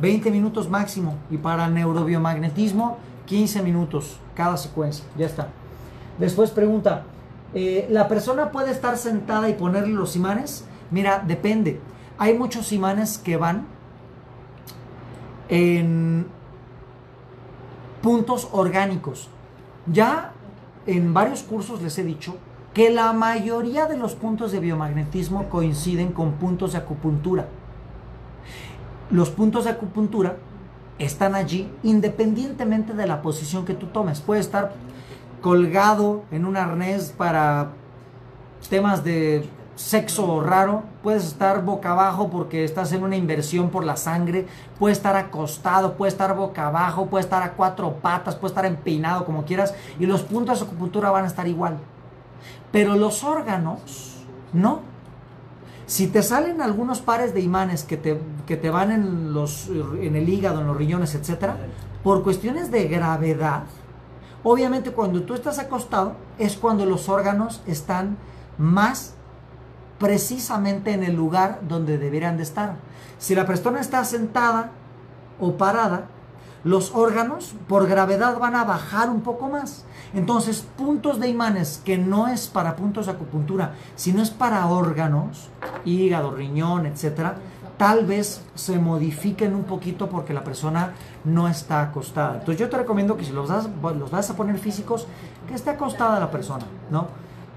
veinte minutos máximo, y para neurobiomagnetismo, quince minutos cada secuencia, ya está. Después pregunta, eh, ¿la persona puede estar sentada y ponerle los imanes? Mira, depende. Hay muchos imanes que van en puntos orgánicos. Ya en varios cursos les he dicho que la mayoría de los puntos de biomagnetismo coinciden con puntos de acupuntura. Los puntos de acupuntura están allí independientemente de la posición que tú tomes. Puede estar colgado en un arnés para temas de sexo raro, puedes estar boca abajo porque estás en una inversión por la sangre, puede estar acostado, puede estar boca abajo, puede estar a cuatro patas, puede estar empinado, como quieras, y los puntos de acupuntura van a estar igual, pero los órganos no. Si te salen algunos pares de imanes que te, que te van en, los, en el hígado, en los riñones, etcétera, por cuestiones de gravedad, obviamente cuando tú estás acostado es cuando los órganos están más precisamente en el lugar donde deberían de estar. Si la persona está sentada o parada, los órganos por gravedad van a bajar un poco más. Entonces, puntos de imanes que no es para puntos de acupuntura, sino es para órganos, hígado, riñón, etcétera, tal vez se modifiquen un poquito porque la persona no está acostada. Entonces, yo te recomiendo que si los vas, los vas a poner físicos, que esté acostada la persona, ¿no?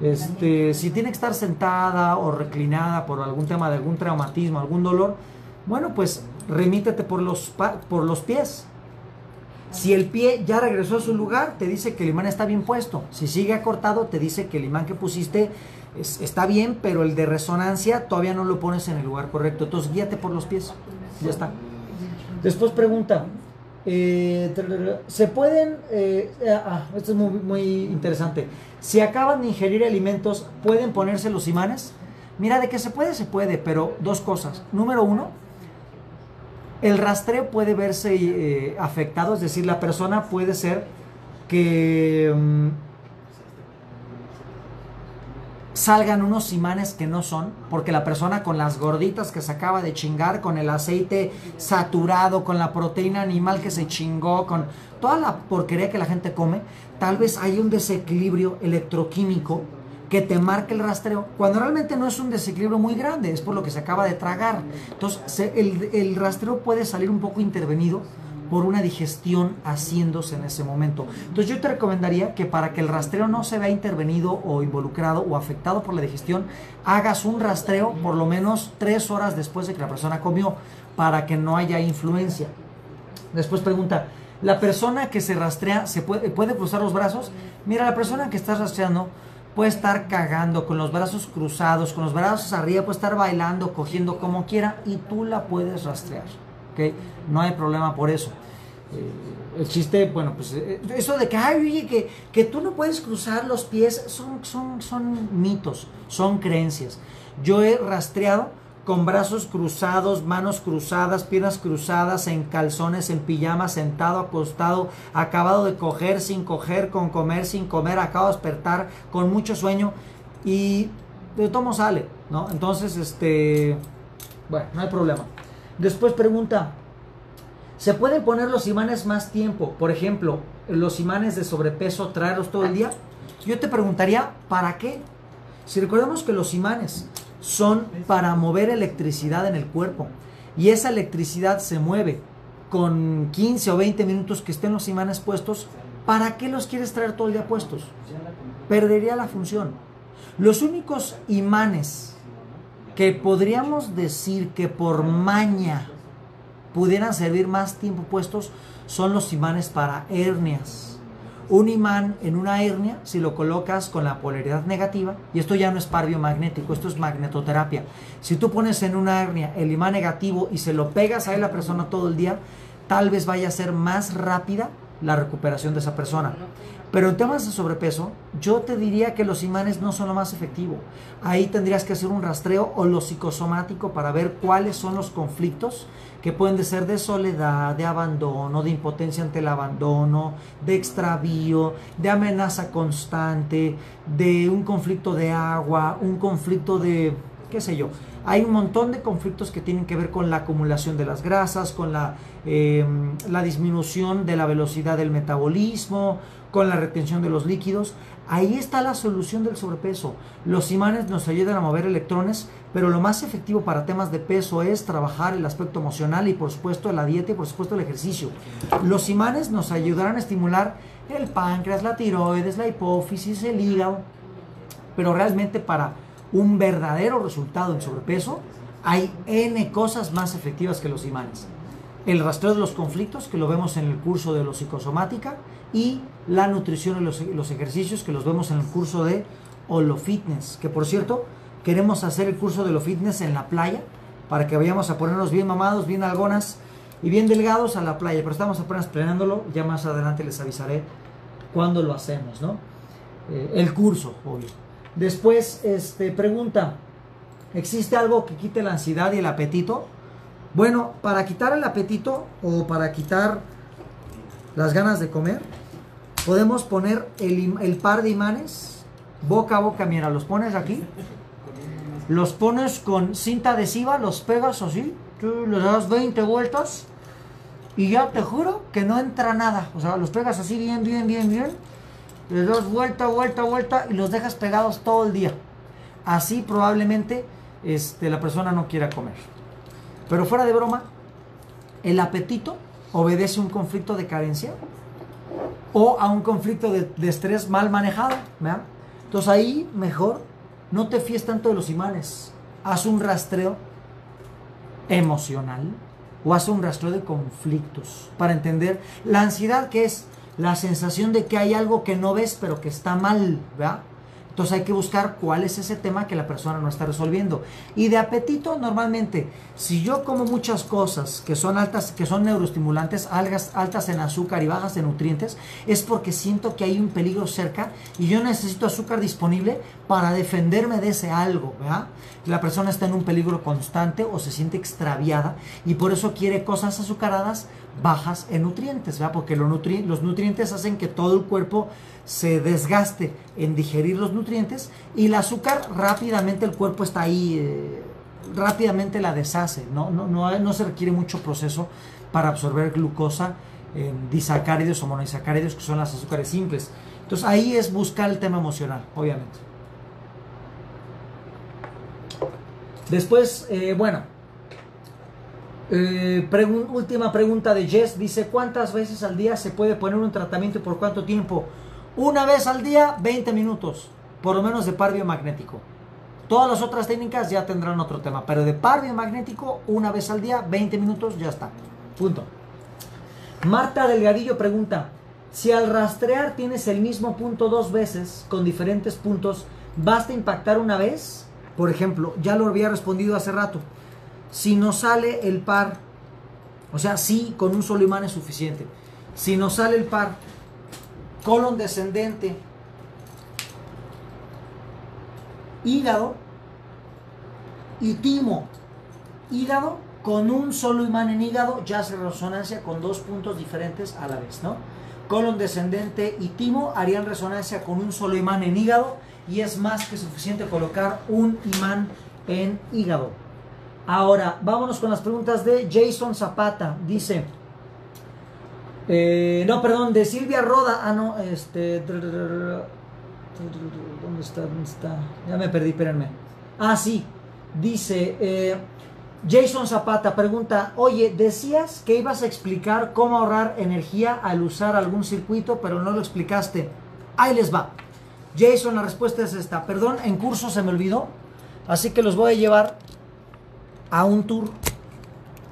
Este, si tiene que estar sentada o reclinada por algún tema de algún traumatismo, algún dolor, bueno, pues remítete por los, por los pies. Si el pie ya regresó a su lugar, te dice que el imán está bien puesto. Si sigue acortado, te dice que el imán que pusiste es, está bien, pero el de resonancia todavía no lo pones en el lugar correcto. Entonces, guíate por los pies. Ya está. Después pregunta, eh, ¿se pueden...? Eh, ah, esto es muy, muy interesante. Si acaban de ingerir alimentos, ¿pueden ponerse los imanes? Mira, de que se puede, se puede, pero dos cosas. Número uno, el rastreo puede verse eh, afectado, es decir, la persona puede ser que um, salgan unos imanes que no son, porque la persona con las gorditas que se acaba de chingar, con el aceite saturado, con la proteína animal que se chingó, con toda la porquería que la gente come, tal vez hay un desequilibrio electroquímico que te marque el rastreo, cuando realmente no es un desequilibrio muy grande, es por lo que se acaba de tragar. Entonces se, el, el rastreo puede salir un poco intervenido por una digestión haciéndose en ese momento. Entonces yo te recomendaría que para que el rastreo no se vea intervenido o involucrado o afectado por la digestión, hagas un rastreo por lo menos tres horas después de que la persona comió, para que no haya influencia. Después pregunta, ¿la persona que se rastrea se puede, puede cruzar los brazos? Mira, la persona que estás rastreando puede estar cagando con los brazos cruzados, con los brazos arriba, puede estar bailando, cogiendo como quiera, y tú la puedes rastrear. ¿Okay? No hay problema por eso. Eh, el chiste, bueno, pues eh, eso de que, ay, oye, que, que tú no puedes cruzar los pies, son, son, son mitos, son creencias. Yo he rastreado con brazos cruzados, manos cruzadas, piernas cruzadas, en calzones, en pijama, sentado, acostado, acabado de coger, sin coger, con comer, sin comer, acabo de despertar, con mucho sueño, y de todo sale, ¿no? Entonces, este, bueno, no hay problema. Después pregunta, ¿se pueden poner los imanes más tiempo? Por ejemplo, los imanes de sobrepeso, ¿traerlos todo el día? Yo te preguntaría, ¿para qué? Si recordamos que los imanes son para mover electricidad en el cuerpo, y esa electricidad se mueve con quince o veinte minutos que estén los imanes puestos, ¿para qué los quieres traer todo el día puestos? Perdería la función. Los únicos imanes que podríamos decir que por maña pudieran servir más tiempo puestos son los imanes para hernias. Un imán en una hernia, si lo colocas con la polaridad negativa, y esto ya no es par biomagnético, esto es magnetoterapia. Si tú pones en una hernia el imán negativo y se lo pegas a la persona todo el día, tal vez vaya a ser más rápida la recuperación de esa persona. Pero en temas de sobrepeso, yo te diría que los imanes no son lo más efectivo. Ahí tendrías que hacer un rastreo o lo psicosomático para ver cuáles son los conflictos que pueden ser de soledad, de abandono, de impotencia ante el abandono, de extravío, de amenaza constante, de un conflicto de agua, un conflicto de, qué sé yo. Hay un montón de conflictos que tienen que ver con la acumulación de las grasas, con la, eh, la disminución de la velocidad del metabolismo, con la retención de los líquidos. Ahí está la solución del sobrepeso. Los imanes nos ayudan a mover electrones, pero lo más efectivo para temas de peso es trabajar el aspecto emocional y por supuesto la dieta y por supuesto el ejercicio. Los imanes nos ayudarán a estimular el páncreas, la tiroides, la hipófisis, el hígado, pero realmente para un verdadero resultado en sobrepeso hay ene cosas más efectivas que los imanes. El rastreo de los conflictos, que lo vemos en el curso de lo psicosomática, y la nutrición y los, los ejercicios, que los vemos en el curso de Holofitness, que por cierto, queremos hacer el curso de Holofitness en la playa, para que vayamos a ponernos bien mamados, bien algonas y bien delgados a la playa, pero estamos apenas planeándolo, ya más adelante les avisaré cuándo lo hacemos, ¿no? Eh, el curso, obvio. Después, este, pregunta, ¿existe algo que quite la ansiedad y el apetito? Bueno, para quitar el apetito o para quitar las ganas de comer, podemos poner el, el par de imanes boca a boca. Mira, los pones aquí, los pones con cinta adhesiva, los pegas así, tú les das veinte vueltas y ya te juro que no entra nada. O sea, los pegas así bien, bien, bien, bien, les das vuelta, vuelta, vuelta y los dejas pegados todo el día. Así probablemente este, la persona no quiera comer. Pero fuera de broma, el apetito obedece a un conflicto de carencia o a un conflicto de, de estrés mal manejado, ¿verdad? Entonces ahí mejor no te fíes tanto de los imanes, haz un rastreo emocional o haz un rastreo de conflictos para entender la ansiedad, que es la sensación de que hay algo que no ves pero que está mal, ¿verdad? Entonces hay que buscar cuál es ese tema que la persona no está resolviendo. Y de apetito, normalmente, si yo como muchas cosas que son altas, que son neuroestimulantes, algas, altas en azúcar y bajas en nutrientes, es porque siento que hay un peligro cerca y yo necesito azúcar disponible para defenderme de ese algo, ¿verdad? La persona está en un peligro constante o se siente extraviada y por eso quiere cosas azucaradas bajas en nutrientes, ¿verdad? Porque los, nutri los nutrientes hacen que todo el cuerpo se desgaste en digerir los nutrientes y el azúcar rápidamente el cuerpo está ahí, eh, rápidamente la deshace, ¿no? No, no, no se requiere mucho proceso para absorber glucosa, eh, disacáridos o monoisacáridos, que son las azúcares simples. Entonces ahí es buscar el tema emocional, obviamente. Después, eh, bueno, eh, pregun última pregunta de Jess. Dice, ¿cuántas veces al día se puede poner un tratamiento y por cuánto tiempo? Una vez al día, veinte minutos, por lo menos de par biomagnético. Todas las otras técnicas ya tendrán otro tema, pero de par biomagnético, una vez al día, veinte minutos, ya está. Punto. Marta Delgadillo pregunta, si al rastrear tienes el mismo punto dos veces, con diferentes puntos, ¿basta impactar una vez? Por ejemplo, ya lo había respondido hace rato, si nos sale el par, o sea, sí, con un solo imán es suficiente. Si nos sale el par colon descendente, hígado y timo hígado, con un solo imán en hígado ya hace resonancia con dos puntos diferentes a la vez, ¿no? Colon descendente y timo harían resonancia con un solo imán en hígado y es más que suficiente colocar un imán en hígado. Ahora, vámonos con las preguntas de Jason Zapata. Dice, eh, no, perdón, de Silvia Roda. Ah, no, este... ¿Dónde está? ¿Dónde está? Ya me perdí, espérenme. Ah, sí. Dice, eh, Jason Zapata pregunta, oye, decías que ibas a explicar cómo ahorrar energía al usar algún circuito, pero no lo explicaste. Ahí les va. Jason, la respuesta es esta. Perdón, en curso se me olvidó, así que los voy a llevar a un tour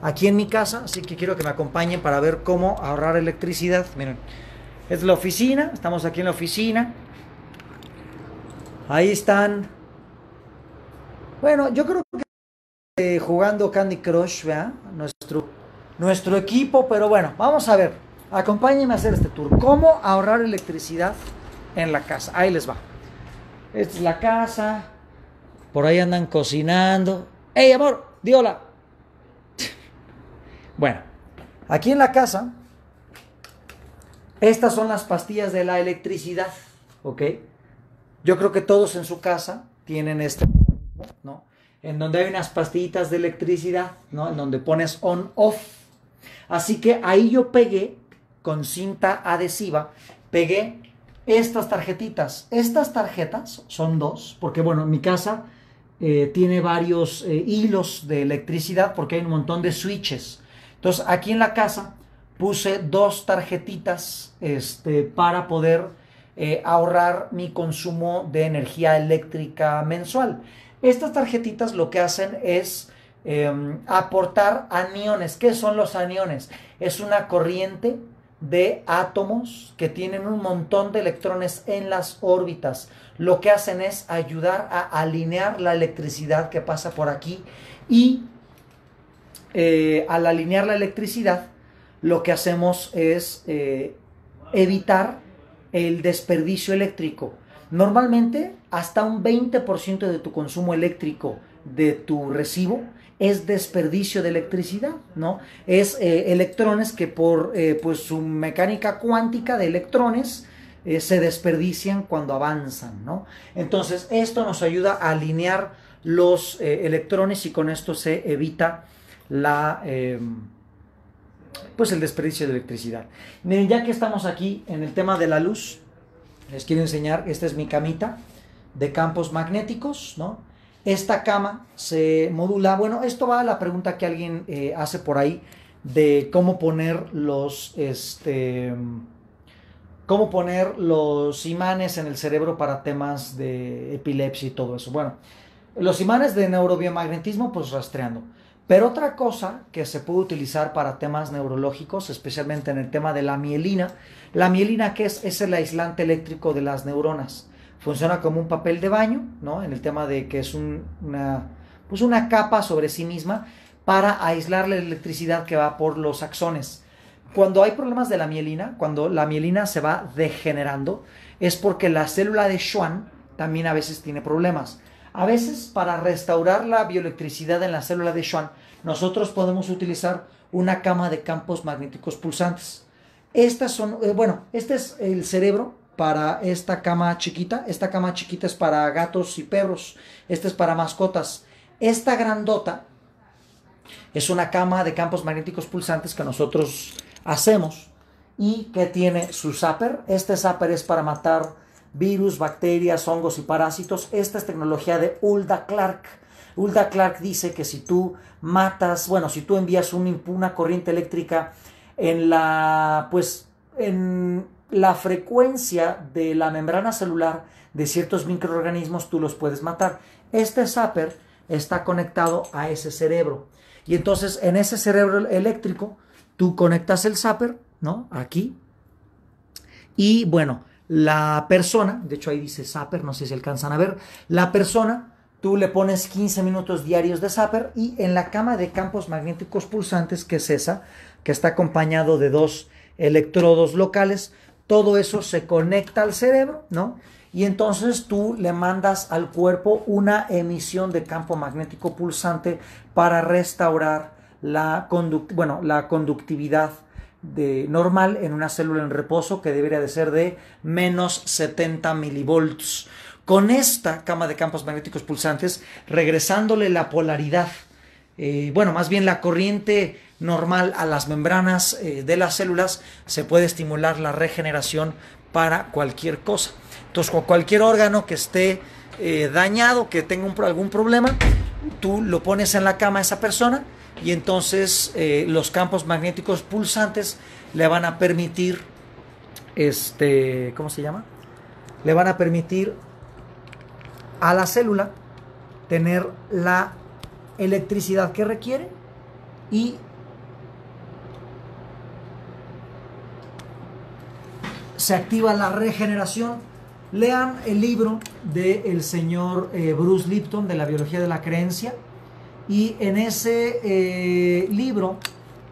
aquí en mi casa, así que quiero que me acompañen para ver cómo ahorrar electricidad. Miren, es la oficina, estamos aquí en la oficina. Ahí están. Bueno, yo creo que eh, jugando Candy Crush, ¿verdad? Nuestro, nuestro equipo, pero bueno, vamos a ver. Acompáñenme a hacer este tour. ¿Cómo ahorrar electricidad en la casa? Ahí les va. Esta es la casa. Por ahí andan cocinando. ¡Ey, amor! ¡Di hola! Bueno, aquí en la casa, estas son las pastillas de la electricidad, ¿ok? Yo creo que todos en su casa tienen esto, ¿no? En donde hay unas pastillitas de electricidad, ¿no? En donde pones on-off. Así que ahí yo pegué, con cinta adhesiva, pegué estas tarjetitas. Estas tarjetas son dos, porque bueno, mi casa eh, tiene varios eh, hilos de electricidad, porque hay un montón de switches. Entonces, aquí en la casa puse dos tarjetitas este, para poder... Eh, ahorrar mi consumo de energía eléctrica mensual. Estas tarjetitas lo que hacen es eh, aportar aniones. ¿Qué son los aniones? Es una corriente de átomos que tienen un montón de electrones en las órbitas. Lo que hacen es ayudar a alinear la electricidad que pasa por aquí y eh, al alinear la electricidad lo que hacemos es eh, evitar el desperdicio eléctrico. Normalmente hasta un veinte por ciento de tu consumo eléctrico de tu recibo es desperdicio de electricidad, ¿no? Es eh, electrones que por eh, pues su mecánica cuántica de electrones eh, se desperdician cuando avanzan, ¿no? Entonces esto nos ayuda a alinear los eh, electrones y con esto se evita la... Eh, pues el desperdicio de electricidad. Miren, ya que estamos aquí en el tema de la luz, les quiero enseñar, esta es mi camita de campos magnéticos, ¿no? Esta cama se modula, bueno, esto va a la pregunta que alguien eh, hace por ahí de cómo poner los, este, cómo poner los imanes en el cerebro para temas de epilepsia y todo eso. Bueno, los imanes de neurobiomagnetismo, pues rastreando. Pero otra cosa que se puede utilizar para temas neurológicos, especialmente en el tema de la mielina, la mielina que es, es el aislante eléctrico de las neuronas. Funciona como un papel de baño, ¿no? En el tema de que es un, una, pues una capa sobre sí misma para aislar la electricidad que va por los axones. Cuando hay problemas de la mielina, cuando la mielina se va degenerando, es porque la célula de Schwann también a veces tiene problemas. A veces, para restaurar la bioelectricidad en la célula de Schwann, nosotros podemos utilizar una cama de campos magnéticos pulsantes. Estas son, eh, bueno, este es el cerebro para esta cama chiquita. Esta cama chiquita es para gatos y perros. Esta es para mascotas. Esta grandota es una cama de campos magnéticos pulsantes que nosotros hacemos y que tiene su zapper. Este zapper es para matar virus, bacterias, hongos y parásitos. Esta es tecnología de Hulda Clark. Hulda Clark dice que si tú matas, bueno, si tú envías un, una corriente eléctrica en la, pues, en la frecuencia de la membrana celular de ciertos microorganismos, tú los puedes matar. Este zapper está conectado a ese cerebro. Y entonces, en ese cerebro eléctrico, tú conectas el zapper, ¿no? Aquí. Y bueno, la persona, de hecho ahí dice zapper, no sé si alcanzan a ver, la persona, tú le pones quince minutos diarios de zapper y en la cama de campos magnéticos pulsantes, que es esa, que está acompañado de dos electrodos locales, todo eso se conecta al cerebro, ¿no? Y entonces tú le mandas al cuerpo una emisión de campo magnético pulsante para restaurar la, conduct bueno, la conductividad de normal en una célula en reposo, que debería de ser de menos setenta milivolts. Con esta cama de campos magnéticos pulsantes, regresándole la polaridad, eh, bueno, más bien la corriente normal a las membranas eh, de las células, se puede estimular la regeneración para cualquier cosa. Entonces, con cualquier órgano que esté eh, dañado, que tenga un, algún problema, tú lo pones en la cama a esa persona y entonces eh, los campos magnéticos pulsantes le van a permitir, este, ¿cómo se llama? Le van a permitir a la célula tener la electricidad que requiere y se activa la regeneración. Lean el libro del señor eh, Bruce Lipton de la biología de la creencia, y en ese eh, libro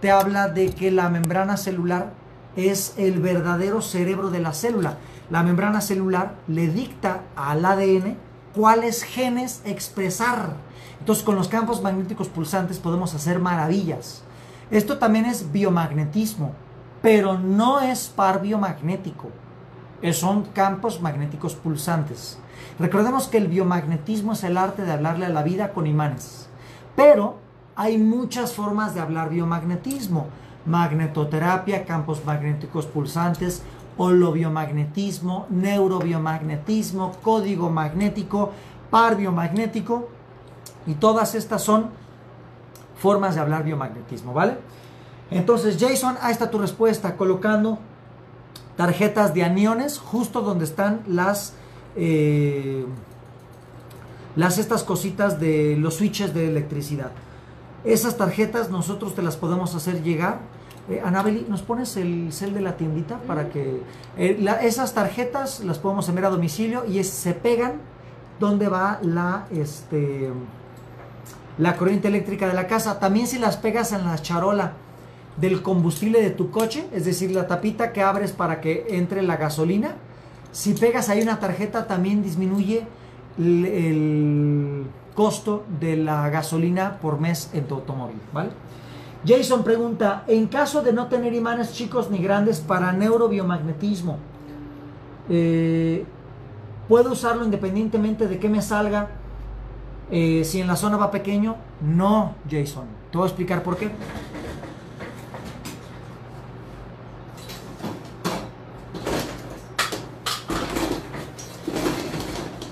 te habla de que la membrana celular es el verdadero cerebro de la célula. La membrana celular le dicta al A D N cuáles genes expresar. Entonces, con los campos magnéticos pulsantes podemos hacer maravillas. Esto también es biomagnetismo, pero no es par biomagnético. Son campos magnéticos pulsantes. Recordemos que el biomagnetismo es el arte de hablarle a la vida con imanes, pero hay muchas formas de hablar biomagnetismo: magnetoterapia, campos magnéticos pulsantes, holobiomagnetismo, neurobiomagnetismo, código magnético, par biomagnético, y todas estas son formas de hablar biomagnetismo, ¿vale? Entonces, Jason, ahí está tu respuesta, colocando tarjetas de aniones justo donde están las eh, las estas cositas de los switches de electricidad. Esas tarjetas nosotros te las podemos hacer llegar. eh, Anabeli, ¿nos pones el cel de la tiendita para que eh, la, esas tarjetas las podemos enviar a domicilio y es, se pegan donde va la este la corriente eléctrica de la casa? También si las pegas en la charola del combustible de tu coche, es decir, la tapita que abres para que entre la gasolina, si pegas ahí una tarjeta también disminuye el, el costo de la gasolina por mes en tu automóvil, ¿vale? Jason pregunta, en caso de no tener imanes chicos ni grandes para neurobiomagnetismo, eh, ¿puedo usarlo independientemente de que me salga eh, si en la zona va pequeño? No, Jason, te voy a explicar por qué.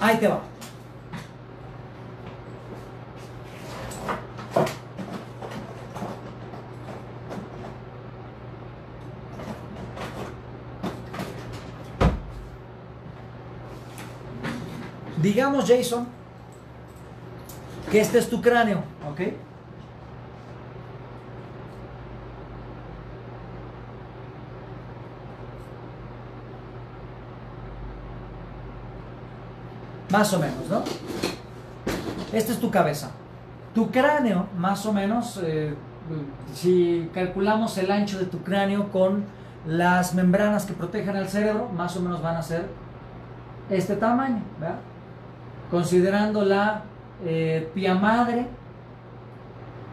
Ahí te va. Digamos, Jason, que este es tu cráneo, ¿ok? Más o menos, ¿no? Esta es tu cabeza. Tu cráneo, más o menos, eh, si calculamos el ancho de tu cráneo con las membranas que protegen al cerebro, más o menos van a ser este tamaño, ¿verdad? Considerando la eh, pia madre,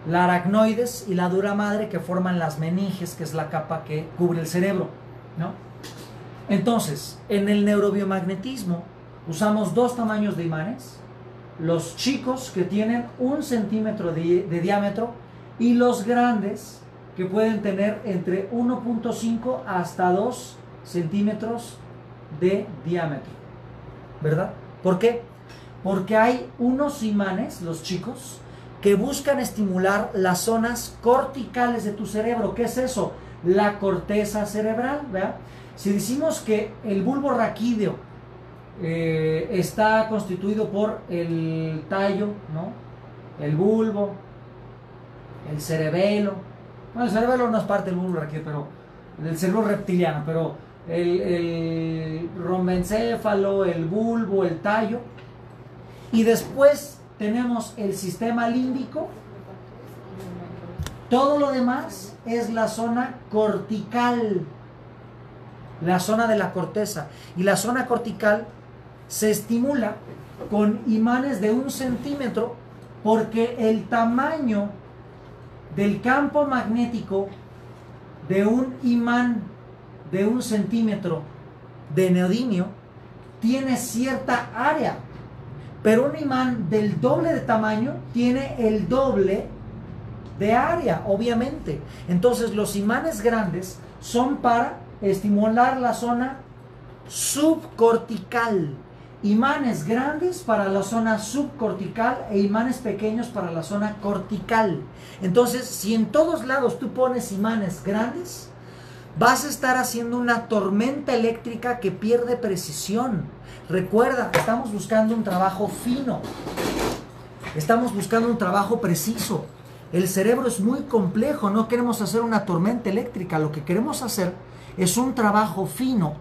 la aracnoides y la dura madre que forman las meninges, que es la capa que cubre el cerebro, ¿no? Entonces, en el neurobiomagnetismo, usamos dos tamaños de imanes, los chicos que tienen un centímetro de, de diámetro y los grandes que pueden tener entre uno punto cinco hasta dos centímetros de diámetro, ¿verdad? ¿Por qué? porque hay unos imanes, los chicos, que buscan estimular las zonas corticales de tu cerebro. ¿Qué es eso? La corteza cerebral, ¿verdad? Si decimos que el bulbo raquídeo eh, está constituido por el tallo, ¿no? El bulbo, el cerebelo. Bueno, el cerebelo no es parte del bulbo raquídeo, pero del cerebro reptiliano, pero el, el rombencéfalo, el bulbo, el tallo. Y después tenemos el sistema límbico. Todo lo demás es la zona cortical, la zona de la corteza. Y la zona cortical se estimula con imanes de un centímetro porque el tamaño del campo magnético de un imán de un centímetro de neodimio tiene cierta área. Pero un imán del doble de tamaño tiene el doble de área, obviamente. Entonces, los imanes grandes son para estimular la zona subcortical. Imanes grandes para la zona subcortical e imanes pequeños para la zona cortical. Entonces, si en todos lados tú pones imanes grandes, vas a estar haciendo una tormenta eléctrica que pierde precisión. Recuerda, estamos buscando un trabajo fino. Estamos buscando un trabajo preciso. El cerebro es muy complejo, no queremos hacer una tormenta eléctrica. Lo que queremos hacer es un trabajo fino,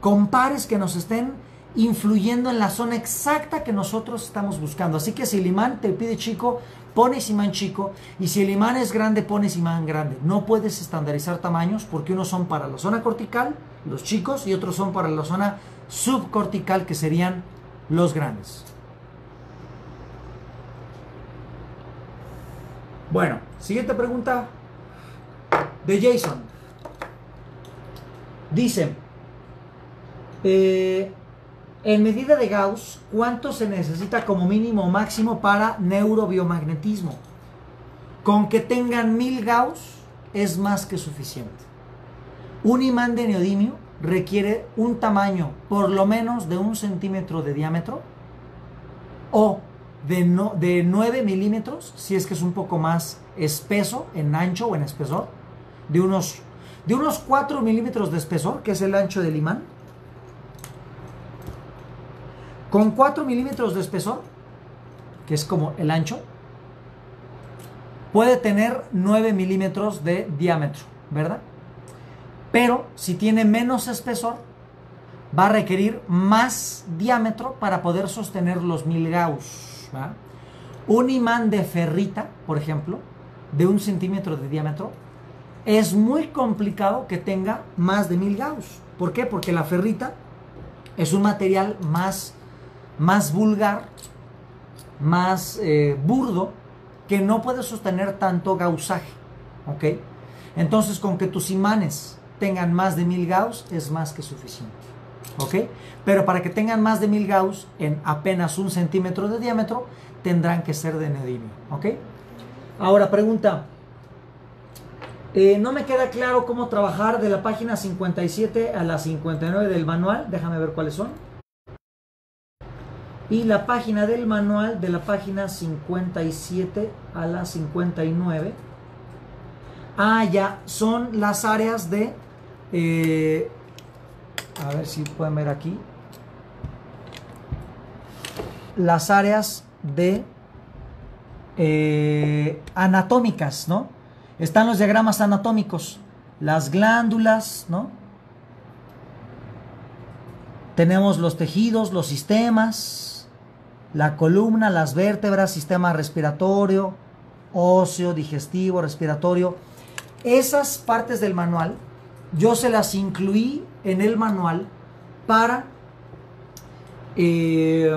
con pares que nos estén influyendo en la zona exacta que nosotros estamos buscando. Así que si el imán te pide chico, pones imán chico, y si el imán es grande, pones imán grande. No puedes estandarizar tamaños porque unos son para la zona cortical, los chicos, y otros son para la zona subcortical, que serían los grandes. Bueno, siguiente pregunta de Jason. Dice, eh, en medida de Gauss, ¿cuánto se necesita como mínimo o máximo para neurobiomagnetismo? Con que tengan mil Gauss es más que suficiente. Un imán de neodimio requiere un tamaño por lo menos de un centímetro de diámetro o de, no, de nueve milímetros, si es que es un poco más espeso en ancho o en espesor, de unos, de unos cuatro milímetros de espesor, que es el ancho del imán. Con cuatro milímetros de espesor, que es como el ancho, puede tener nueve milímetros de diámetro, ¿verdad? Pero si tiene menos espesor, va a requerir más diámetro para poder sostener los mil Gauss, ¿verdad? Un imán de ferrita, por ejemplo, de un centímetro de diámetro, es muy complicado que tenga más de mil Gauss. ¿Por qué? Porque la ferrita es un material más más vulgar, más eh, burdo, que no puede sostener tanto gausaje, ¿ok? Entonces, con que tus imanes tengan más de mil Gauss es más que suficiente, ¿ok? Pero para que tengan más de mil Gauss en apenas un centímetro de diámetro, tendrán que ser de neodimio, ¿ok? Ahora, pregunta, eh, no me queda claro cómo trabajar de la página cincuenta y siete a la cincuenta y nueve del manual, déjame ver cuáles son. Y la página del manual, de la página cincuenta y siete a la cincuenta y nueve. Ah, ya, son las áreas de... Eh, a ver si pueden ver aquí. Las áreas de... Eh, anatómicas, ¿no? Están los diagramas anatómicos. Las glándulas, ¿no? Tenemos los tejidos, los sistemas... La columna, las vértebras, sistema respiratorio, óseo, digestivo, respiratorio. Esas partes del manual yo se las incluí en el manual para eh,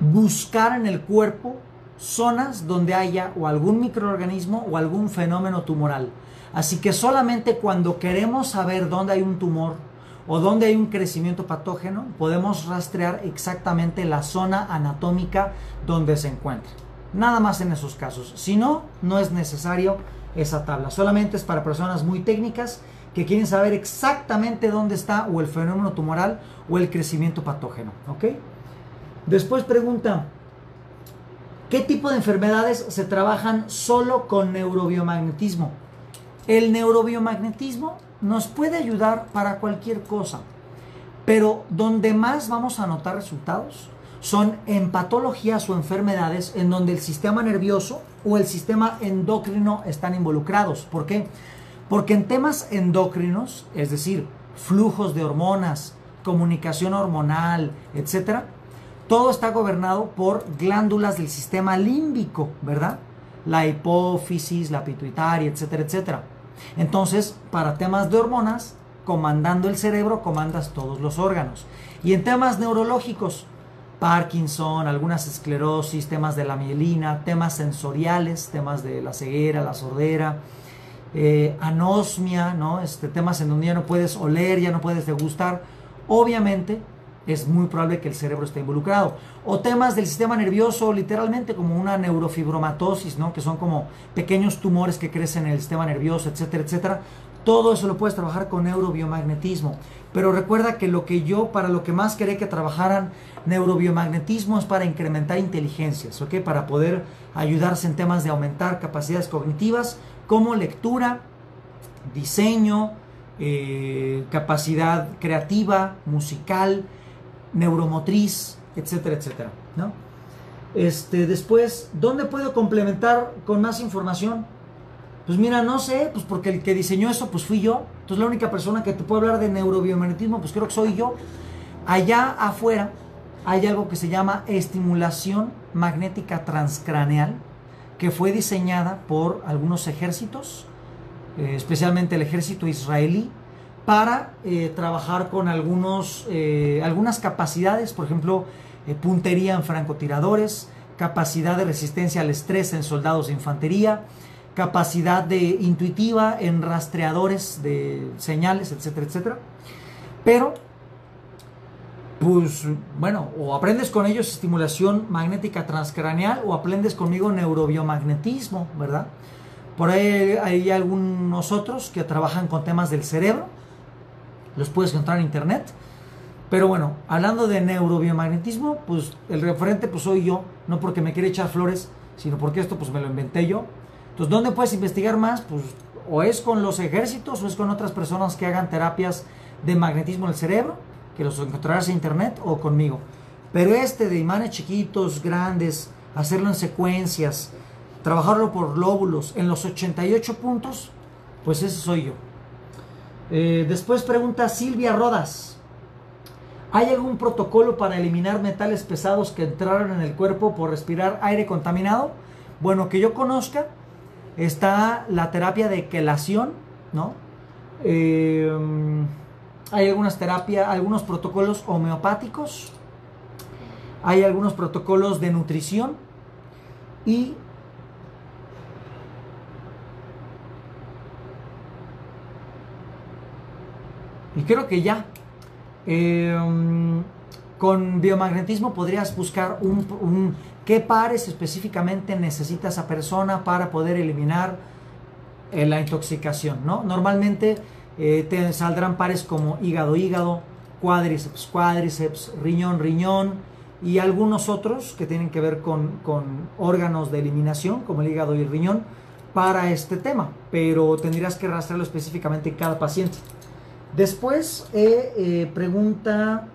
buscar en el cuerpo zonas donde haya o algún microorganismo o algún fenómeno tumoral. Así que solamente cuando queremos saber dónde hay un tumor o donde hay un crecimiento patógeno, podemos rastrear exactamente la zona anatómica donde se encuentra. Nada más en esos casos. Si no, no es necesario esa tabla. Solamente es para personas muy técnicas que quieren saber exactamente dónde está o el fenómeno tumoral o el crecimiento patógeno, ¿ok? Después pregunta, ¿qué tipo de enfermedades se trabajan solo con neurobiomagnetismo? El neurobiomagnetismo nos puede ayudar para cualquier cosa, pero donde más vamos a notar resultados son en patologías o enfermedades en donde el sistema nervioso o el sistema endocrino están involucrados. ¿Por qué? Porque en temas endocrinos, es decir, flujos de hormonas, comunicación hormonal, etcétera, todo está gobernado por glándulas del sistema límbico, ¿verdad? La hipófisis, la pituitaria, etcétera, etcétera. Entonces, para temas de hormonas, comandando el cerebro, comandas todos los órganos. Y en temas neurológicos, Parkinson, algunas esclerosis, temas de la mielina, temas sensoriales, temas de la ceguera, la sordera, eh, anosmia, ¿no? Este, temas en donde ya no puedes oler, ya no puedes degustar, obviamente es muy probable que el cerebro esté involucrado. O temas del sistema nervioso, literalmente, como una neurofibromatosis, ¿no? Que son como pequeños tumores que crecen en el sistema nervioso, etcétera, etcétera. Todo eso lo puedes trabajar con neurobiomagnetismo. Pero recuerda que lo que yo, para lo que más quería que trabajaran neurobiomagnetismo es para incrementar inteligencias, ¿ok? Para poder ayudarse en temas de aumentar capacidades cognitivas, como lectura, diseño, eh, capacidad creativa, musical, neuromotriz, etcétera, etcétera, ¿no? Este, después, ¿dónde puedo complementar con más información? Pues mira, no sé, pues porque el que diseñó eso, pues fui yo. Entonces la única persona que te puede hablar de neurobiomagnetismo, pues creo que soy yo. Allá afuera hay algo que se llama estimulación magnética transcraneal, que fue diseñada por algunos ejércitos, eh, especialmente el ejército israelí, para eh, trabajar con algunos, eh, algunas capacidades, por ejemplo, eh, puntería en francotiradores, capacidad de resistencia al estrés en soldados de infantería, capacidad de intuitiva en rastreadores de señales, etcétera, etcétera. Pero, pues, bueno, o aprendes con ellos estimulación magnética transcraneal o aprendes conmigo neurobiomagnetismo, ¿verdad? Por ahí hay algunos otros que trabajan con temas del cerebro. Los puedes encontrar en internet. Pero bueno, hablando de neurobiomagnetismo, pues el referente pues soy yo, no porque me quiera echar flores, sino porque esto pues me lo inventé yo. Entonces, ¿dónde puedes investigar más? Pues o es con los ejércitos o es con otras personas que hagan terapias de magnetismo en el cerebro, que los encontrarás en internet o conmigo. Pero este de imanes chiquitos, grandes, hacerlo en secuencias, trabajarlo por lóbulos en los ochenta y ocho puntos, pues ese soy yo. Eh, después pregunta Silvia Rodas, ¿hay algún protocolo para eliminar metales pesados que entraron en el cuerpo por respirar aire contaminado? Bueno, que yo conozca, está la terapia de quelación, ¿no? Eh, hay algunas terapias, algunos protocolos homeopáticos, hay algunos protocolos de nutrición y Y creo que ya, eh, con biomagnetismo podrías buscar un, un, qué pares específicamente necesita esa persona para poder eliminar eh, la intoxicación, ¿no? Normalmente eh, te saldrán pares como hígado-hígado, cuádriceps-cuádriceps, riñón-riñón y algunos otros que tienen que ver con, con órganos de eliminación como el hígado y el riñón para este tema, pero tendrías que rastrearlo específicamente en cada paciente. Después eh, eh, pregunta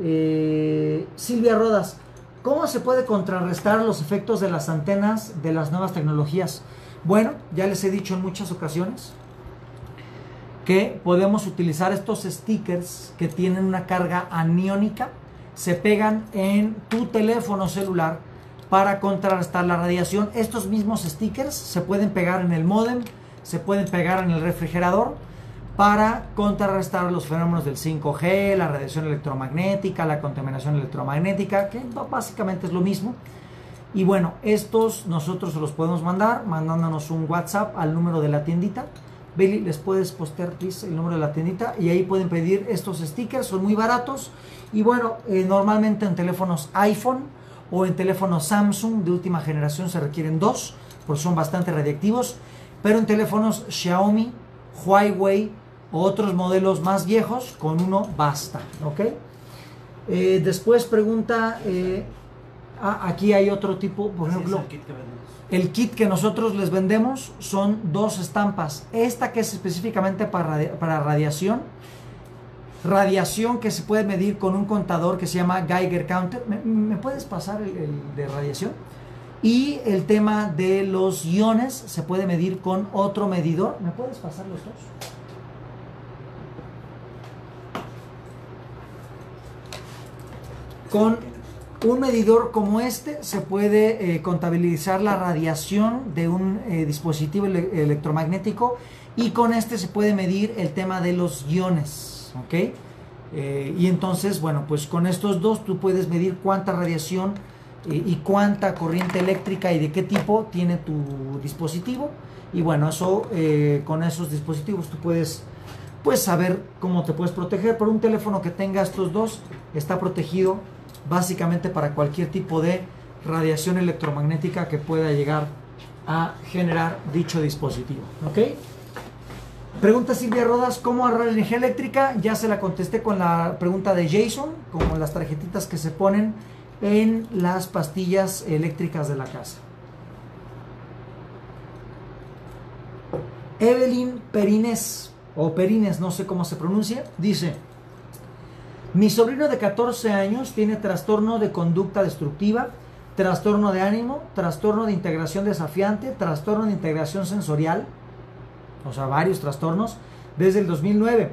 eh, Silvia Rodas, ¿cómo se puede contrarrestar los efectos de las antenas de las nuevas tecnologías? Bueno, ya les he dicho en muchas ocasiones que podemos utilizar estos stickers que tienen una carga aniónica, se pegan en tu teléfono celular para contrarrestar la radiación. Estos mismos stickers se pueden pegar en el módem, se pueden pegar en el refrigerador, para contrarrestar los fenómenos del cinco G, la radiación electromagnética, la contaminación electromagnética, que básicamente es lo mismo. Y bueno, estos nosotros los podemos mandar mandándonos un WhatsApp al número de la tiendita. Bailey, les puedes postear, please, el número de la tiendita y ahí pueden pedir estos stickers, son muy baratos. Y bueno, eh, normalmente en teléfonos iPhone o en teléfonos Samsung de última generación se requieren dos, porque son bastante radiactivos, pero en teléfonos Xiaomi, Huawei, otros modelos más viejos, con uno basta, ¿ok? Eh, después pregunta, eh, ah, aquí hay otro tipo, por ejemplo, el kit que vendemos. El kit que nosotros les vendemos son dos estampas. Esta que es específicamente para, radi para radiación, radiación que se puede medir con un contador que se llama Geiger Counter. ¿Me, me puedes pasar el, el de radiación? Y el tema de los iones se puede medir con otro medidor. ¿Me puedes pasar los dos? Con un medidor como este se puede eh, contabilizar la radiación de un eh, dispositivo ele electromagnético y con este se puede medir el tema de los iones, ¿ok? Eh, y entonces, bueno, pues con estos dos tú puedes medir cuánta radiación eh, y cuánta corriente eléctrica y de qué tipo tiene tu dispositivo. Y bueno, eso eh, con esos dispositivos tú puedes... pues saber cómo te puedes proteger. Pero un teléfono que tenga estos dos está protegido básicamente para cualquier tipo de radiación electromagnética que pueda llegar a generar dicho dispositivo, ¿ok? Pregunta Silvia Rodas, ¿cómo ahorrar energía eléctrica? Ya se la contesté con la pregunta de Jason, como las tarjetitas que se ponen en las pastillas eléctricas de la casa. Evelyn Perines o Perines, no sé cómo se pronuncia, dice: mi sobrino de catorce años tiene trastorno de conducta destructiva, trastorno de ánimo, trastorno de integración desafiante, trastorno de integración sensorial, o sea, varios trastornos, desde el dos mil nueve.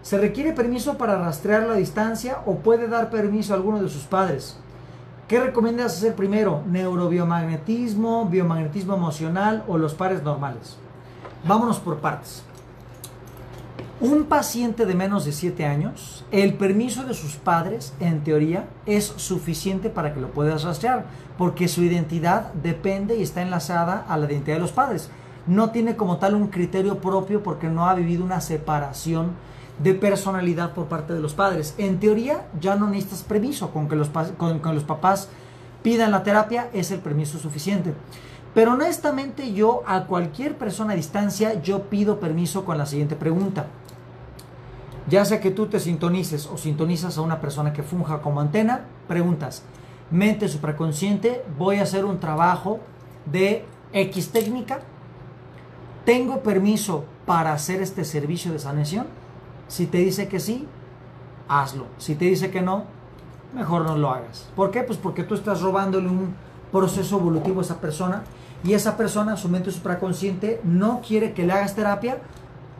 ¿Se requiere permiso para rastrear la distancia o puede dar permiso a alguno de sus padres? ¿Qué recomiendas hacer primero? ¿Neurobiomagnetismo, biomagnetismo emocional o los pares normales? Vámonos por partes. Un paciente de menos de siete años, el permiso de sus padres, en teoría, es suficiente para que lo puedas rastrear, porque su identidad depende y está enlazada a la identidad de los padres. No tiene como tal un criterio propio porque no ha vivido una separación de personalidad por parte de los padres. En teoría, ya no necesitas permiso, con que los, con, con los papás pidan la terapia es el permiso suficiente. Pero honestamente yo a cualquier persona a distancia yo pido permiso con la siguiente pregunta. Ya sea que tú te sintonices o sintonizas a una persona que funja como antena, preguntas: mente supraconsciente, voy a hacer un trabajo de X técnica, ¿tengo permiso para hacer este servicio de sanación? Si te dice que sí, hazlo. Si te dice que no, mejor no lo hagas. ¿Por qué? Pues porque tú estás robándole un proceso evolutivo a esa persona, y esa persona, su mente supraconsciente, no quiere que le hagas terapia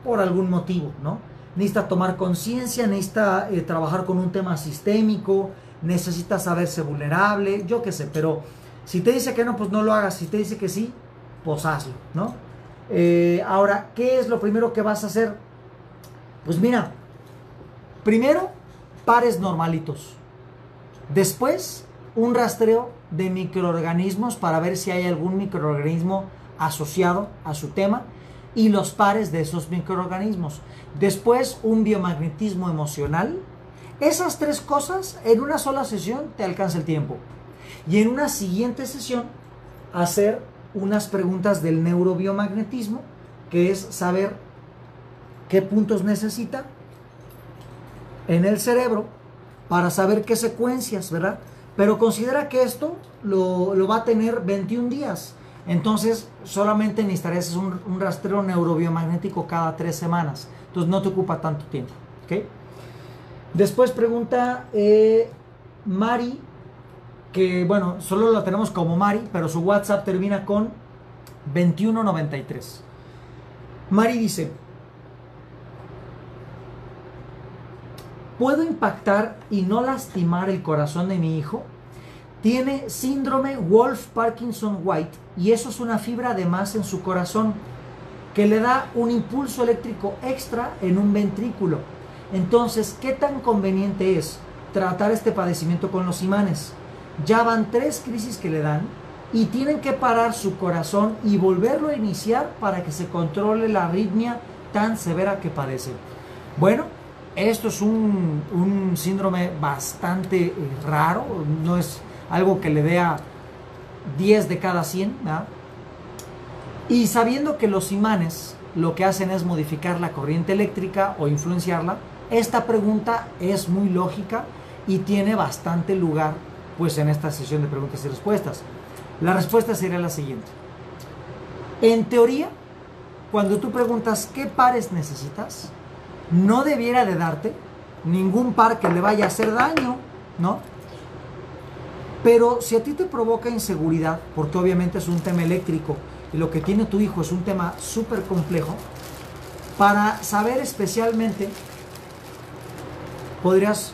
por algún motivo, ¿no? Necesita tomar conciencia, necesita eh, trabajar con un tema sistémico, necesita saberse vulnerable, yo qué sé, pero si te dice que no, pues no lo hagas, si te dice que sí, pues hazlo, ¿no? Eh, ahora, ¿qué es lo primero que vas a hacer? Pues mira, primero, pares normalitos, después, un rastreo de microorganismos para ver si hay algún microorganismo asociado a su tema y los pares de esos microorganismos. Después, un biomagnetismo emocional. Esas tres cosas en una sola sesión te alcanza el tiempo. Y en una siguiente sesión hacer unas preguntas del neurobiomagnetismo, que es saber qué puntos necesita en el cerebro para saber qué secuencias, ¿verdad? Pero considera que esto lo, lo va a tener veintiún días. Entonces, solamente necesitarías un, un rastreo neurobiomagnético cada tres semanas. Entonces, no te ocupa tanto tiempo, ¿okay? Después pregunta eh, Mari, que bueno, solo la tenemos como Mari, pero su WhatsApp termina con veintiuno noventa y tres. Mari dice: ¿puedo impactar y no lastimar el corazón de mi hijo? Tiene síndrome Wolff-Parkinson-White y eso es una fibra de más en su corazón que le da un impulso eléctrico extra en un ventrículo. Entonces, ¿qué tan conveniente es tratar este padecimiento con los imanes? Ya van tres crisis que le dan y tienen que parar su corazón y volverlo a iniciar para que se controle la arritmia tan severa que padece. Bueno, esto es un, un síndrome bastante eh, raro, no es algo que le dé a diez de cada cien, ¿verdad? Y sabiendo que los imanes lo que hacen es modificar la corriente eléctrica o influenciarla, esta pregunta es muy lógica y tiene bastante lugar pues en esta sesión de preguntas y respuestas. La respuesta sería la siguiente. En teoría, cuando tú preguntas qué pares necesitas, no debiera de darte ningún par que le vaya a hacer daño, ¿no? Pero si a ti te provoca inseguridad, porque obviamente es un tema eléctrico y lo que tiene tu hijo es un tema súper complejo, para saber especialmente, podrías...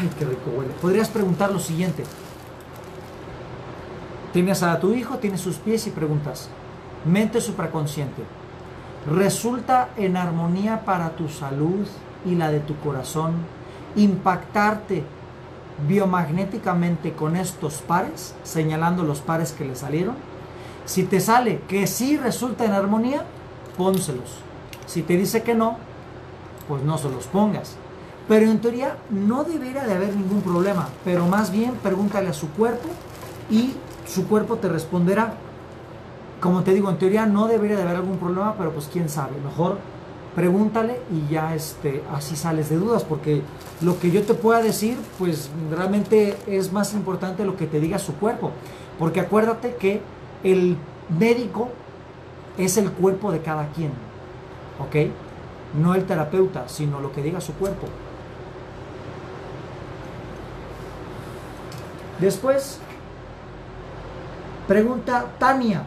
¡Ay, qué rico huele! Podrías preguntar lo siguiente. Tienes a tu hijo, tienes sus pies y preguntas. Mente supraconsciente. ¿Resulta en armonía para tu salud y la de tu corazón impactarte biomagnéticamente con estos pares? Señalando los pares que le salieron. Si te sale que sí resulta en armonía, pónselos. Si te dice que no, pues no se los pongas. Pero en teoría no debería de haber ningún problema, pero más bien pregúntale a su cuerpo y su cuerpo te responderá. Como te digo, en teoría no debería de haber algún problema, pero pues quién sabe, mejor pregúntale y ya este, así sales de dudas, porque lo que yo te pueda decir, pues realmente es más importante lo que te diga su cuerpo, porque acuérdate que el médico es el cuerpo de cada quien, ¿ok? No el terapeuta, sino lo que diga su cuerpo. Después, pregunta Tania.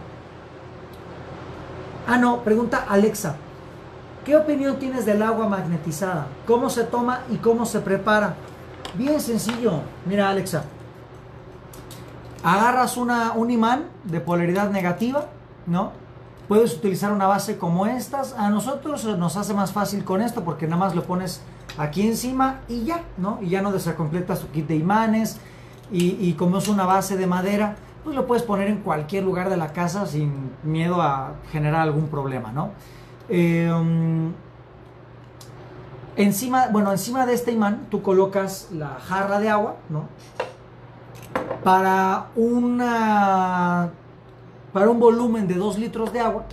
Ah, no, pregunta Alexa. ¿Qué opinión tienes del agua magnetizada? ¿Cómo se toma y cómo se prepara? Bien sencillo. Mira, Alexa. Agarras una, un imán de polaridad negativa, ¿no? Puedes utilizar una base como estas. A nosotros nos hace más fácil con esto porque nada más lo pones aquí encima y ya, ¿no? Y ya no desacompletas tu kit de imanes. Y, y como es una base de madera, pues lo puedes poner en cualquier lugar de la casa sin miedo a generar algún problema, ¿no? Eh, um, encima, bueno, encima de este imán tú colocas la jarra de agua, ¿no? Para una... para un volumen de dos litros de agua,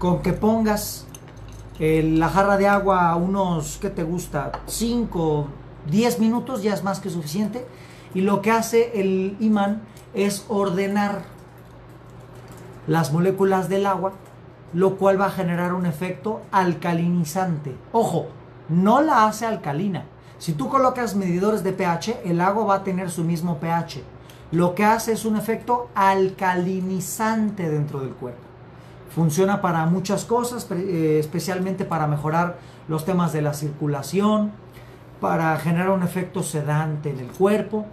con que pongas eh, la jarra de agua a unos, ¿qué te gusta? cinco, diez minutos, ya es más que suficiente. Y lo que hace el imán es ordenar las moléculas del agua, lo cual va a generar un efecto alcalinizante. Ojo, no la hace alcalina. Si tú colocas medidores de pH, el agua va a tener su mismo pH. Lo que hace es un efecto alcalinizante dentro del cuerpo. Funciona para muchas cosas, especialmente para mejorar los temas de la circulación, para generar un efecto sedante en el cuerpo.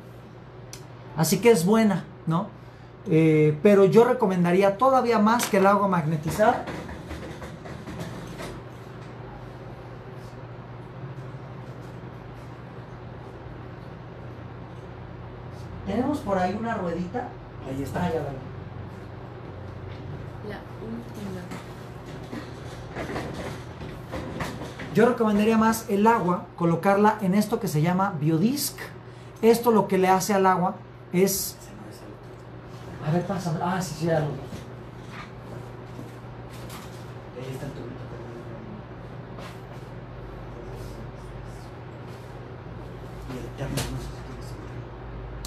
Así que es buena, ¿no? Eh, pero yo recomendaría todavía más que el agua magnetizada. Tenemos por ahí una ruedita. Ahí está. Ah, ya vale. La última. Yo recomendaría más el agua, colocarla en esto que se llama biodisc. Esto lo que le hace al agua es... A ver, pasa. Ah, sí, sí, ya lo vi. Ahí está el tubito. Y el termo.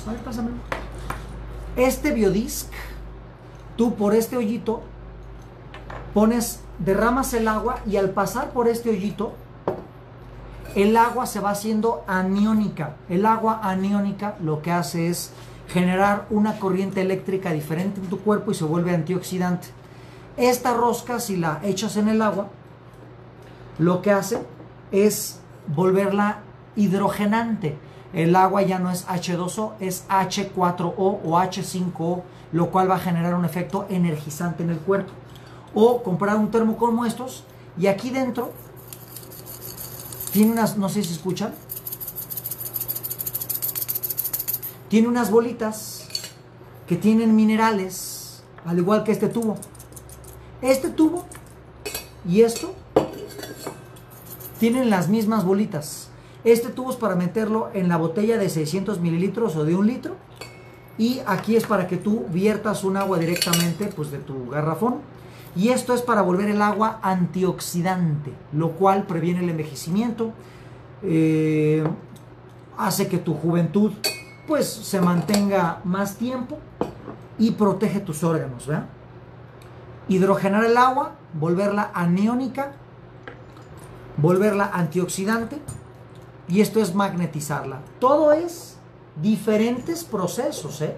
A ver, pásamelo. Este biodisc, tú por este hoyito pones, derramas el agua y al pasar por este hoyito, el agua se va haciendo aniónica. El agua aniónica lo que hace es generar una corriente eléctrica diferente en tu cuerpo y se vuelve antioxidante. Esta rosca, si la echas en el agua, lo que hace es volverla hidrogenante. El agua ya no es H dos O, es H cuatro O o H cinco O, lo cual va a generar un efecto energizante en el cuerpo. O comprar un termo como estos, y aquí dentro tiene unas, no sé si escuchan, tiene unas bolitas que tienen minerales, al igual que este tubo. Este tubo y esto tienen las mismas bolitas. Este tubo es para meterlo en la botella de seiscientos mililitros o de un litro. Y aquí es para que tú viertas un agua directamente pues, de tu garrafón. Y esto es para volver el agua antioxidante, lo cual previene el envejecimiento. Eh, hace que tu juventud pues se mantenga más tiempo y protege tus órganos, ¿verdad? Hidrogenar el agua, volverla aniónica, volverla antioxidante, y esto es magnetizarla. Todo es diferentes procesos, ¿eh?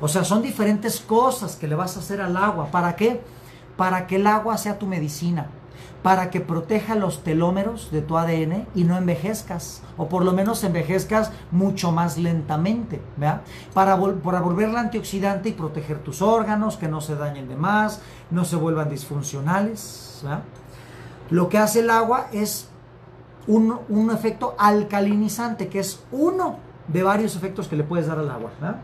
O sea, son diferentes cosas que le vas a hacer al agua. ¿Para qué? Para que el agua sea tu medicina, para que proteja los telómeros de tu A D N y no envejezcas, o por lo menos envejezcas mucho más lentamente, ¿verdad? Para, vol para volverla antioxidante y proteger tus órganos, que no se dañen de más, no se vuelvan disfuncionales, ¿verdad? Lo que hace el agua es un, un efecto alcalinizante, que es uno de varios efectos que le puedes dar al agua, ¿verdad?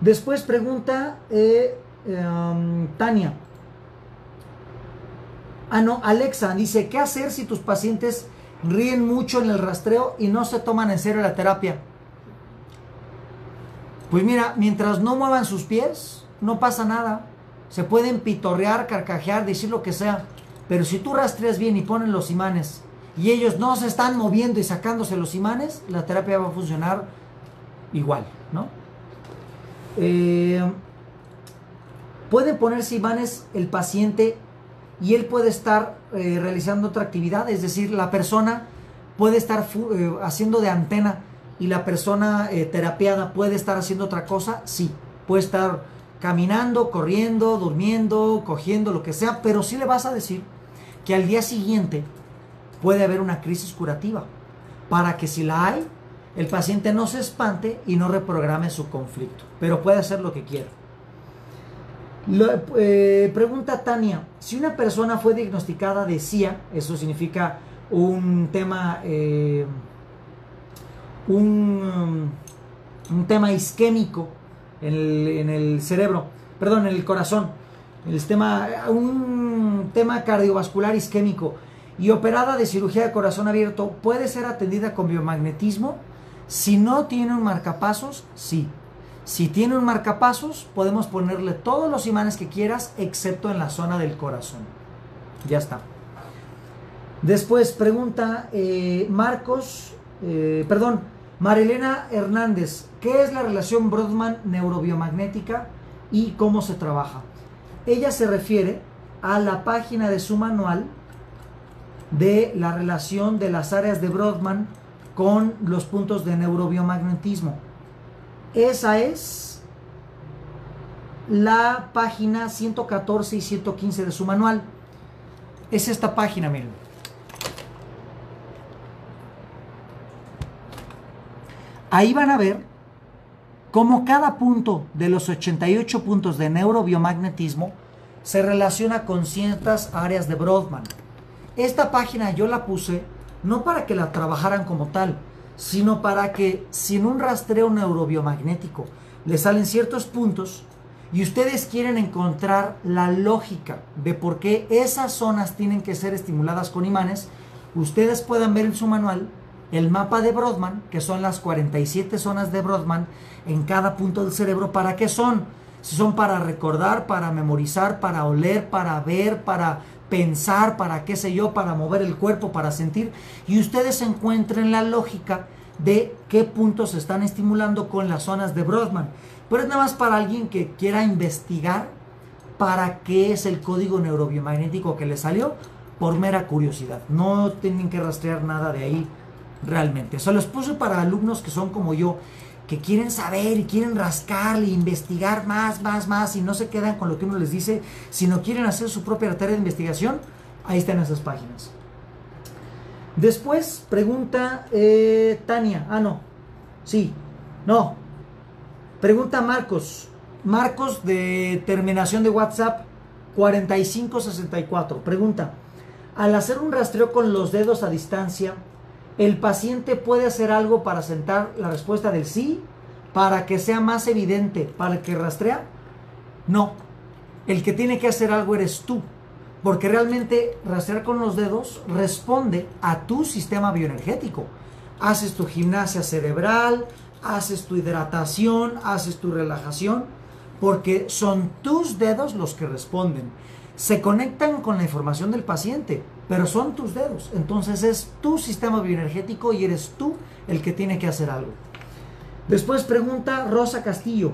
Después pregunta eh, eh, Tania. Ah, no, Alexa dice, ¿qué hacer si tus pacientes ríen mucho en el rastreo y no se toman en serio la terapia? Pues mira, mientras no muevan sus pies, no pasa nada. Se pueden pitorrear, carcajear, decir lo que sea. Pero si tú rastreas bien y pones los imanes y ellos no se están moviendo y sacándose los imanes, la terapia va a funcionar igual, ¿no? Eh, pueden ponerse imanes el paciente y él puede estar eh, realizando otra actividad, es decir, la persona puede estar eh, haciendo de antena y la persona eh, terapiada puede estar haciendo otra cosa, sí, puede estar caminando, corriendo, durmiendo, cogiendo, lo que sea, pero sí le vas a decir que al día siguiente puede haber una crisis curativa, para que si la hay, el paciente no se espante y no reprograme su conflicto, pero puede hacer lo que quiera. La, eh, pregunta Tania, si una persona fue diagnosticada de C I A, eso significa un tema eh, un, un tema isquémico en el, en el cerebro, perdón, en el corazón, el tema, un tema cardiovascular isquémico, y operada de cirugía de corazón abierto, ¿puede ser atendida con biomagnetismo? Si no tiene un marcapasos, sí. Si tiene un marcapasos, podemos ponerle todos los imanes que quieras, excepto en la zona del corazón. Ya está. Después pregunta eh, Marcos, eh, perdón, Marilena Hernández, ¿qué es la relación Brodmann neurobiomagnética y cómo se trabaja? Ella se refiere a la página de su manual de la relación de las áreas de Brodmann con los puntos de neurobiomagnetismo. Esa es la página ciento catorce y ciento quince de su manual. Es esta página, miren. Ahí van a ver cómo cada punto de los ochenta y ocho puntos de neurobiomagnetismo se relaciona con ciertas áreas de Brodmann. Esta página yo la puse no para que la trabajaran como tal, sino para que sin un rastreo neurobiomagnético le salen ciertos puntos y ustedes quieren encontrar la lógica de por qué esas zonas tienen que ser estimuladas con imanes, ustedes puedan ver en su manual el mapa de Brodmann, que son las cuarenta y siete zonas de Brodmann en cada punto del cerebro. ¿Para qué son? Si son para recordar, para memorizar, para oler, para ver, para pensar, para qué sé yo, para mover el cuerpo, para sentir, y ustedes encuentren la lógica de qué puntos se están estimulando con las zonas de Brodmann. Pero es nada más para alguien que quiera investigar para qué es el código neurobiomagnético que le salió por mera curiosidad. No tienen que rastrear nada de ahí realmente. Se los puse para alumnos que son como yo, que quieren saber y quieren rascar e investigar más, más, más, y no se quedan con lo que uno les dice, sino quieren hacer su propia tarea de investigación. Ahí están esas páginas. Después pregunta eh, Tania, ah no, sí, no, pregunta Marcos, Marcos de terminación de WhatsApp cuarenta y cinco sesenta y cuatro, pregunta, al hacer un rastreo con los dedos a distancia, ¿el paciente puede hacer algo para sentar la respuesta del sí, para que sea más evidente, para el que rastrea? No, el que tiene que hacer algo eres tú, porque realmente rastrear con los dedos responde a tu sistema bioenergético. Haces tu gimnasia cerebral, haces tu hidratación, haces tu relajación, porque son tus dedos los que responden. Se conectan con la información del paciente, pero son tus dedos. Entonces es tu sistema bioenergético y eres tú el que tiene que hacer algo. Después pregunta Rosa Castillo.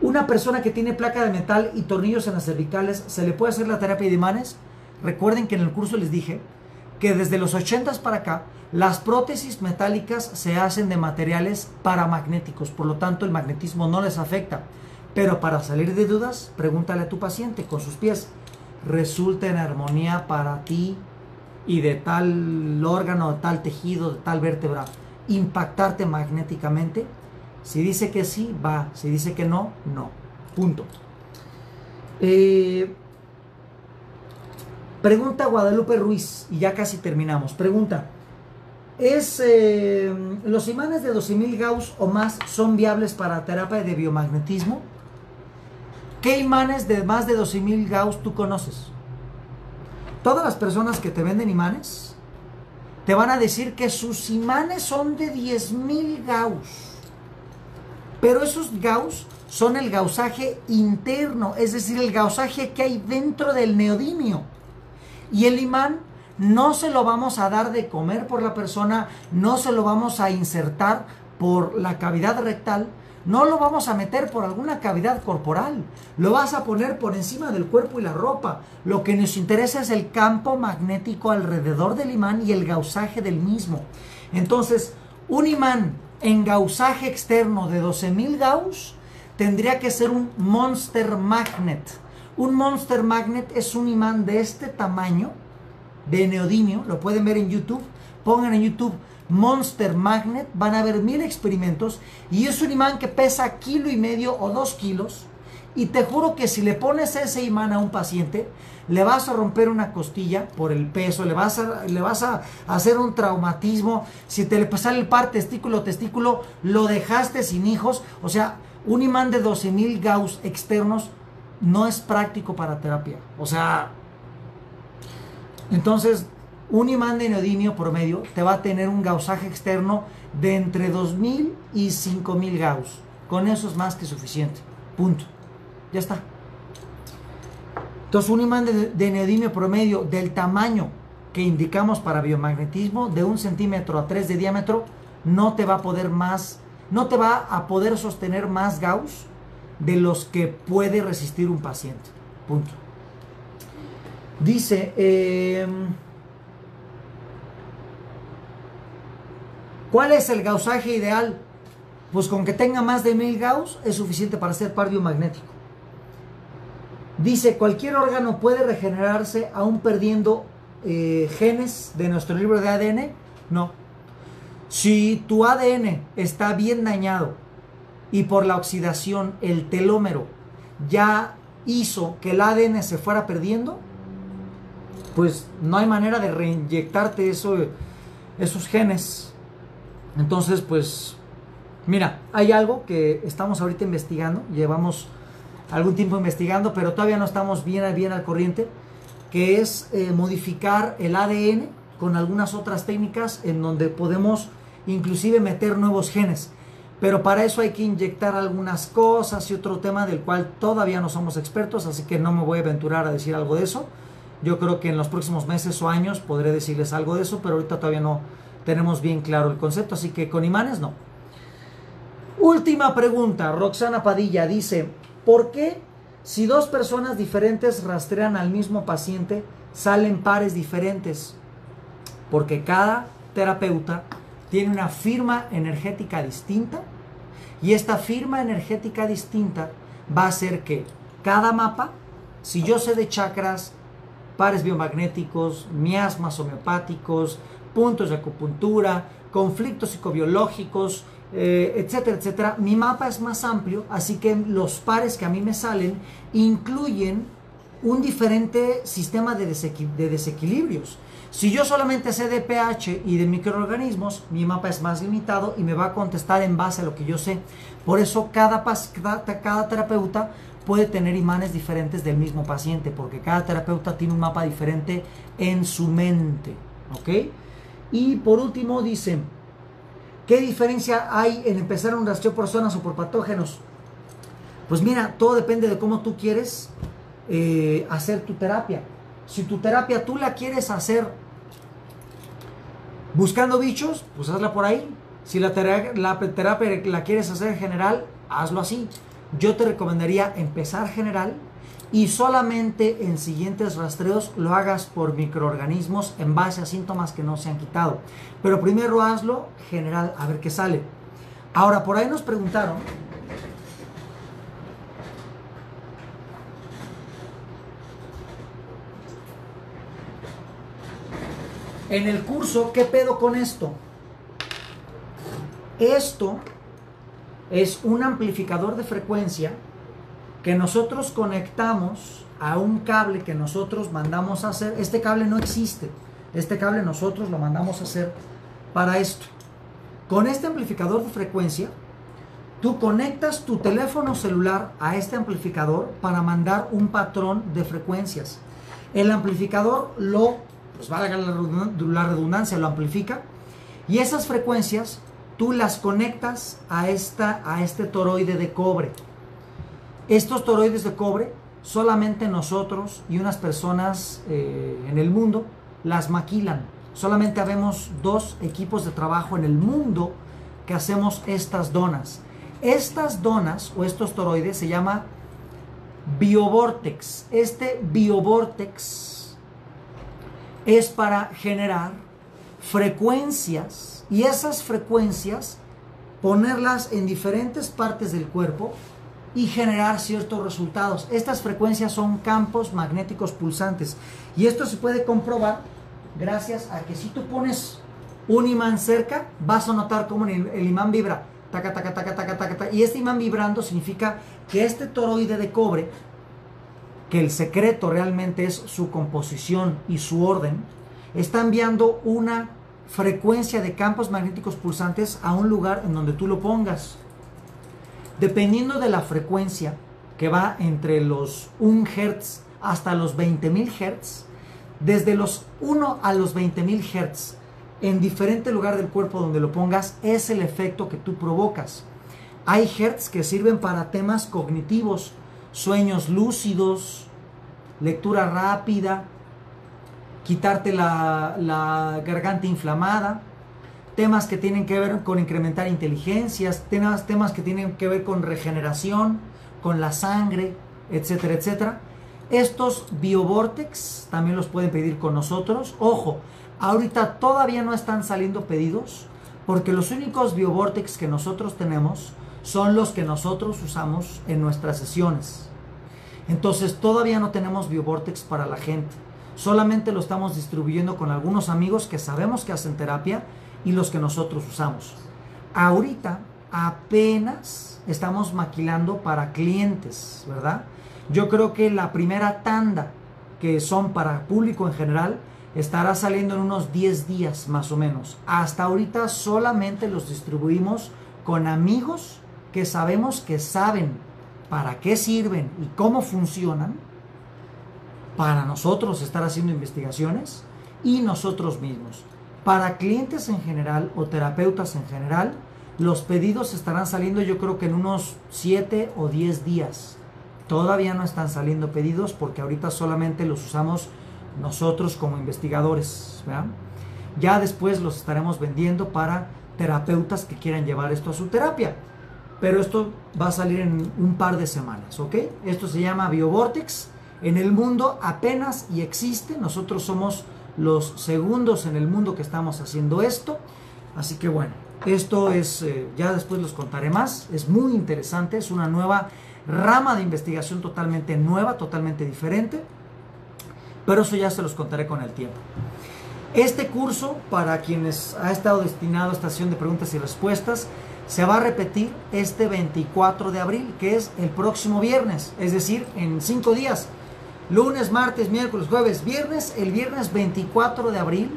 ¿Una persona que tiene placa de metal y tornillos en las cervicales, se le puede hacer la terapia de imanes? Recuerden que en el curso les dije que desde los ochentas para acá, las prótesis metálicas se hacen de materiales paramagnéticos, por lo tanto el magnetismo no les afecta. Pero para salir de dudas, pregúntale a tu paciente con sus pies. ¿Resulta en armonía para ti y de tal órgano, de tal tejido, de tal vértebra, impactarte magnéticamente? Si dice que sí, va. Si dice que no, no. Punto. Eh, pregunta Guadalupe Ruiz, y ya casi terminamos. Pregunta, ¿es, eh, ¿los imanes de doce mil Gauss o más son viables para terapia de biomagnetismo? ¿Qué imanes de más de doce mil Gauss tú conoces? Todas las personas que te venden imanes te van a decir que sus imanes son de diez mil Gauss. Pero esos Gauss son el gausaje interno, es decir, el gausaje que hay dentro del neodimio. Y el imán no se lo vamos a dar de comer por la persona, no se lo vamos a insertar por la cavidad rectal, no lo vamos a meter por alguna cavidad corporal, lo vas a poner por encima del cuerpo y la ropa. Lo que nos interesa es el campo magnético alrededor del imán y el gausaje del mismo. Entonces, un imán en gausaje externo de doce mil Gauss tendría que ser un monster magnet. Un monster magnet es un imán de este tamaño de neodimio, lo pueden ver en YouTube, pongan en YouTube monster magnet, van a ver mil experimentos, y es un imán que pesa kilo y medio o dos kilos, y te juro que si le pones ese imán a un paciente, le vas a romper una costilla por el peso, le vas a, le vas a hacer un traumatismo, si te le sale el par testículo-testículo, lo dejaste sin hijos. O sea, un imán de doce mil Gauss externos no es práctico para terapia. O sea, entonces, un imán de neodimio promedio te va a tener un gausaje externo de entre dos mil y cinco mil Gauss. Con eso es más que suficiente. Punto. Ya está. Entonces, un imán de, de neodimio promedio del tamaño que indicamos para biomagnetismo, de un centímetro a tres de diámetro, no te va a poder más, no te va a poder sostener más Gauss de los que puede resistir un paciente. Punto. Dice, eh, ¿cuál es el gausaje ideal? Pues con que tenga más de mil Gauss es suficiente para ser par biomagnético. Dice, cualquier órgano puede regenerarse aún perdiendo eh, genes de nuestro libro de A D N. No. Si tu A D N está bien dañado y por la oxidación el telómero ya hizo que el A D N se fuera perdiendo, pues no hay manera de reinyectarte eso, esos genes. Entonces, pues, mira, hay algo que estamos ahorita investigando, llevamos algún tiempo investigando, pero todavía no estamos bien, bien al corriente, que es eh, modificar el A D N con algunas otras técnicas en donde podemos inclusive meter nuevos genes. Pero para eso hay que inyectar algunas cosas y otro tema del cual todavía no somos expertos, así que no me voy a aventurar a decir algo de eso. Yo creo que en los próximos meses o años podré decirles algo de eso, pero ahorita todavía no tenemos bien claro el concepto, así que con imanes no. Última pregunta, Roxana Padilla dice, ¿por qué si dos personas diferentes rastrean al mismo paciente salen pares diferentes? Porque cada terapeuta tiene una firma energética distinta, y esta firma energética distinta va a hacer que cada mapa, si yo sé de chakras, pares biomagnéticos, miasmas homeopáticos, puntos de acupuntura, conflictos psicobiológicos, eh, etcétera, etcétera. Mi mapa es más amplio, así que los pares que a mí me salen incluyen un diferente sistema de, desequil- de desequilibrios. Si yo solamente sé de pH y de microorganismos, mi mapa es más limitado y me va a contestar en base a lo que yo sé. Por eso cada, cada terapeuta puede tener imanes diferentes del mismo paciente, porque cada terapeuta tiene un mapa diferente en su mente, ¿ok? Y por último dicen, ¿qué diferencia hay en empezar un rastreo por zonas o por patógenos? Pues mira, todo depende de cómo tú quieres eh, hacer tu terapia. Si tu terapia tú la quieres hacer Buscando bichos, pues hazla por ahí. Si la terapia, la terapia la quieres hacer general, hazlo así. Yo te recomendaría empezar general y solamente en siguientes rastreos lo hagas por microorganismos en base a síntomas que no se han quitado. Pero primero hazlo general, a ver qué sale. Ahora, por ahí nos preguntaron... En el curso, ¿qué pedo con esto? Esto es un amplificador de frecuencia que nosotros conectamos a un cable que nosotros mandamos a hacer. Este cable no existe. Este cable nosotros lo mandamos a hacer para esto. Con este amplificador de frecuencia, tú conectas tu teléfono celular a este amplificador para mandar un patrón de frecuencias. El amplificador lo... pues valga la redundancia, lo amplifica, y esas frecuencias tú las conectas a, esta, a este toroide de cobre. Estos toroides de cobre solamente nosotros y unas personas eh, en el mundo las maquilan. Solamente habemos dos equipos de trabajo en el mundo que hacemos estas donas. Estas donas o estos toroides se llama biovórtex. Este biovórtex es para generar frecuencias y esas frecuencias ponerlas en diferentes partes del cuerpo y generar ciertos resultados. Estas frecuencias son campos magnéticos pulsantes y esto se puede comprobar gracias a que si tú pones un imán cerca vas a notar cómo el imán vibra, taca, taca, taca, taca, taca, taca, y este imán vibrando significa que este toroide de cobre, que el secreto realmente es su composición y su orden, está enviando una frecuencia de campos magnéticos pulsantes a un lugar en donde tú lo pongas. Dependiendo de la frecuencia, que va entre los un hertz hasta los veinte mil hertz, desde los uno a los veinte mil hertz, en diferente lugar del cuerpo donde lo pongas, es el efecto que tú provocas. Hay hertz que sirven para temas cognitivos, sueños lúcidos, lectura rápida, quitarte la, la garganta inflamada, temas que tienen que ver con incrementar inteligencias, temas, temas que tienen que ver con regeneración, con la sangre, etcétera, etcétera. Estos biovórtex también los pueden pedir con nosotros. Ojo, ahorita todavía no están saliendo pedidos porque los únicos biovórtex que nosotros tenemos son los que nosotros usamos en nuestras sesiones. Entonces todavía no tenemos biovórtex para la gente. Solamente lo estamos distribuyendo con algunos amigos que sabemos que hacen terapia y los que nosotros usamos. Ahorita apenas estamos maquilando para clientes, ¿verdad? Yo creo que la primera tanda, que son para público en general, estará saliendo en unos diez días más o menos. Hasta ahorita solamente los distribuimos con amigos que sabemos que saben para qué sirven y cómo funcionan, para nosotros estar haciendo investigaciones y nosotros mismos. Para clientes en general o terapeutas en general, los pedidos estarán saliendo yo creo que en unos siete o diez días. Todavía no están saliendo pedidos porque ahorita solamente los usamos nosotros como investigadores, ¿verdad? Ya después los estaremos vendiendo para terapeutas que quieran llevar esto a su terapia. Pero esto va a salir en un par de semanas, ¿ok? Esto se llama biovórtex. En el mundo apenas y existe. Nosotros somos los segundos en el mundo que estamos haciendo esto. Así que bueno, esto es, eh, ya después los contaré más. Es muy interesante, es una nueva rama de investigación totalmente nueva, totalmente diferente. Pero eso ya se los contaré con el tiempo. Este curso, para quienes ha estado destinado a esta sesión de preguntas y respuestas, se va a repetir este veinticuatro de abril, que es el próximo viernes, es decir, en cinco días, lunes, martes, miércoles, jueves, viernes, el viernes veinticuatro de abril,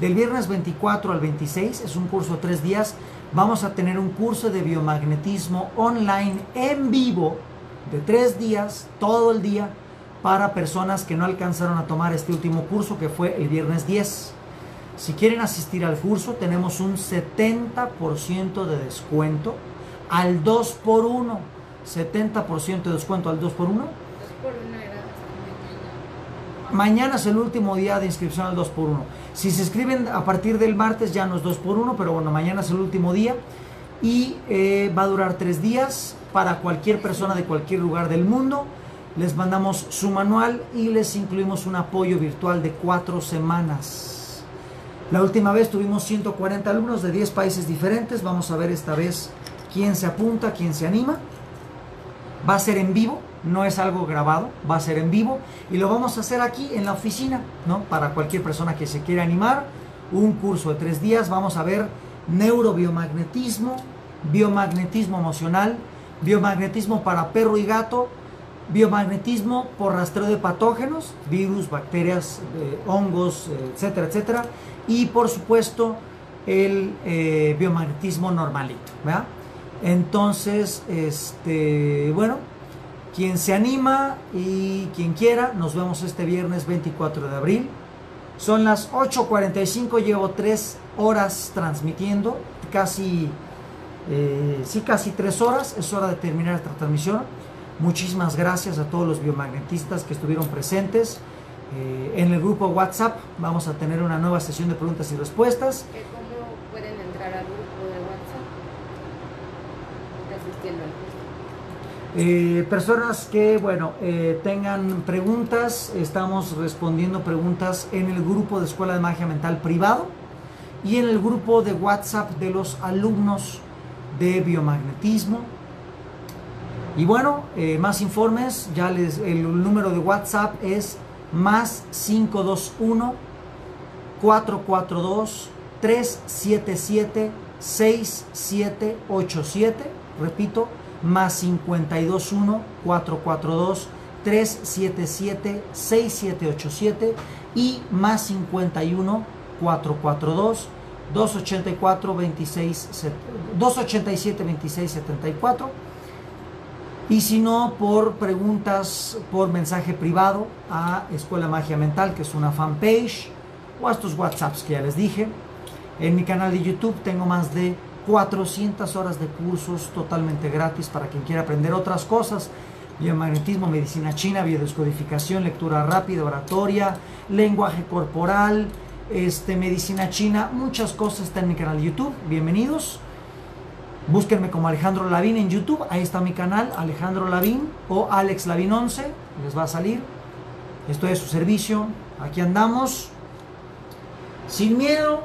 del viernes veinticuatro al veintiséis, es un curso de tres días, vamos a tener un curso de biomagnetismo online en vivo de tres días, todo el día, para personas que no alcanzaron a tomar este último curso que fue el viernes diez. Si quieren asistir al curso, tenemos un setenta por ciento de descuento al dos por uno. setenta por ciento de descuento al dos por uno. dos por uno era mañana. Mañana es el último día de inscripción al dos por uno. Si se escriben a partir del martes ya no es dos por uno, pero bueno, mañana es el último día y eh, va a durar tres días para cualquier persona de cualquier lugar del mundo. Les mandamos su manual y les incluimos un apoyo virtual de cuatro semanas. La última vez tuvimos ciento cuarenta alumnos de diez países diferentes. Vamos a ver esta vez quién se apunta, quién se anima. Va a ser en vivo, no es algo grabado, va a ser en vivo y lo vamos a hacer aquí en la oficina, ¿no? Para cualquier persona que se quiera animar, un curso de tres días. Vamos a ver neurobiomagnetismo, biomagnetismo emocional, biomagnetismo para perro y gato, biomagnetismo por rastreo de patógenos, virus, bacterias, eh, hongos, etcétera, etcétera, y por supuesto el eh, biomagnetismo normalito, ¿verdad? Entonces, este, bueno, quien se anima y quien quiera, nos vemos este viernes veinticuatro de abril. Son las ocho cuarenta y cinco, llevo tres horas transmitiendo, casi, eh, sí, casi tres horas, es hora de terminar esta transmisión. Muchísimas gracias a todos los biomagnetistas que estuvieron presentes. Eh, en el grupo WhatsApp vamos a tener una nueva sesión de preguntas y respuestas. ¿Cómo pueden entrar al grupo de WhatsApp? Asistiendo al curso. Eh, personas que, bueno, eh, tengan preguntas, estamos respondiendo preguntas en el grupo de Escuela de Magia Mental privado y en el grupo de WhatsApp de los alumnos de biomagnetismo. Y bueno, eh, más informes, ya les, el número de WhatsApp es más cinco dos uno, cuatro cuatro dos, tres siete siete, seis siete ocho siete. Repito, más cinco dos uno, cuatro cuatro dos, tres siete siete, seis siete ocho siete y más cincuenta y uno, cuatrocientos cuarenta y cuatro, veintiséis, doscientos ochenta y siete, veintiséis setenta y cuatro. Y si no, por preguntas, por mensaje privado a Escuela Magia Mental, que es una fanpage, o a estos WhatsApps que ya les dije. En mi canal de YouTube tengo más de cuatrocientas horas de cursos totalmente gratis para quien quiera aprender otras cosas. Biomagnetismo, medicina china, biodescodificación, lectura rápida, oratoria, lenguaje corporal, este, medicina china, muchas cosas están en mi canal de YouTube. Bienvenidos. Búsquenme como Alejandro Lavín en YouTube, ahí está mi canal, Alejandro Lavín o Alex Lavín once, les va a salir. Estoy a su servicio, aquí andamos. Sin miedo,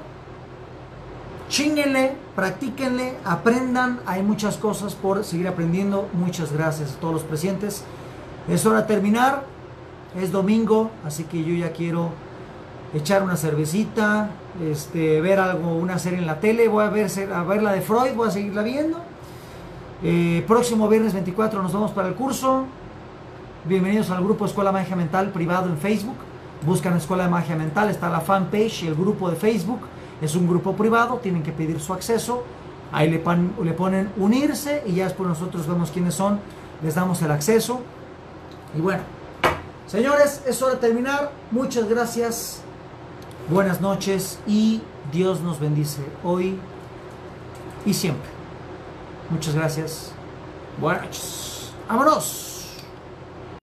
chínguenle, practíquenle, aprendan, hay muchas cosas por seguir aprendiendo. Muchas gracias a todos los presentes. Es hora de terminar, es domingo, así que yo ya quiero echar una cervecita, este, ver algo, una serie en la tele. Voy a ver, a ver la de Freud, voy a seguirla viendo. Eh, próximo viernes veinticuatro nos vamos para el curso. Bienvenidos al grupo Escuela de Magia Mental privado en Facebook. Buscan Escuela de Magia Mental, está la fanpage y el grupo de Facebook. Es un grupo privado, tienen que pedir su acceso. Ahí le, pan, le ponen unirse y ya después nosotros vemos quiénes son, les damos el acceso. Y bueno, señores, es hora de terminar. Muchas gracias. Buenas noches y Dios nos bendice hoy y siempre. Muchas gracias. Buenas noches. ¡Vámonos!